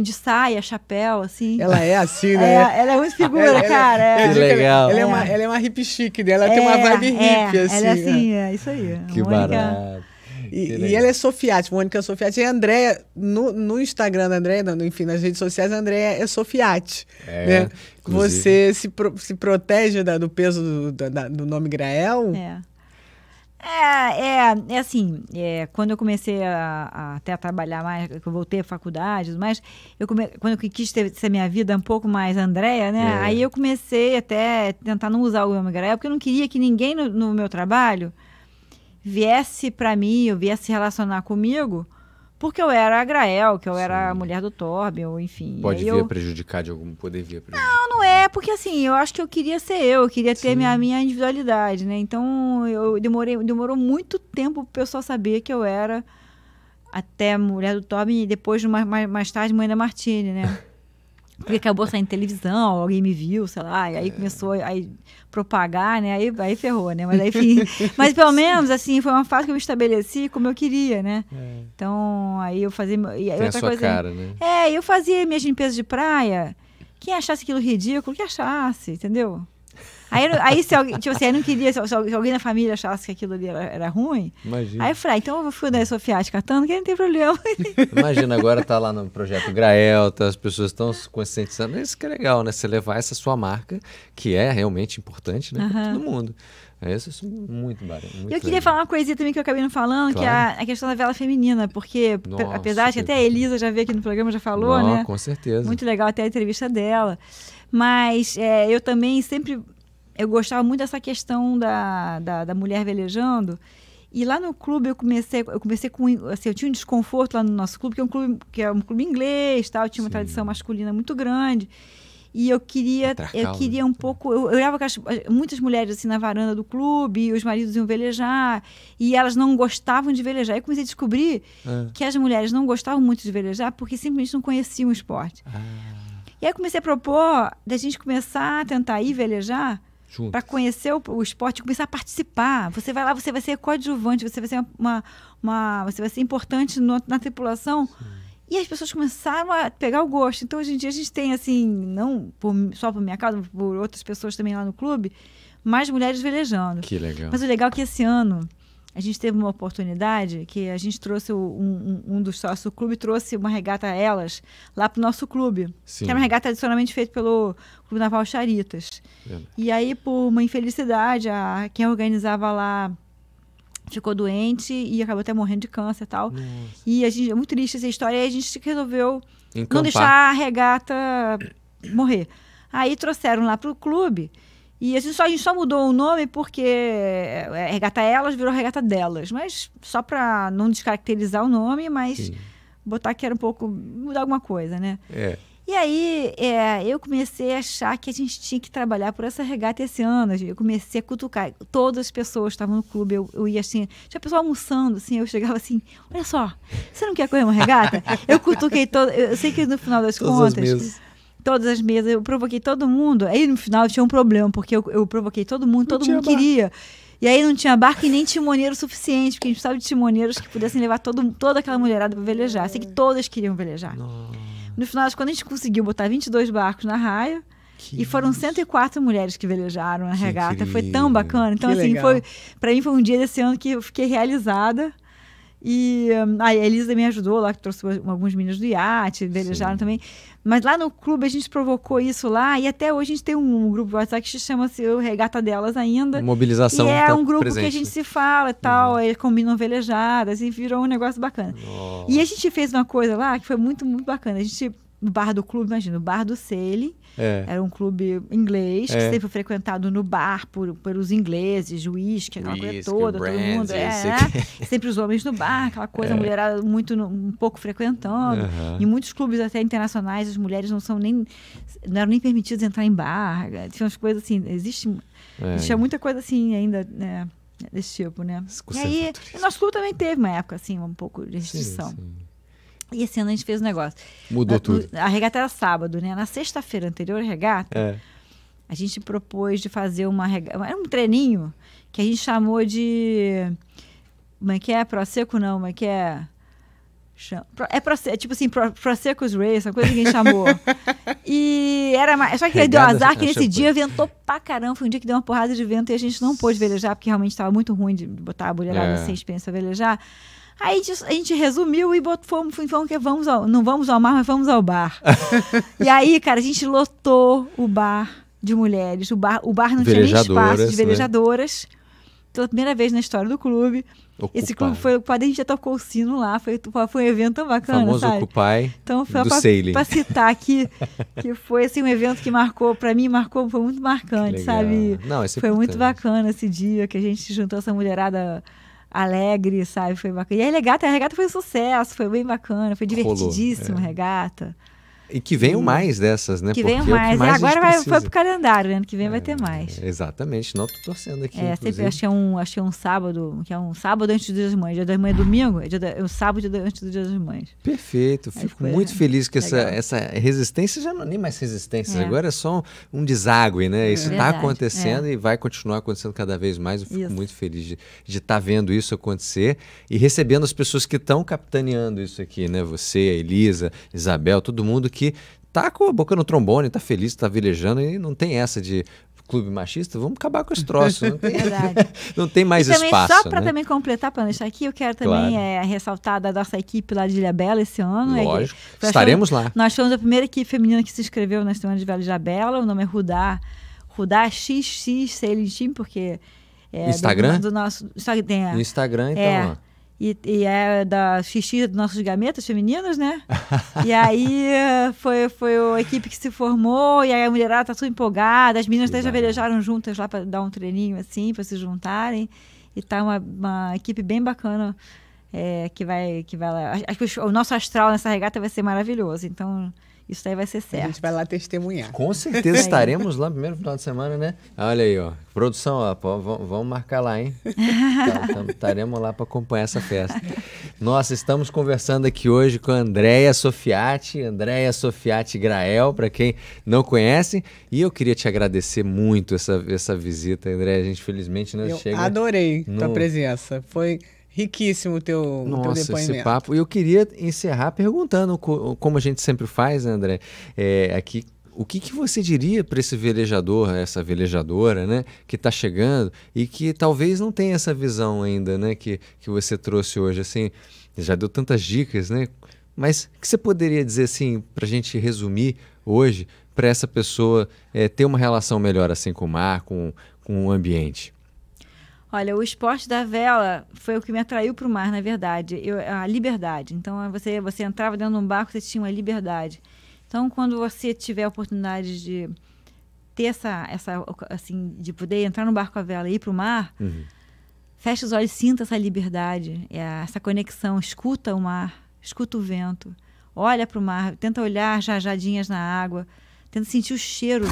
de saia, chapéu, assim. Ela é assim, né? Ela é muito figura, cara. Que legal. Ela é uma hippie chique, né? Ela tem uma vibe hippie, assim. Ela é assim, isso aí. Que barato. E ela é Soffiatti, Mônica Soffiatti. E a Andrea, no Instagram da Andrea, enfim, nas redes sociais, a Andrea é Soffiatti. Né? Você se protege do peso do nome Grael? Assim, quando eu comecei a até a trabalhar mais, que eu voltei à faculdade e tudo mais, quando eu quis ter essa minha vida um pouco mais Andrea, né? Aí eu comecei até a tentar não usar o nome Grael, porque eu não queria que ninguém no meu trabalho viesse para mim, eu viesse se relacionar comigo, porque eu era a Grael, que eu era a mulher do Torben, ou enfim. Pode vir a prejudicar de algum... Poder vir a prejudicar. Não é, porque assim, eu acho que eu queria ser eu queria ter minha individualidade, né? Então, demorou muito tempo pro pessoal saber que eu era até mulher do Torben e depois, mais tarde, mãe da Martine, né? Porque acabou saindo televisão, alguém me viu, sei lá, e aí começou a propagar, né? Aí ferrou, né? Mas aí, enfim, mas pelo menos, assim, foi uma fase que eu me estabeleci como eu queria, né? Então, aí eu fazia... E aí outra coisa, cara, né? Eu fazia minhas limpezas de praia, quem achasse aquilo ridículo, que achasse, entendeu? Aí se alguém, tipo assim, eu não queria, se alguém na família achasse que aquilo ali era ruim, imagina. Aí eu falei, então eu vou ficar da Soffiatti catando, que não tem problema. Imagina, agora tá lá no Projeto Grael, tá, as pessoas estão conscientizando, isso que é legal, né? Você levar essa sua marca, que é realmente importante, né? Uhum. Pra todo mundo. Isso é muito barato. Eu queria falar uma coisinha também que eu acabei não falando, claro. Que é a questão da vela feminina, porque nossa, apesar de que até a Elisa já veio aqui no programa, já falou, não, né? Com certeza. Muito legal até a entrevista dela. Mas eu também sempre... Eu gostava muito dessa questão da mulher velejando. E lá no clube eu comecei com... Assim, eu tinha um desconforto lá no nosso clube, que é um clube inglês, tal, tinha uma sim. tradição masculina muito grande. E eu queria um pouco... Eu olhava muitas mulheres assim na varanda do clube, os maridos iam velejar, e elas não gostavam de velejar. Eu comecei a descobrir que as mulheres não gostavam muito de velejar porque simplesmente não conheciam o esporte. Ah. E aí eu comecei a propor da gente começar a tentar ir velejar para conhecer o esporte e começar a participar. Você vai lá, você vai ser coadjuvante, você vai ser, você vai ser importante na tripulação. Sim. E as pessoas começaram a pegar o gosto. Então, hoje em dia, a gente tem, assim, não só por minha causa, por outras pessoas também lá no clube, mais mulheres velejando. Que legal. Mas o legal é que esse ano a gente teve uma oportunidade que a gente trouxe, um dos sócios do clube trouxe uma regata a elas lá para o nosso clube. Sim. Que era uma regata tradicionalmente feita pelo Clube Naval Charitas. É. E aí, por uma infelicidade, quem organizava lá... ficou doente e acabou até morrendo de câncer e tal. Nossa. E a gente, é muito triste essa história. Aí a gente resolveu encampar, não deixar a regata morrer. Aí trouxeram lá pro clube. E a gente só mudou o nome porque a regata elas virou a regata delas. Mas só para não descaracterizar o nome, mas sim. botar que era um pouco... mudar alguma coisa, né? É. E aí eu comecei a achar que a gente tinha que trabalhar por essa regata esse ano. Eu comecei a cutucar. Todas as pessoas estavam no clube, eu ia assim... Tinha pessoa almoçando, assim, eu chegava assim... Olha só, você não quer correr uma regata? Eu cutuquei todo... Eu sei que no final das contas... Todas as mesas. Eu provoquei todo mundo. Aí no final tinha um problema, porque eu provoquei todo mundo, todo mundo queria... E aí não tinha barco e nem timoneiro suficiente, porque a gente precisava de timoneiros que pudessem levar toda aquela mulherada para velejar. Eu sei que todas queriam velejar. Nossa. No final, quando a gente conseguiu botar 22 barcos na raia, e foram isso. 104 mulheres que velejaram na regata. Querido. Foi tão bacana. Então, que assim, para mim foi um dia desse ano que eu fiquei realizada. E a Elisa me ajudou lá, que trouxe alguns meninos do iate, velejaram sim. também. Mas lá no clube a gente provocou isso lá, e até hoje a gente tem um grupo de WhatsApp que chama-se o Regata Delas ainda. Mobilização. E é um grupo presente. Que a gente se fala e tal, eles combinam velejadas e virou um negócio bacana. Nossa. E a gente fez uma coisa lá que foi muito, muito bacana. A gente, no bar do clube, imagina, o bar do Sailing, era um clube inglês, que sempre foi frequentado no bar pelos ingleses, juiz, que aquela coisa toda, todo mundo. Sempre os homens no bar, aquela coisa, a mulherada muito, um pouco frequentando. Uhum. Em muitos clubes até internacionais, as mulheres não eram nem permitidas entrar em bar. Tinha umas coisas assim, existia muita coisa assim ainda, né, desse tipo, né? E aí, nosso clube também teve uma época assim, um pouco de restrição. Sim, sim. E esse ano a gente fez um negócio. Mudou tudo. A regata era sábado, né? Na sexta-feira anterior à regata, a gente propôs de fazer uma regata... Era um treininho que a gente chamou de... Como é que é? Proseco não, como é que é? Tipo assim, Proseco's Race, uma coisa que a gente chamou. E era mais... Só que regada, deu azar que nesse dia ventou pra caramba. Foi um dia que deu uma porrada de vento e a gente não pôde velejar, porque realmente estava muito ruim de botar a mulherada sem experiência a velejar. Aí a gente resumiu e não vamos ao mar, mas vamos ao bar. E aí, cara, a gente lotou o bar de mulheres. O bar não tinha nem espaço de velejadoras. Né? Pela primeira vez na história do clube. Ocupai. Esse clube foi ocupado, a gente já tocou o sino lá. Foi um evento tão bacana, famoso, sabe? Ocupai, então, foi para citar aqui, que foi assim, um evento que marcou, para mim, foi muito marcante, sabe? Não, foi importante. Muito bacana esse dia que a gente juntou essa mulherada... alegre, sabe? Foi bacana. E a regata foi um sucesso, foi bem bacana, foi divertidíssima a regata. E que venham mais dessas, né? Que venham mais. É, agora foi pro calendário, né? Que vem vai ter mais. Exatamente, não tô torcendo aqui. Sempre achei um sábado, que é um sábado antes do Dia das Mães. Dia das Mães é domingo, é um sábado antes do Dia das Mães. Perfeito, fico muito feliz que essa resistência já não é nem mais resistência, agora é só um deságue, né? Isso tá acontecendo e vai continuar acontecendo cada vez mais. Eu fico muito feliz de estar vendo isso acontecer e recebendo as pessoas que estão capitaneando isso aqui, né? Você, a Elisa, Isabel, todo mundo que tá com a boca no trombone, tá feliz, tá velejando, e não tem essa de clube machista, vamos acabar com esse troço. Não tem, não tem mais também espaço. Só para também completar, para deixar aqui, eu quero também ressaltar da nossa equipe lá de Ilhabela esse ano. Lógico, estaremos lá. Nós fomos a primeira equipe feminina que se inscreveu na Semana de Vela de Ilhabela. O nome é Rudá XX Sailing Team, porque... É, Instagram? Do nosso tem, no Instagram, então... E é da xixi dos nossos gametas femininos, né? E aí foi a equipe que se formou, e aí a mulherada tá tudo empolgada, as meninas até já velejaram juntas lá para dar um treininho assim, para se juntarem. E tá uma equipe bem bacana, que vai lá. Acho que o nosso astral nessa regata vai ser maravilhoso, então... Isso aí vai ser certo. A gente vai lá testemunhar. Com certeza estaremos lá no primeiro final de semana, né? Olha aí, ó. Produção, ó, vamos marcar lá, hein? Estaremos lá para acompanhar essa festa. Nossa, estamos conversando aqui hoje com a Andrea Soffiatti Grael, para quem não conhece. E eu queria te agradecer muito essa visita, Andrea. A gente, felizmente, não chega... Eu adorei tua presença. Foi... Riquíssimo o teu depoimento. Esse papo. E eu queria encerrar perguntando, como a gente sempre faz, André, aqui, o que você diria para esse velejador, essa velejadora, né, que está chegando e que talvez não tenha essa visão ainda, né, que você trouxe hoje, assim, já deu tantas dicas, né, mas o que você poderia dizer, assim, para a gente resumir hoje, para essa pessoa ter uma relação melhor, assim, com o mar, com o ambiente? Olha, o esporte da vela foi o que me atraiu para o mar, na verdade. A liberdade. Então, você entrava dentro de um barco, você tinha uma liberdade. Então, quando você tiver a oportunidade de ter essa assim, de poder entrar no barco à vela e ir para o mar, fecha os olhos, sinta essa liberdade, essa conexão. Escuta o mar, escuta o vento, olha para o mar, tenta olhar jajadinhas na água, tenta sentir o cheiro,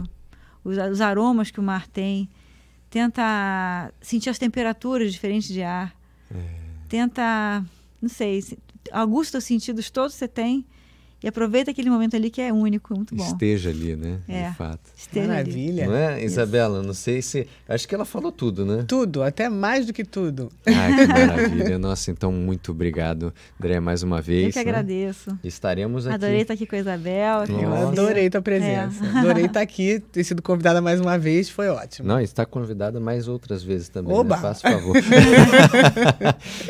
os aromas que o mar tem. Tenta sentir as temperaturas diferentes de ar. Tenta, não sei, agusta os sentidos todos que você tem e aproveita aquele momento ali que é único, muito bom. Esteja ali, né? De fato. Esteja Maravilha. Ali. Não é, Isabela? Isso. Não sei se... Acho que ela falou tudo, né? Tudo, até mais do que tudo. Ai, que maravilha. Nossa, então, muito obrigado, André, mais uma vez. Eu que agradeço. Estaremos aqui. Adorei estar aqui com a Isabela. Eu adorei tua presença. Adorei estar aqui, ter sido convidada mais uma vez, foi ótimo. Não, está convidada mais outras vezes também. Oba! Né? Faça favor.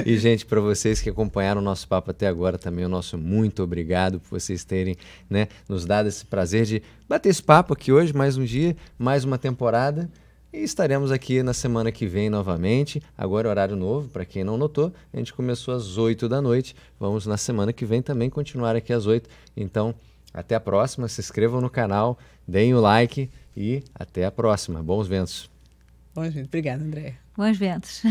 E, gente, para vocês que acompanharam o nosso papo até agora também, o nosso muito obrigado por vocês terem, né, nos dado esse prazer de bater esse papo aqui hoje, mais um dia, mais uma temporada, e estaremos aqui na semana que vem novamente, agora horário novo, para quem não notou, a gente começou às 8 da noite, vamos na semana que vem também continuar aqui às 8, então até a próxima, se inscrevam no canal, deem o like e até a próxima, bons ventos. Bons ventos, obrigado, André. Bons ventos.